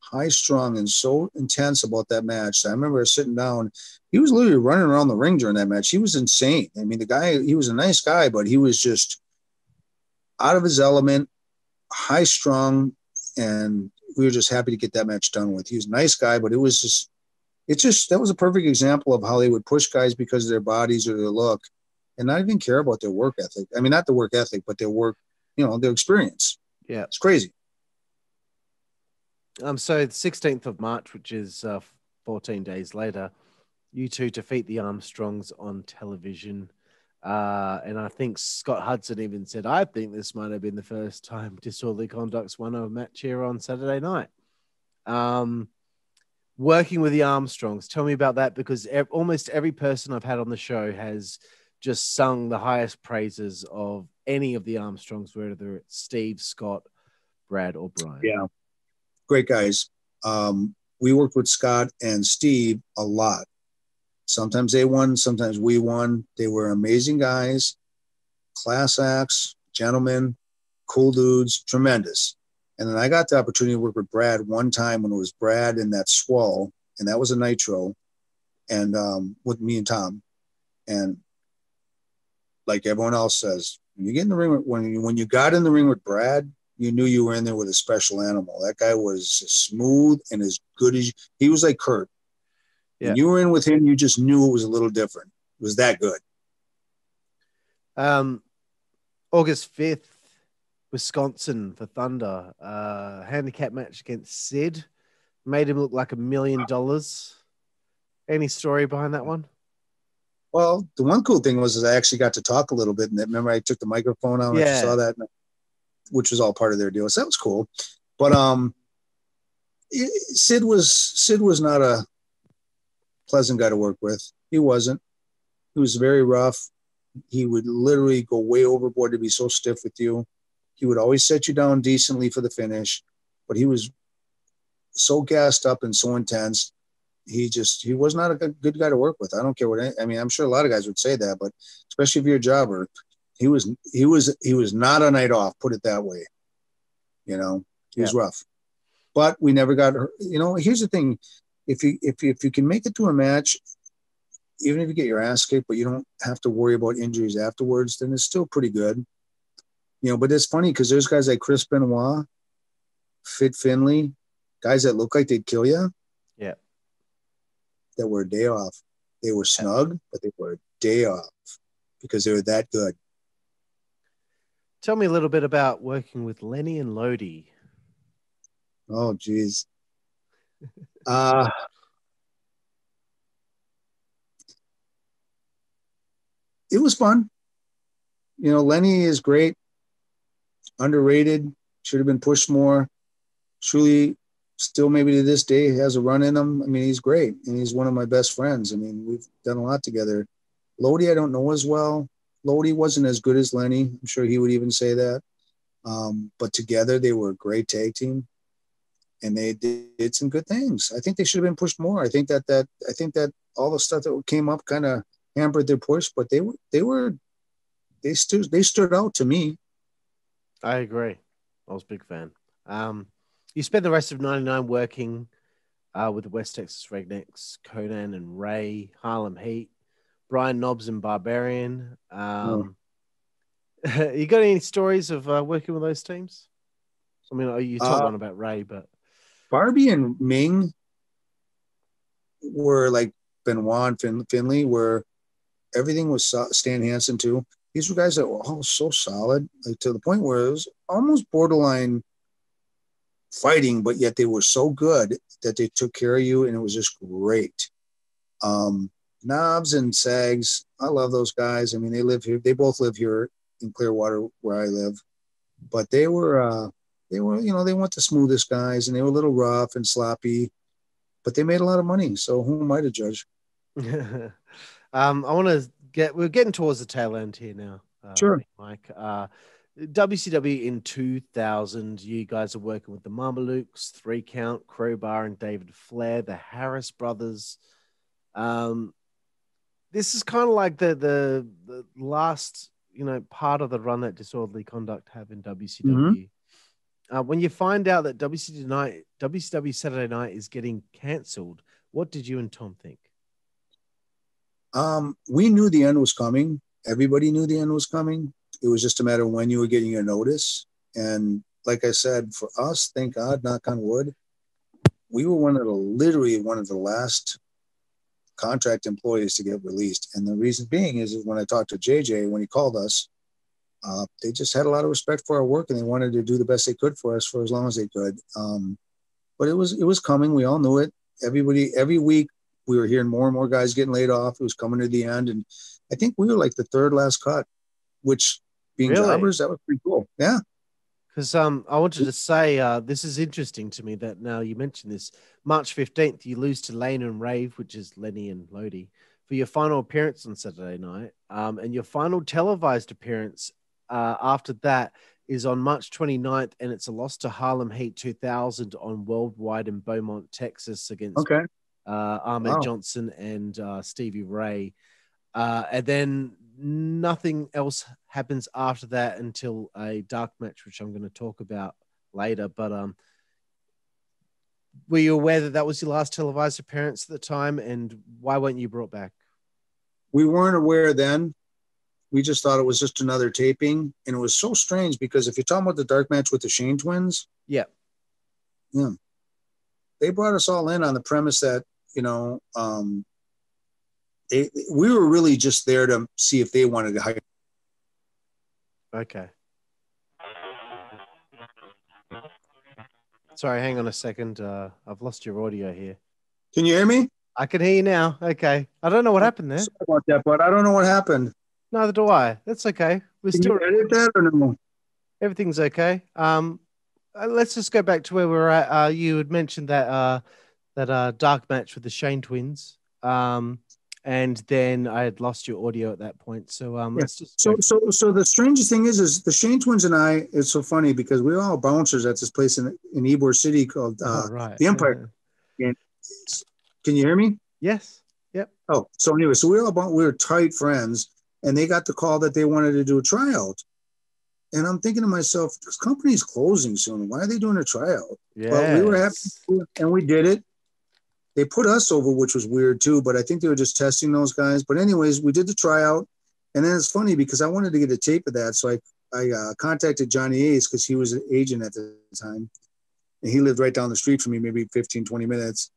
high strung and so intense about that match. I remember sitting down. He was literally running around the ring during that match. He was insane. I mean, the guy, he was a nice guy, but he was just out of his element, high strung, and we were just happy to get that match done with. He was a nice guy, but that was a perfect example of how they would push guys because of their bodies or their look and not even care about their work ethic. I mean, not the work ethic, but their work, you know, their experience. Yeah. It's crazy. So the 16th of March, which is 14 days later, you two defeat the Armstrongs on television. And I think Scott Hudson even said, I think this might have been the first time Disorderly Conduct's won a match here on Saturday night. Working with the Armstrongs, tell me about that, because almost every person I've had on the show has just sung the highest praises of any of the Armstrongs, whether it's Steve, Scott, Brad, or Brian. Yeah, great guys. We worked with Scott and Steve a lot. Sometimes they won, sometimes we won. They were amazing guys, class acts, gentlemen, cool dudes, tremendous. And then I got the opportunity to work with Brad one time when it was Brad and that Swole, and that was a Nitro, and with me and Tom. And like everyone else says, when you get in the ring, when you got in the ring with Brad, you knew you were in there with a special animal. That guy was as smooth and as good as he was, like Kurt. Yeah. When you were in with him, you just knew it was a little different. It was that good. August 5th Wisconsin for Thunder. Handicap match against Sid. Made him look like $1 million. Any story behind that one? Well, the one cool thing was I actually got to talk a little bit. And remember, I took the microphone out and saw that, which was all part of their deal. So that was cool. But Sid was not a pleasant guy to work with. He wasn't. He was very rough. He would literally go way overboard to be so stiff with you. He would always set you down decently for the finish, but he was so gassed up and so intense. He was not a good guy to work with. I don't care what, I'm sure a lot of guys would say that, but especially if you're a jobber, he was not a night off, put it that way. You know, he was rough, but we never got, here's the thing. If you can make it to a match, even if you get your ass kicked, but you don't have to worry about injuries afterwards, then it's still pretty good. But it's funny because there's guys like Chris Benoit, Fit Finley, guys that look like they'd kill you. Yeah. That were a day off. They were snug, but they were a day off because they were that good. Tell me a little bit about working with Lenny and Lodi. Oh, geez. It was fun. Lenny is great. Underrated. Should have been pushed more. Truly, still maybe to this day, has a run in him. He's great. And he's one of my best friends. We've done a lot together. Lodi, I don't know as well. Lodi wasn't as good as Lenny. I'm sure he would even say that. But together, they were a great tag team. And they did some good things. I think they should have been pushed more. I think that all the stuff that came up kind of hampered their push, but they stood out to me. I agree. I was a big fan. You spent the rest of 99 working with the West Texas Rednecks, Conan and Ray, Harlem Heat, Brian Knobbs and Barbarian. You got any stories of working with those teams? You talked on about Ray, but Barbie and Ming were like Benoit and Finley, where everything was Stan Hansen too. These were guys that were all so solid, like to the point where it was almost borderline fighting, but yet they were so good that they took care of you, and it was just great. Knobs and Sags, I love those guys. They live here. They both live here in Clearwater, where I live, but they were. They weren't the smoothest guys, and they were a little rough and sloppy, but they made a lot of money. So who am I to judge? We're getting towards the tail end here now. Sure. Mike, WCW in 2000, you guys are working with the Mamelukes, 3 Count, Crowbar and David Flair, the Harris brothers. This is kind of like the last, part of the run that Disorderly Conduct have in WCW. Mm-hmm. When you find out that WCW Saturday Night is getting canceled, what did you and Tom think? We knew the end was coming. Everybody knew the end was coming. It was just a matter of when you were getting your notice. And like I said, for us, thank God, knock on wood, we were literally one of the last contract employees to get released. And the reason being is when I talked to JJ, when he called us, they just had a lot of respect for our work, and they wanted to do the best they could for us for as long as they could. But it was coming. We all knew it. Everybody, every week we were hearing more and more guys getting laid off. It was coming to the end. And I think we were like the third last cut, which being jobbers, that was pretty cool. Yeah. Because I wanted to say, this is interesting to me that now you mentioned this. March 15th, you lose to Lane and Rave, which is Lenny and Lodi, for your final appearance on Saturday night, and your final televised appearance after that is on March 29th, and it's a loss to Harlem Heat 2000 on Worldwide in Beaumont, Texas against Ahmed Johnson and Stevie Ray. And then nothing else happens after that until a dark match, which I'm going to talk about later. But were you aware that that was your last televised appearance at the time, and why weren't you brought back? We weren't aware then. We just thought it was just another taping, and it was so strange because if you're talking about the dark match with the Shane twins, they brought us all in on the premise that we were really just there to see if they wanted to hire. Okay, Sorry, hang on a second. I've lost your audio here. Can you hear me? I can hear you now. Okay. I don't know what happened there. Sorry about that, but I don't know what happened. Neither do I. That's okay. We're can still you edit that or no? Everything's okay. Let's just go back to where we're at. You had mentioned that that dark match with the Shane twins. And then I had lost your audio at that point. So let's just so the strangest thing is the Shane twins and I, it's so funny because we were all bouncers at this place in Ybor City called the Empire. Yeah. And can you hear me? Yes. Yep. Oh, so anyway, so we were tight friends, and they got the call that they wanted to do a tryout. And I'm thinking to myself, this company's closing soon. Why are they doing a tryout? Yeah. Well, we were happy and we did it. They put us over, which was weird too, but I think they were just testing those guys. But anyways, we did the tryout. And then it's funny because I wanted to get a tape of that. So I contacted Johnny Ace because he was an agent at the time. And he lived right down the street from me, maybe 15, 20 minutes.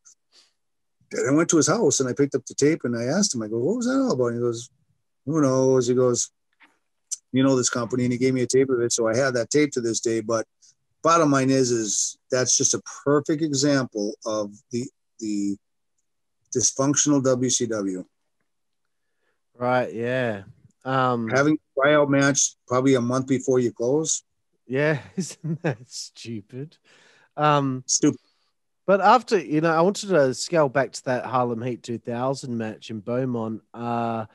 And I went to his house and I picked up the tape and I asked him, I go, what was that all about? And he goes, who knows? He goes, you know this company. And he gave me a tape of it. So I have that tape to this day. But bottom line is that's just a perfect example of the dysfunctional WCW. Right, yeah. Having a tryout match probably a month before you close. Yeah, isn't that stupid? Stupid. But after, you know, I wanted to scale back to that Harlem Heat 2000 match in Beaumont. What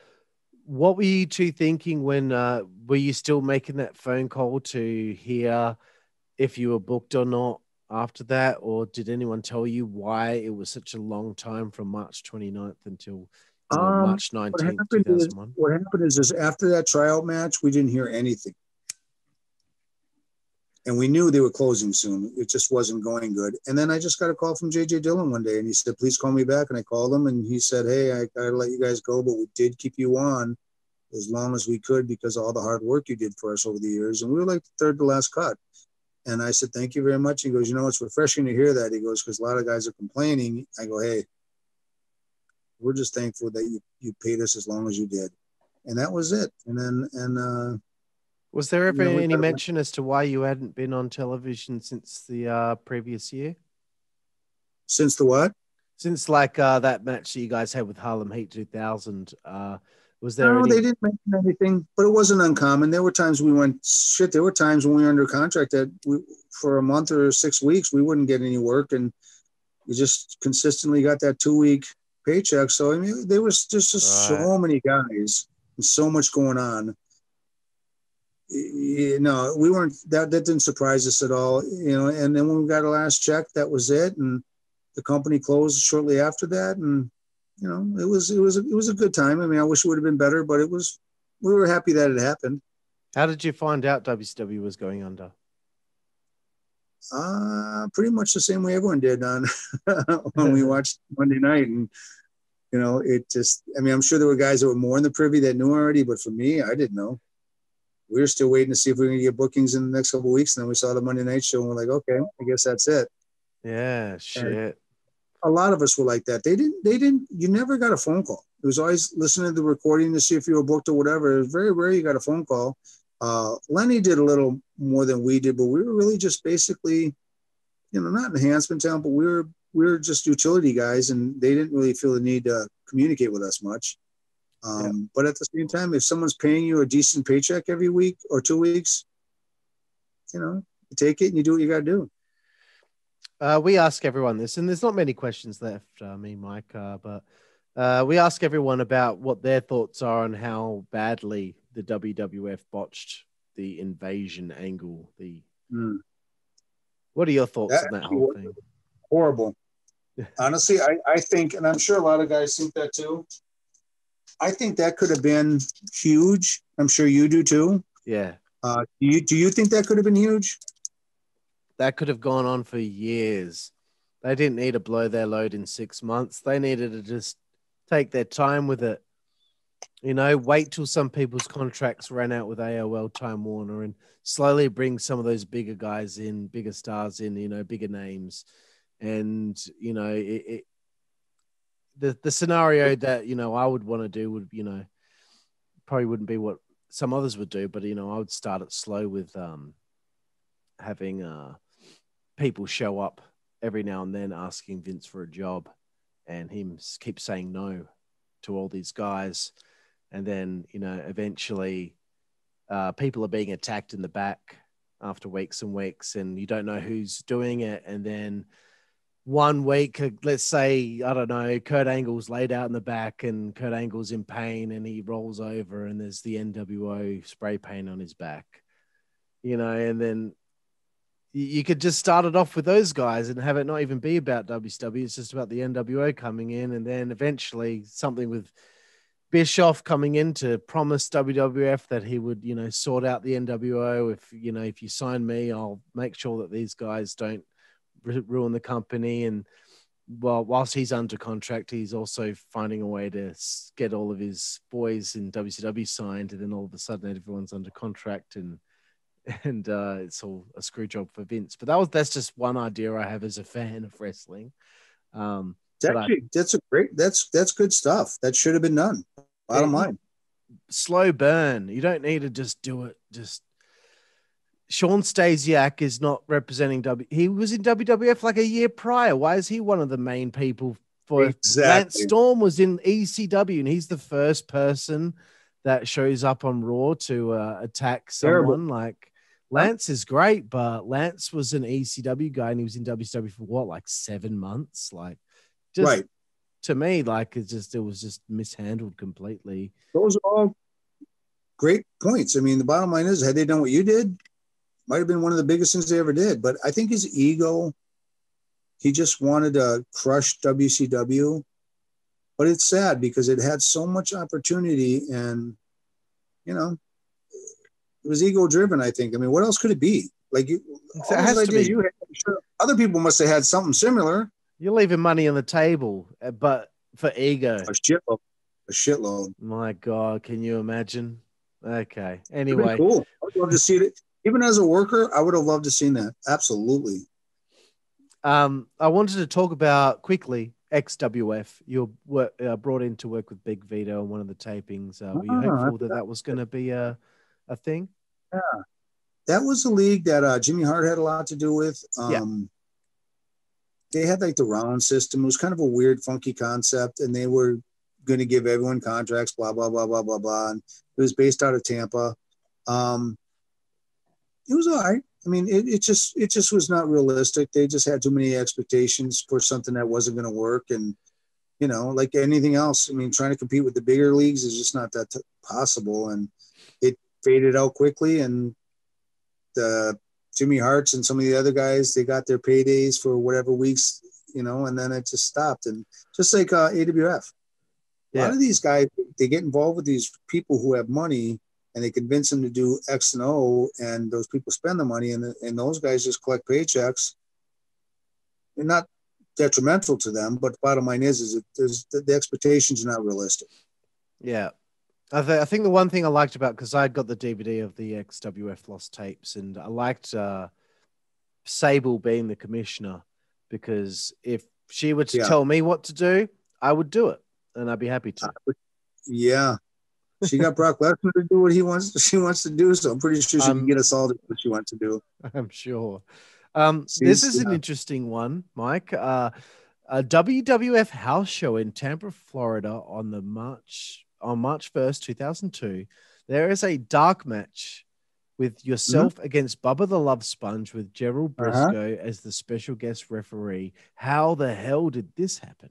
were you two thinking when, were you still making that phone call to hear if you were booked or not? After that, or did anyone tell you why it was such a long time from March 29th until March 19th, 2001? What happened is after that tryout match, we didn't hear anything. And we knew they were closing soon. It just wasn't going good. And then I just got a call from J.J. Dillon one day, and he said, please call me back. And I called him, and he said, hey, I got to let you guys go, but we did keep you on as long as we could because of all the hard work you did for us over the years. And we were like the third to last cut. And I said, thank you very much. He goes, you know, it's refreshing to hear that. He goes, because a lot of guys are complaining. I go, hey, we're just thankful that you paid us as long as you did. And that was it. And then, was there ever any mention as to why you hadn't been on television since the previous year? Since the what? Since like that match that you guys had with Harlem Heat 2000, was there no, they didn't mention anything, but it wasn't uncommon. There were times we went, shit, there were times when we were under contract that for a month or 6 weeks, we wouldn't get any work. And we just consistently got that 2-week paycheck. So, I mean, there was just right. So many guys and so much going on. You know, we weren't, that didn't surprise us at all, you know. And then when we got our last check, that was it. And the company closed shortly after that. And you know, it was a good time. I mean, I wish it would have been better, but we were happy that it happened. How did you find out WCW was going under? Pretty much the same way everyone did on when we watched Monday night. And, you know, it just, I mean, I'm sure there were guys that were more in the privy that knew already, but for me, I didn't know. We were still waiting to see if we were going to get bookings in the next couple of weeks. And then we saw the Monday night show and we're like, okay, I guess that's it. Yeah, shit. And, a lot of us were like that. They didn't, you never got a phone call. It was always listening to the recording to see if you were booked or whatever. It was very rare you got a phone call. Lenny did a little more than we did, but we were really just basically, you know, not enhancement talent, but we were just utility guys, and they didn't really feel the need to communicate with us much. But at the same time, if someone's paying you a decent paycheck every week or 2 weeks, you know, you take it and you do what you got to do. We ask everyone this, and there's not many questions left, me, Mike, but we ask everyone about what their thoughts are on how badly the WWF botched the invasion angle. What are your thoughts on that whole thing? Horrible. Honestly, I think, and I'm sure a lot of guys think that too, I think that could have been huge. I'm sure you do too. Yeah. Do you think that could have been huge? That could have gone on for years. They didn't need to blow their load in 6 months. They needed to just take their time with it. You know, wait till some people's contracts ran out with AOL, Time Warner, and slowly bring some of those bigger guys in, bigger stars in, you know, bigger names. And, you know, the scenario that, you know, I would want to do would, you know, probably wouldn't be what some others would do, but, you know, I would start it slow with having people show up every now and then asking Vince for a job, and him keep saying no to all these guys. And then, you know, eventually people are being attacked in the back after weeks and weeks, and you don't know who's doing it. And then one week, let's say, I don't know, Kurt Angle's laid out in the back and Kurt Angle's in pain and he rolls over and there's the NWO spray paint on his back, you know. And then you could just start it off with those guys and have it not even be about WCW. It's just about the NWO coming in, and then eventually something with Bischoff coming in to promise WWF that he would, you know, sort out the NWO. If, you know, if you sign me, I'll make sure that these guys don't ruin the company. And well, whilst he's under contract, he's also finding a way to get all of his boys in WCW signed, and then all of a sudden everyone's under contract, and it's all a screw job for Vince. But that's just one idea I have as a fan of wrestling. That's good stuff. That should have been done. Bottom line, slow burn. You don't need to just do it. Just Sean Stasiak is not representing He was in WWF like a year prior. Why is he one of the main people for Lance Storm was in ECW, and he's the first person that shows up on Raw to attack someone. Terrible. Like Lance is great, but Lance was an ECW guy and he was in WCW for what, like 7 months? Like, just right. To me, like, it was just mishandled completely. Those are all great points. I mean, the bottom line is, had they done what you did, might have been one of the biggest things they ever did. But I think his ego, he just wanted to crush WCW. But it's sad because it had so much opportunity, and, you know, it was ego driven, I think. I mean, what else could it be? Like, other people must have had something similar. You're leaving money on the table, but for ego. A shitload. My God, can you imagine? Okay. Anyway. Cool. I would love to see it. Even as a worker, I would have loved to seen that. Absolutely. I wanted to talk about quickly XWF. You were brought in to work with Big Vito on one of the tapings. Were you hopeful that was going to be a thing? Yeah. That was a league that Jimmy Hart had a lot to do with. They had like the round system. It was kind of a weird, funky concept, and they were going to give everyone contracts, blah, blah, blah, blah, blah, blah. And it was based out of Tampa. It was all right. I mean, it just was not realistic. They just had too many expectations for something that wasn't going to work. And, you know, like anything else, I mean, trying to compete with the bigger leagues is just not that possible. And it faded out quickly. And the Jimmy Hart's and some of the other guys, they got their paydays for whatever weeks, you know, and then it just stopped. And just like AWF, a lot of these guys, they get involved with these people who have money, and they convince them to do X and O, and those people spend the money, and those guys just collect paychecks. They're not detrimental to them, but the bottom line is the expectations are not realistic. Yeah. I think the one thing I liked about, because I got the DVD of the XWF lost tapes, and I liked Sable being the commissioner, because if she were to tell me what to do, I would do it, and I'd be happy to. Yeah. She got Brock Lesnar to do what she wants to do, so I'm pretty sure she can get us all to do what she wants to do. I'm sure. This is an interesting one, Mike. A WWF house show in Tampa, Florida on March 1st, 2002. There is a dark match with yourself against Bubba the Love Sponge, with Gerald Briscoe as the special guest referee. How the hell did this happen?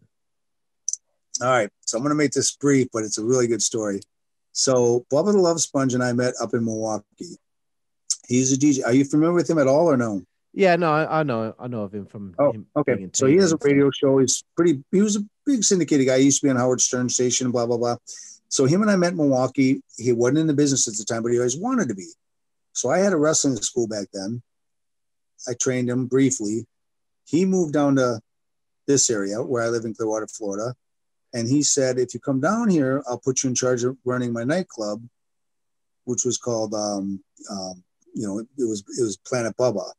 All right, so I'm going to make this brief, but it's a really good story. So Bubba the Love Sponge and I met up in Milwaukee. He's a DJ. Are you familiar with him at all or no? Yeah, no, I know of him from. Oh, him okay. So he has a radio show. He was a big syndicated guy. He used to be on Howard Stern station, blah, blah, blah. So him and I met in Milwaukee. He wasn't in the business at the time, but he always wanted to be. So I had a wrestling school back then. I trained him briefly. He moved down to this area where I live in Clearwater, Florida. And he said, if you come down here, I'll put you in charge of running my nightclub, which was called, it was Planet Bubba.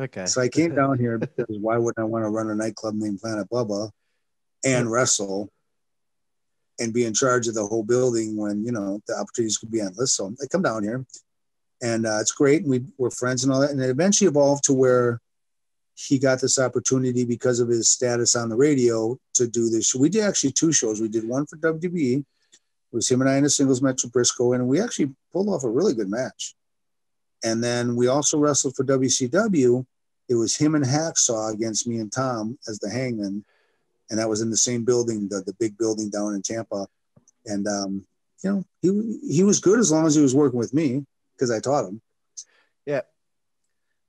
Okay. So I came down here because why wouldn't I want to run a nightclub named Planet Bubba and wrestle and be in charge of the whole building when, you know, the opportunities could be endless. So I come down here, and it's great. And we're friends and all that. And it eventually evolved to where he got this opportunity because of his status on the radio to do this. We did actually two shows. We did one for WWE. It was him and I in a singles match with Briscoe, and we actually pulled off a really good match. And then we also wrestled for WCW. It was him and Hacksaw against me and Tom as the Hangman. And that was in the same building, the big building down in Tampa. And, you know, he was good as long as he was working with me because I taught him. Yeah.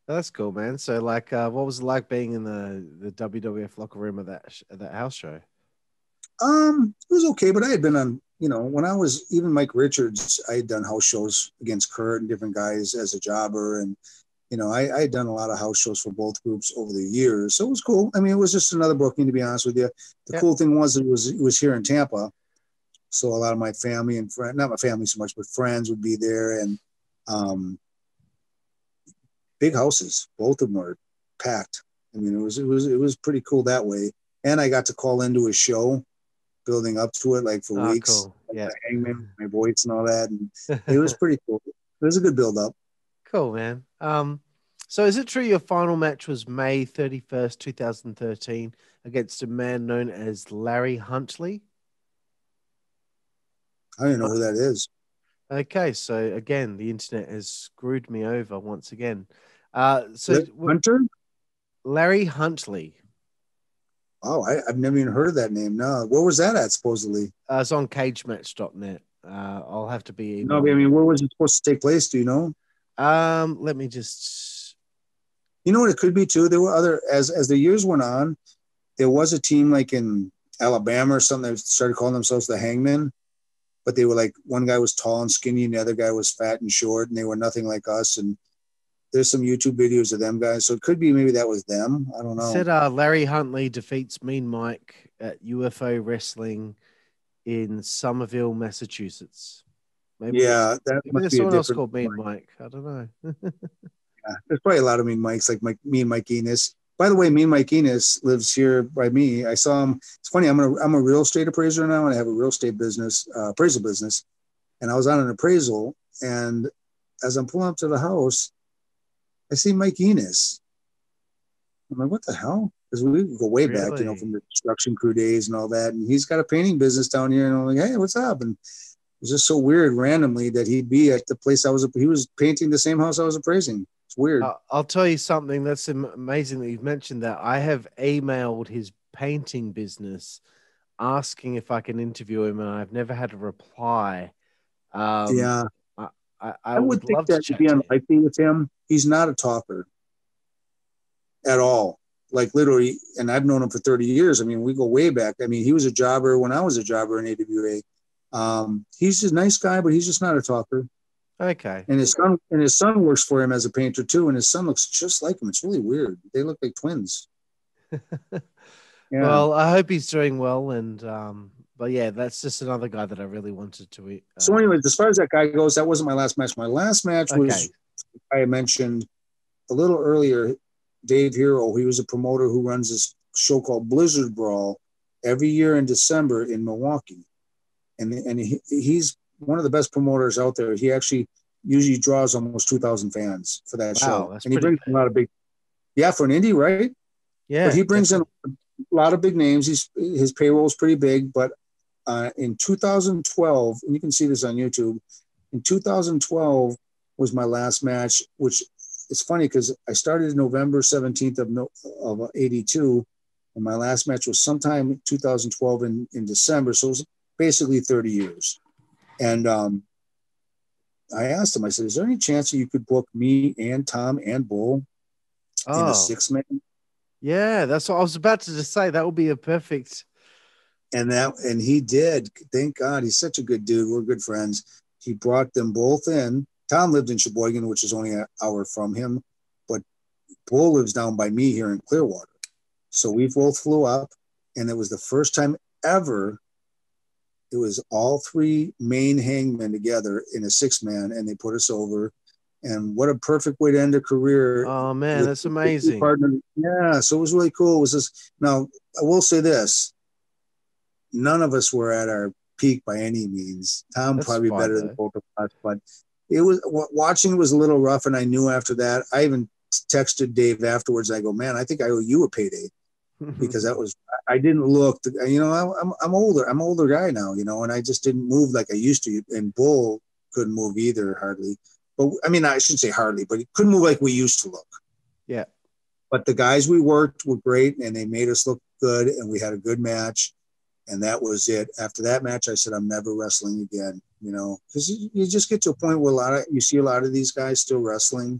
That's cool, man. So, like, what was it like being in the WWF locker room of that house show? It was okay, but I had been on, you know, when I was even Mike Richards, I had done house shows against Kurt and different guys as a jobber, and you know, I had done a lot of house shows for both groups over the years, so it was cool. I mean, it was just another booking, to be honest with you. The cool thing was it was here in Tampa, so a lot of my family and friends, not my family so much, but friends would be there, and big houses, both of them were packed. I mean, it was pretty cool that way. And I got to call into a show building up to it, like for weeks. Cool. Yeah. Hangman, my voice and all that. And it was pretty cool. It was a good build up. Cool, man. So is it true your final match was May 31st, 2013 against a man known as Larry Huntley? I don't know who that is. Okay, so again, the internet has screwed me over once again. So Hunter? Larry Huntley. Oh, I've never even heard of that name. No, where was that at? Supposedly, it's on CageMatch.net. I'll have to be. No, I mean, where was it supposed to take place? Do you know? Let me just. You know what it could be too. There were other as the years went on, there was a team like in Alabama or something that started calling themselves the Hangmen. But they were like, one guy was tall and skinny and the other guy was fat and short, and they were nothing like us. And there's some YouTube videos of them guys. So it could be maybe that was them. I don't know. It said Larry Huntley defeats Mean Mike at UFO Wrestling in Somerville, Massachusetts. Maybe maybe someone else called Mean Mike. I don't know. Yeah, there's probably a lot of Mean Mikes, like Mean Mike Enos. By the way, Mean Mike Enos lives here by me. I saw him. It's funny. I'm a real estate appraiser now, and I have a real estate business, appraisal business. And I was on an appraisal, and as I'm pulling up to the house, I see Mike Enos. I'm like, what the hell? Because we go way back, you know, from the construction crew days and all that. And he's got a painting business down here. And I'm like, hey, what's up? And it was just so weird, randomly, that he'd be at the place he was painting the same house I was appraising. Weird. I'll tell you something that's amazing that you've mentioned that. I have emailed his painting business asking if I can interview him, and I've never had a reply. Yeah, I would think that should be unlikely with him. He's not a talker at all, like literally. And I've known him for 30 years. I mean, we go way back. I mean, he was a jobber when I was a jobber in AWA. He's a nice guy, but he's just not a talker. Okay. And his son works for him as a painter too, and his son looks just like him. It's really weird. They look like twins. Yeah. Well, I hope he's doing well, and but yeah, that's just another guy that I really wanted to eat. So anyway, as far as that guy goes, that wasn't my last match. My last match was, I mentioned a little earlier, Dave Hero. He was a promoter who runs this show called Blizzard Brawl every year in December in Milwaukee, and he's one of the best promoters out there. He actually usually draws almost 2,000 fans for that show. And he brings a lot of big, for an indie, right? Yeah. But he brings in a lot of big names. His payroll is pretty big, but in 2012, and you can see this on YouTube, in 2012 was my last match, which is funny because I started November 17th of 82, and my last match was sometime in 2012 in December. So it was basically 30 years. And I asked him, I said, is there any chance that you could book me and Tom and Bull in a 6-man? Yeah, that's what I was about to just say. That would be a perfect. And he did. Thank God. He's such a good dude. We're good friends. He brought them both in. Tom lived in Sheboygan, which is only an hour from him. But Bull lives down by me here in Clearwater. So we both flew up. And it was the first time ever. It was all three main hangmen together in a 6-man, and they put us over. And what a perfect way to end a career. Oh, man, that's amazing. Yeah, so it was really cool. It was just, now, I will say this. None of us were at our peak by any means. Tom that's probably fine, better though. Than both of us. But it was, watching was a little rough, and I knew after that. I even texted Dave afterwards. I go, man, I think I owe you a payday because that was, I didn't look, you know, I'm older guy now, you know, and I just didn't move like I used to. And Bull couldn't move either, hardly. But I mean, I shouldn't say hardly, but he couldn't move like we used to look. Yeah. But the guys we worked were great and they made us look good and we had a good match. And that was it. After that match, I said, I'm never wrestling again, you know, because you just get to a point where you see a lot of these guys still wrestling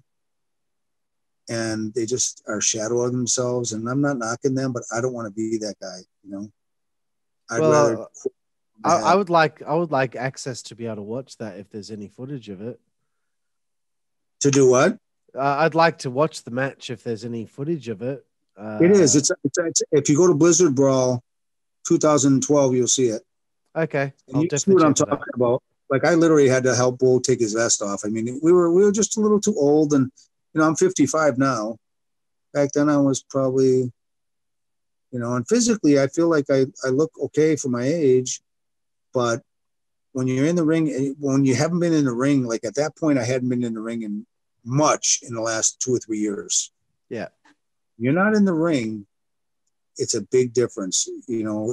and they just are shadow of themselves. And I'm not knocking them, but I don't want to be that guy, you know. I'd rather. I would like access to be able to watch that if there's any footage of it. To do what? I'd like to watch the match if there's any footage of it. It is. It's if you go to Blizzard Brawl 2012, you'll see it. Okay. You see what I'm talking about. Like, I literally had to help Bull take his vest off. I mean, we were just a little too old, and you know, I'm 55 now. Back then, I was probably, you know, and physically, I feel like I look okay for my age, but when you're in the ring, when you haven't been in the ring, like at that point, I hadn't been in the ring in much in the last 2 or 3 years. Yeah. You're not in the ring. It's a big difference. You know,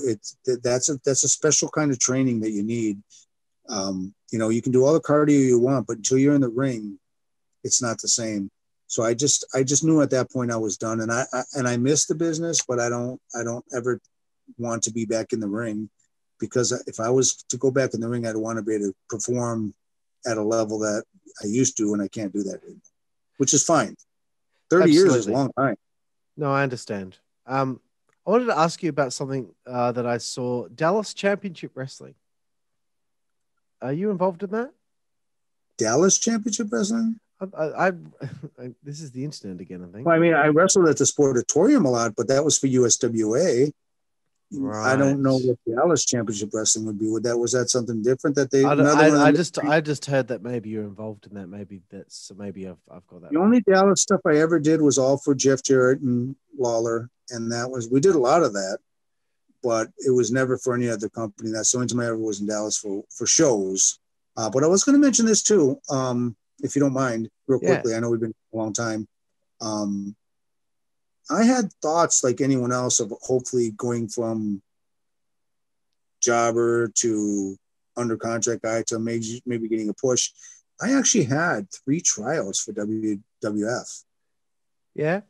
that's a special kind of training that you need. You know, you can do all the cardio you want, but until you're in the ring, it's not the same. So I just knew at that point I was done, and I missed the business, but I don't ever want to be back in the ring, because if I was to go back in the ring, I'd want to be able to perform at a level that I used to, and I can't do that anymore, which is fine. 30 Absolutely. Years is a long time. No, I understand. I wanted to ask you about something that I saw. Dallas Championship Wrestling. Are you involved in that? Dallas Championship Wrestling? I this is the internet again, I think. Well, I mean, I wrestled at the Sportatorium a lot, but that was for USWA. Right. I don't know what the Dallas Championship Wrestling would be. Was that something different that they? I just heard that maybe you're involved in that. Maybe I've got that. The only Dallas stuff I ever did was all for Jeff Jarrett and Lawler, and we did a lot of that, but it was never for any other company. That's the only time I ever was in Dallas for shows. But I was going to mention this too, if you don't mind, real quickly. Yeah. I know we've been a long time. I had thoughts like anyone else of hopefully going from jobber to under contract guy to maybe getting a push. I actually had 3 trials for WWF. Yeah.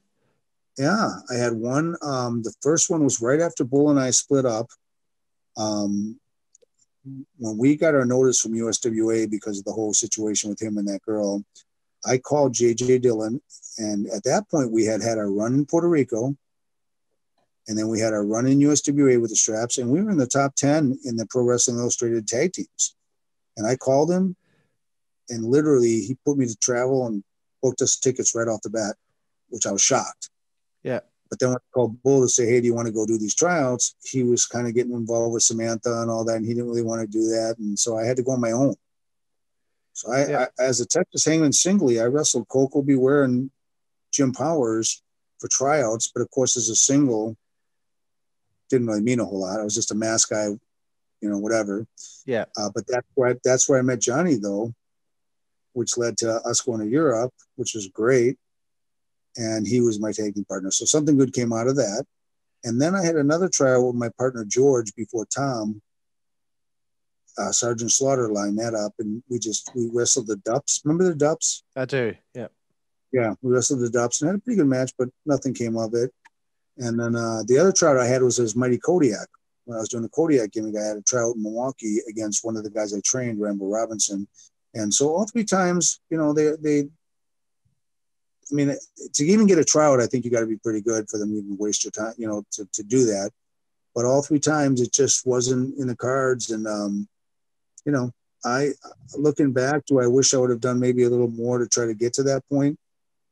Yeah. I had one. The first one was right after Bull and I split up. When we got our notice from USWA because of the whole situation with him and that girl, I called JJ Dillon, and at that point we had our run in Puerto Rico, and then we had our run in USWA with the straps, and we were in the top 10 in the Pro Wrestling Illustrated tag teams. And I called him, and literally he put me to travel and booked us tickets right off the bat, which I was shocked. Yeah. But then when I called Bull to say, hey, do you want to go do these tryouts? He was kind of getting involved with Samantha and all that, and he didn't really want to do that. And so I had to go on my own. So I, as a Texas Hangman singly, I wrestled Coco Beware and Jim Powers for tryouts. But of course, as a single, didn't really mean a whole lot. I was just a mask guy, you know, whatever. Yeah. But that's where I met Johnny, though, which led to us going to Europe, which was great. And he was my tag team partner. So something good came out of that. And then I had another tryout with my partner, George, before Tom. Sergeant Slaughter lined that up, and we wrestled the Dupps. Remember the Dupps? I do. Yeah. Yeah. We wrestled the Dupps and had a pretty good match, but nothing came of it. And then the other tryout I had was Mighty Kodiak. When I was doing the Kodiak gimmick, I had a tryout in Milwaukee against one of the guys I trained, Rambo Robinson. And so all 3 times, you know, I mean, to even get a tryout, I think you got to be pretty good for them to even waste your time, you know, to do that. But all 3 times, it just wasn't in the cards. And, you know, looking back, do I wish I would have done maybe a little more to try to get to that point?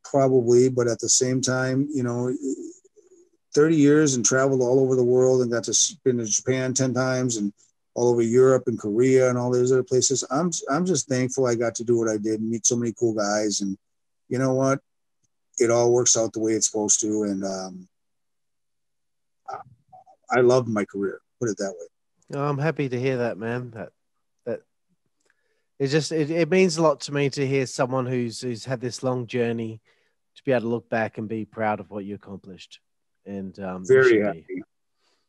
Probably. But at the same time, you know, 30 years and traveled all over the world and got to been to Japan 10 times and all over Europe and Korea and all those other places. I'm just thankful I got to do what I did and meet so many cool guys. And you know what? It all works out the way it's supposed to. And I love my career. Put it that way. I'm happy to hear that, man. It means a lot to me to hear someone who's had this long journey to be able to look back and be proud of what you accomplished. And very happy,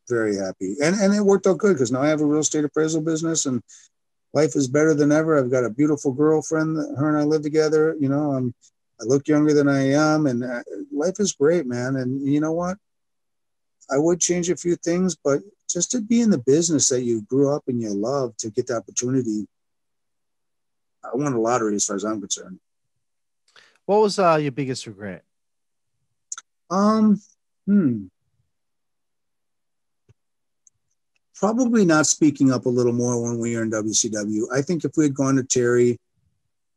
very happy. And it worked out good because now I have a real estate appraisal business and life is better than ever. I've got a beautiful girlfriend. Her and I live together. You know, I look younger than I am, and life is great, man. And you know what? I would change a few things, but just to be in the business that you grew up and you love, to get the opportunity. I won a lottery as far as I'm concerned. What was your biggest regret? Probably not speaking up a little more when we were in WCW. I think if we had gone to Terry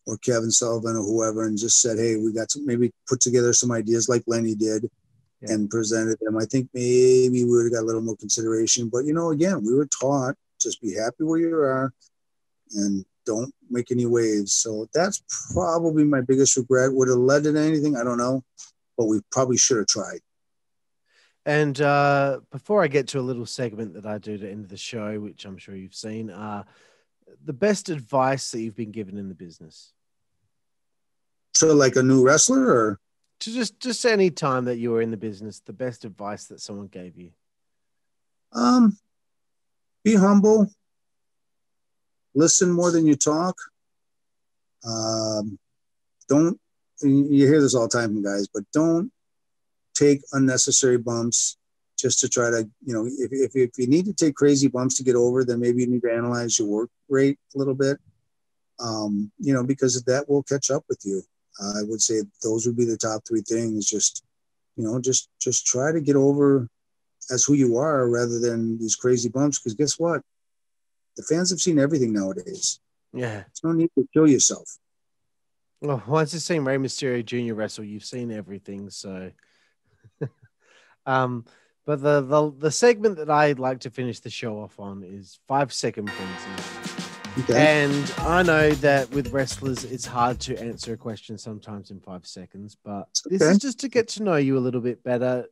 or Kevin Sullivan or whoever and just said, hey, we got some, maybe put together some ideas like Lenny did and presented them, I think maybe we would have got a little more consideration. But, you know, again, we were taught just be happy where you are and don't make any waves. So that's probably my biggest regret. Would have led to anything? I don't know, but we probably should have tried. And before I get to a little segment that I do to end the show, which I'm sure you've seen, the best advice that you've been given in the business. So like a new wrestler, or to just any time that you were in the business, the best advice that someone gave you. Be humble. Listen more than you talk. Don't, you hear this all the time from guys, but don't take unnecessary bumps just to try to, you know, if you need to take crazy bumps to get over, then maybe you need to analyze your work rate a little bit, you know, because that will catch up with you. I would say those would be the top three things. Just, you know, just try to get over as who you are rather than these crazy bumps. Because guess what? The fans have seen everything nowadays. Yeah. There's no need to kill yourself. Well, once you've seen Rey Mysterio Jr. wrestle, you've seen everything. So, but the segment that I'd like to finish the show off on is 5-second points. Okay. And I know that with wrestlers, it's hard to answer a question sometimes in 5 seconds, but this is just to get to know you a little bit better.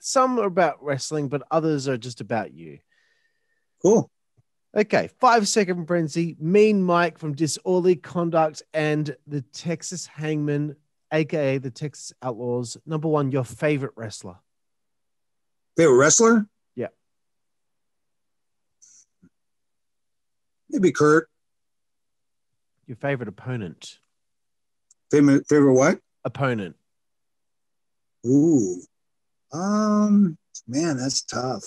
Some are about wrestling, but others are just about you. Cool. Okay, 5-second frenzy. Mean Mike from Disorderly Conduct and the Texas Hangman, aka the Texas Outlaws. Number one, your favorite wrestler. Favorite wrestler? Yeah. Maybe Kurt. Your favorite opponent. Favorite what? Opponent. Ooh. Man, that's tough.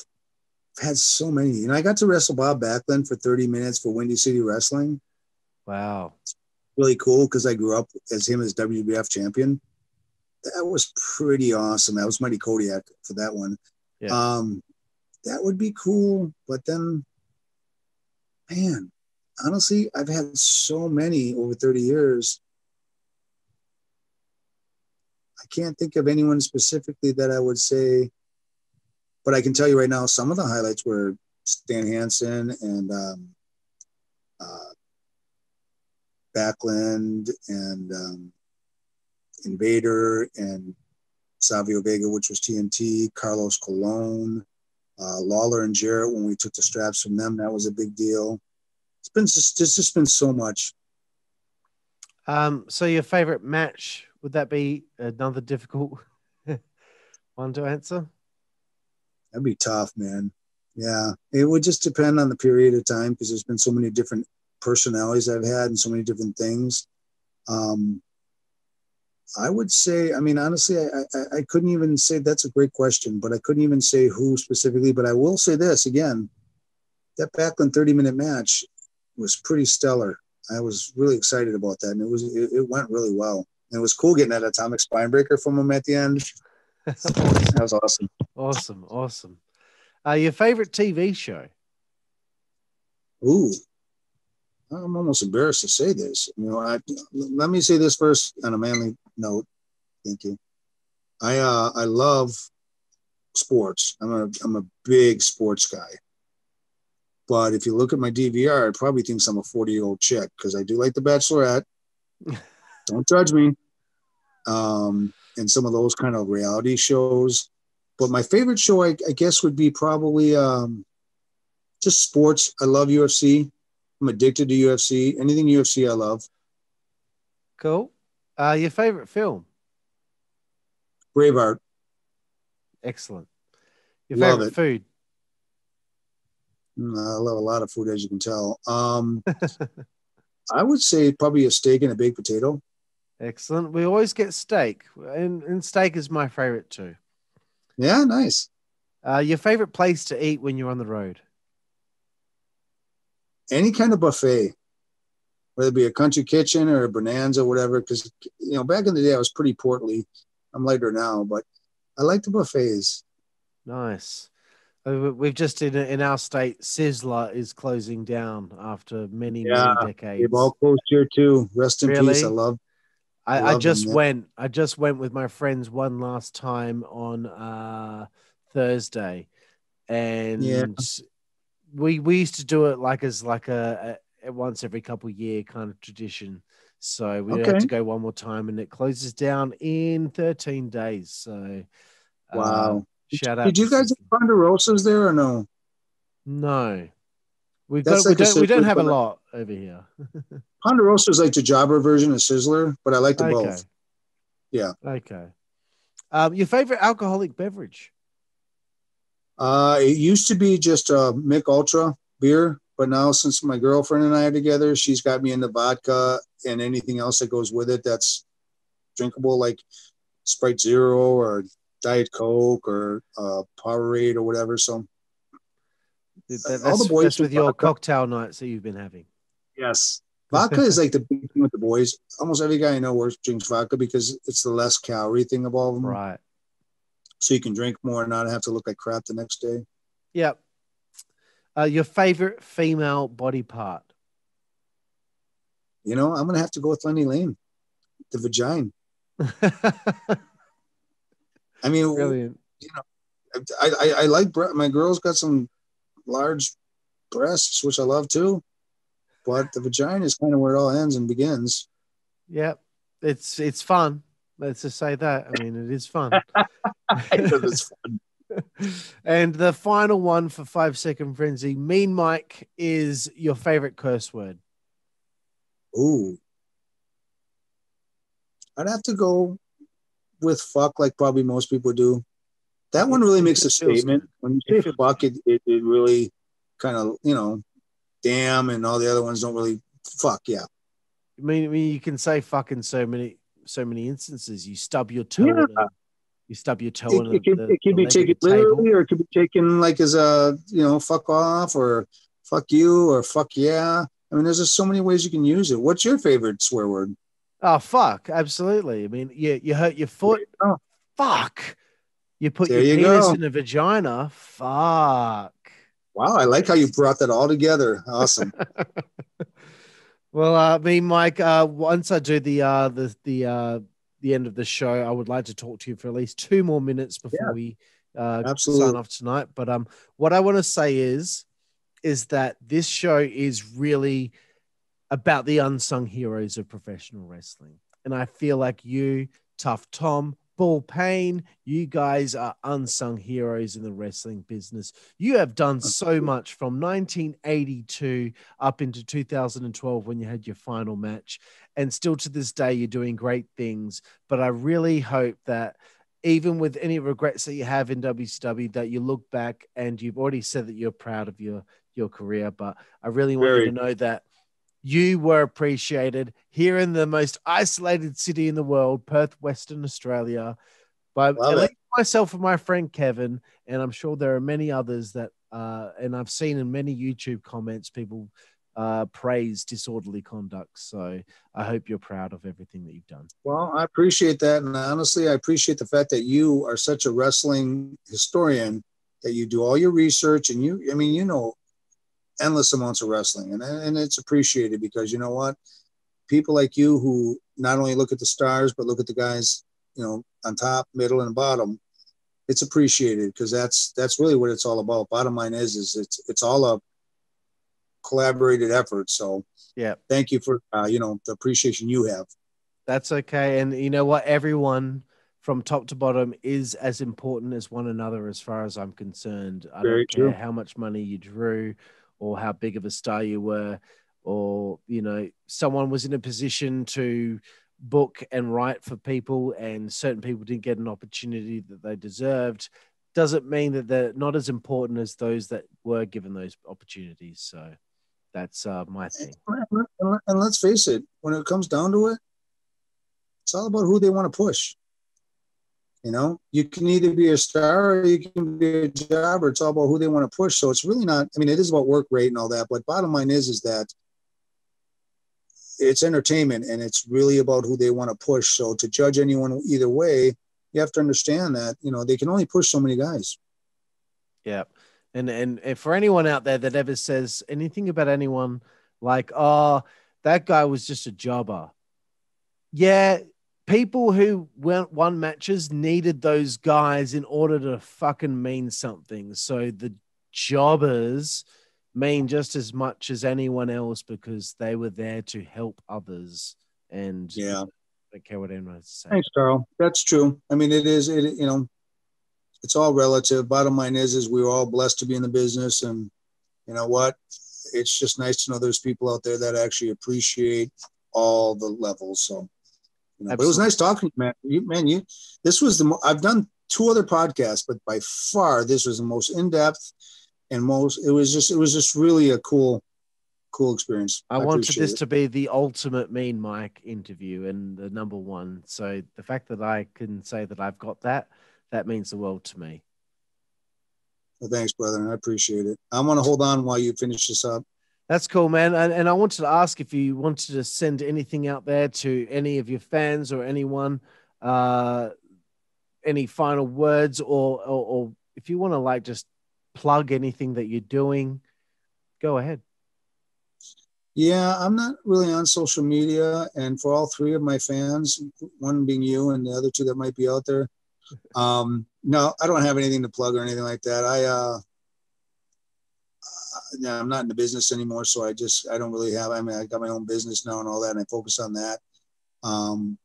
I've had so many. You know, I got to wrestle Bob Backlund for 30 minutes for Windy City Wrestling. Wow. It's really cool because I grew up as him as WWF champion. That was pretty awesome. That was Mighty Kodiak for that one. Yeah. That would be cool. But then, man, honestly, I've had so many over 30 years. I can't think of anyone specifically that I would say. But I can tell you right now, some of the highlights were Stan Hansen and Backlund and Invader and Savio Vega, which was TNT, Carlos Colon, Lawler and Jarrett, when we took the straps from them, that was a big deal. It's been just been so much. So your favorite match, would that be another difficult one to answer? That'd be tough, man. Yeah. It would just depend on the period of time because there's been so many different personalities I've had and so many different things. I would say, I mean, honestly, I couldn't even say that's a great question, but I couldn't even say who specifically, but I will say this again, that Backlund 30-minute match was pretty stellar. I was really excited about that. And it went really well. And it was cool getting that atomic spinebreaker from him at the end. That was awesome. Awesome. Your favorite TV show? Ooh, I'm almost embarrassed to say this. You know, let me say this first on a manly note. Thank you. I love sports. I'm a big sports guy. But if you look at my DVR, it probably thinks I'm a 40-year-old chick because I do like The Bachelorette. Don't judge me. And some of those kind of reality shows. But my favorite show, I guess, would be probably just sports. I love UFC. I'm addicted to UFC. Anything UFC I love. Cool. Your favorite film? Braveheart. Excellent. Your favorite food? I love a lot of food, as you can tell. I would say probably a steak and a baked potato. Excellent. We always get steak, and steak is my favorite too. Yeah, nice. Your favorite place to eat when you're on the road? Any kind of buffet, whether it be a country kitchen or a Bonanza or whatever, because, you know, back in the day I was pretty portly. I'm lighter now, but I like the buffets. Nice. We've just, in our state, Sizzler is closing down after many, many decades. They've all closed here too. Rest in peace. I just went with my friends one last time on Thursday, and we used to do it like as like a once every couple of year kind of tradition. So we had to go one more time, and it closes down in 13 days. So wow! Shout out! Did you guys have Ponderosas there or no? No, we don't have a lot over here. Ponderosa is like the Jobber version of Sizzler, but I like them both. Yeah. Okay. Your favorite alcoholic beverage? It used to be just Mick Ultra beer, but now since my girlfriend and I are together, she's got me into vodka and anything else that goes with it that's drinkable, like Sprite Zero or Diet Coke or Powerade or whatever. So all the boys that's with your cocktail nights that you've been having. Yes. Vodka is like the big thing with the boys. Almost every guy I know drinks vodka because it's the less calorie thing of all of them. Right. So you can drink more and not have to look like crap the next day. Yep. Your favorite female body part? You know, I'm going to have to go with Lenny Lane. The vagina. I mean, brilliant. You know, I like my girl's got some large breasts, which I love too. But the vagina is kind of where it all ends and begins. Yeah, it's fun. Let's just say that. I mean, it is fun. I know it's fun. And the final one for 5 Second Frenzy, Mean Mike, is your favorite curse word? Ooh. I'd have to go with fuck, like probably most people do. That one really makes a statement. When you say fuck, it really kind of, you know, damn, and all the other ones don't really fuck. Yeah. I mean, you can say fuck in so many instances. You stub your toe. Yeah. You stub your toe. It can be taken literally, or it could be taken like as a, you know, fuck off or fuck you or fuck. Yeah. I mean, there's just so many ways you can use it. What's your favorite swear word? Oh, fuck. Absolutely. I mean, you hurt your foot. Oh. Fuck. You put your penis in a vagina. Fuck. Wow, I like how you brought that all together. Awesome. Well, Mike, once I do the end of the show, I would like to talk to you for at least 2 more minutes before we sign off tonight. But what I want to say is that this show is really about the unsung heroes of professional wrestling. And I feel like you, Tough Tom, Bull Payne, you guys are unsung heroes in the wrestling business. You have done so much from 1982 up into 2012 when you had your final match. And still to this day, you're doing great things. But I really hope that even with any regrets that you have in WCW, that you look back and you've already said that you're proud of your career. But I really want you to know that you were appreciated here in the most isolated city in the world, Perth, Western Australia, by myself and my friend Kevin. And I'm sure there are many others that, and I've seen in many YouTube comments, people praise disorderly conduct. So I hope you're proud of everything that you've done. Well, I appreciate that. And honestly, I appreciate the fact that you are such a wrestling historian, that you do all your research and you, I mean, you know, endless amounts of wrestling, and it's appreciated because you know what, people like you who not only look at the stars but look at the guys, you know, on top, middle, and bottom, it's appreciated because that's really what it's all about. Bottom line is it's all a collaborated effort. So yeah, thank you for you know, the appreciation you have. That's okay, and you know what, everyone from top to bottom is as important as one another as far as I'm concerned. I don't care how much money you drew, or how big of a star you were, or, you know, someone was in a position to book and write for people, and certain people didn't get an opportunity that they deserved, doesn't mean that they're not as important as those that were given those opportunities. So that's my thing. And let's face it, when it comes down to it, it's all about who they want to push. You know, you can either be a star or you can be a jobber. It's all about who they want to push. So it's really not, I mean, it is about work rate and all that, but bottom line is that it's entertainment and it's really about who they want to push. So to judge anyone either way, you have to understand that, you know, they can only push so many guys. Yeah. And for anyone out there that ever says anything about anyone like, oh, that guy was just a jobber. Yeah. People who won matches needed those guys in order to fucking mean something. So the jobbers mean just as much as anyone else because they were there to help others. And yeah, I don't care what anyone has to say. Thanks, Carl. That's true. I mean, you know, it's all relative. Bottom line is we were all blessed to be in the business. And you know what? It's just nice to know there's people out there that actually appreciate all the levels. So. You know, but it was nice talking to you, man. This was I've done 2 other podcasts, but by far this was the most in-depth and it was just really a cool experience. I wanted this to be the ultimate Mean Mike interview and the #1. So the fact that I can say that I've got that means the world to me. Well, thanks, brother. I appreciate it. I'm going to hold on while you finish this up. That's cool, man. And I wanted to ask if you wanted to send anything out there to any of your fans or anyone, any final words or if you want to like just plug anything that you're doing, go ahead. Yeah, I'm not really on social media. And for all 3 of my fans, one being you and the other 2 that might be out there, no, I don't have anything to plug or anything like that. Yeah, I'm not in the business anymore, so I don't really have. I mean, I got my own business now and all that, and I focus on that.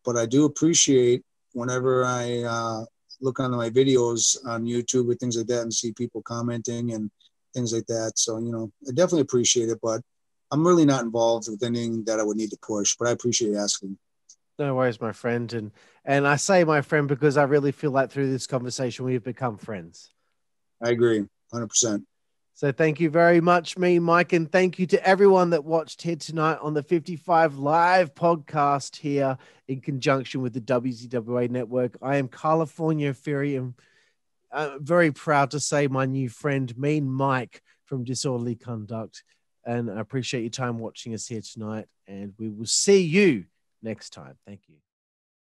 But I do appreciate whenever I look onto my videos on YouTube or things like that, and see people commenting and things like that. So you know, I definitely appreciate it. But I'm really not involved with anything that I would need to push. But I appreciate asking. No worries, my friend, and I say my friend because I really feel like through this conversation we've become friends. I agree, 100%. So thank you very much, Mean Mike, and thank you to everyone that watched here tonight on the 55 Live podcast here in conjunction with the WZWA Network. I am California Fury, and I'm very proud to say my new friend, Mean Mike from Disorderly Conduct, and I appreciate your time watching us here tonight, and we will see you next time. Thank you.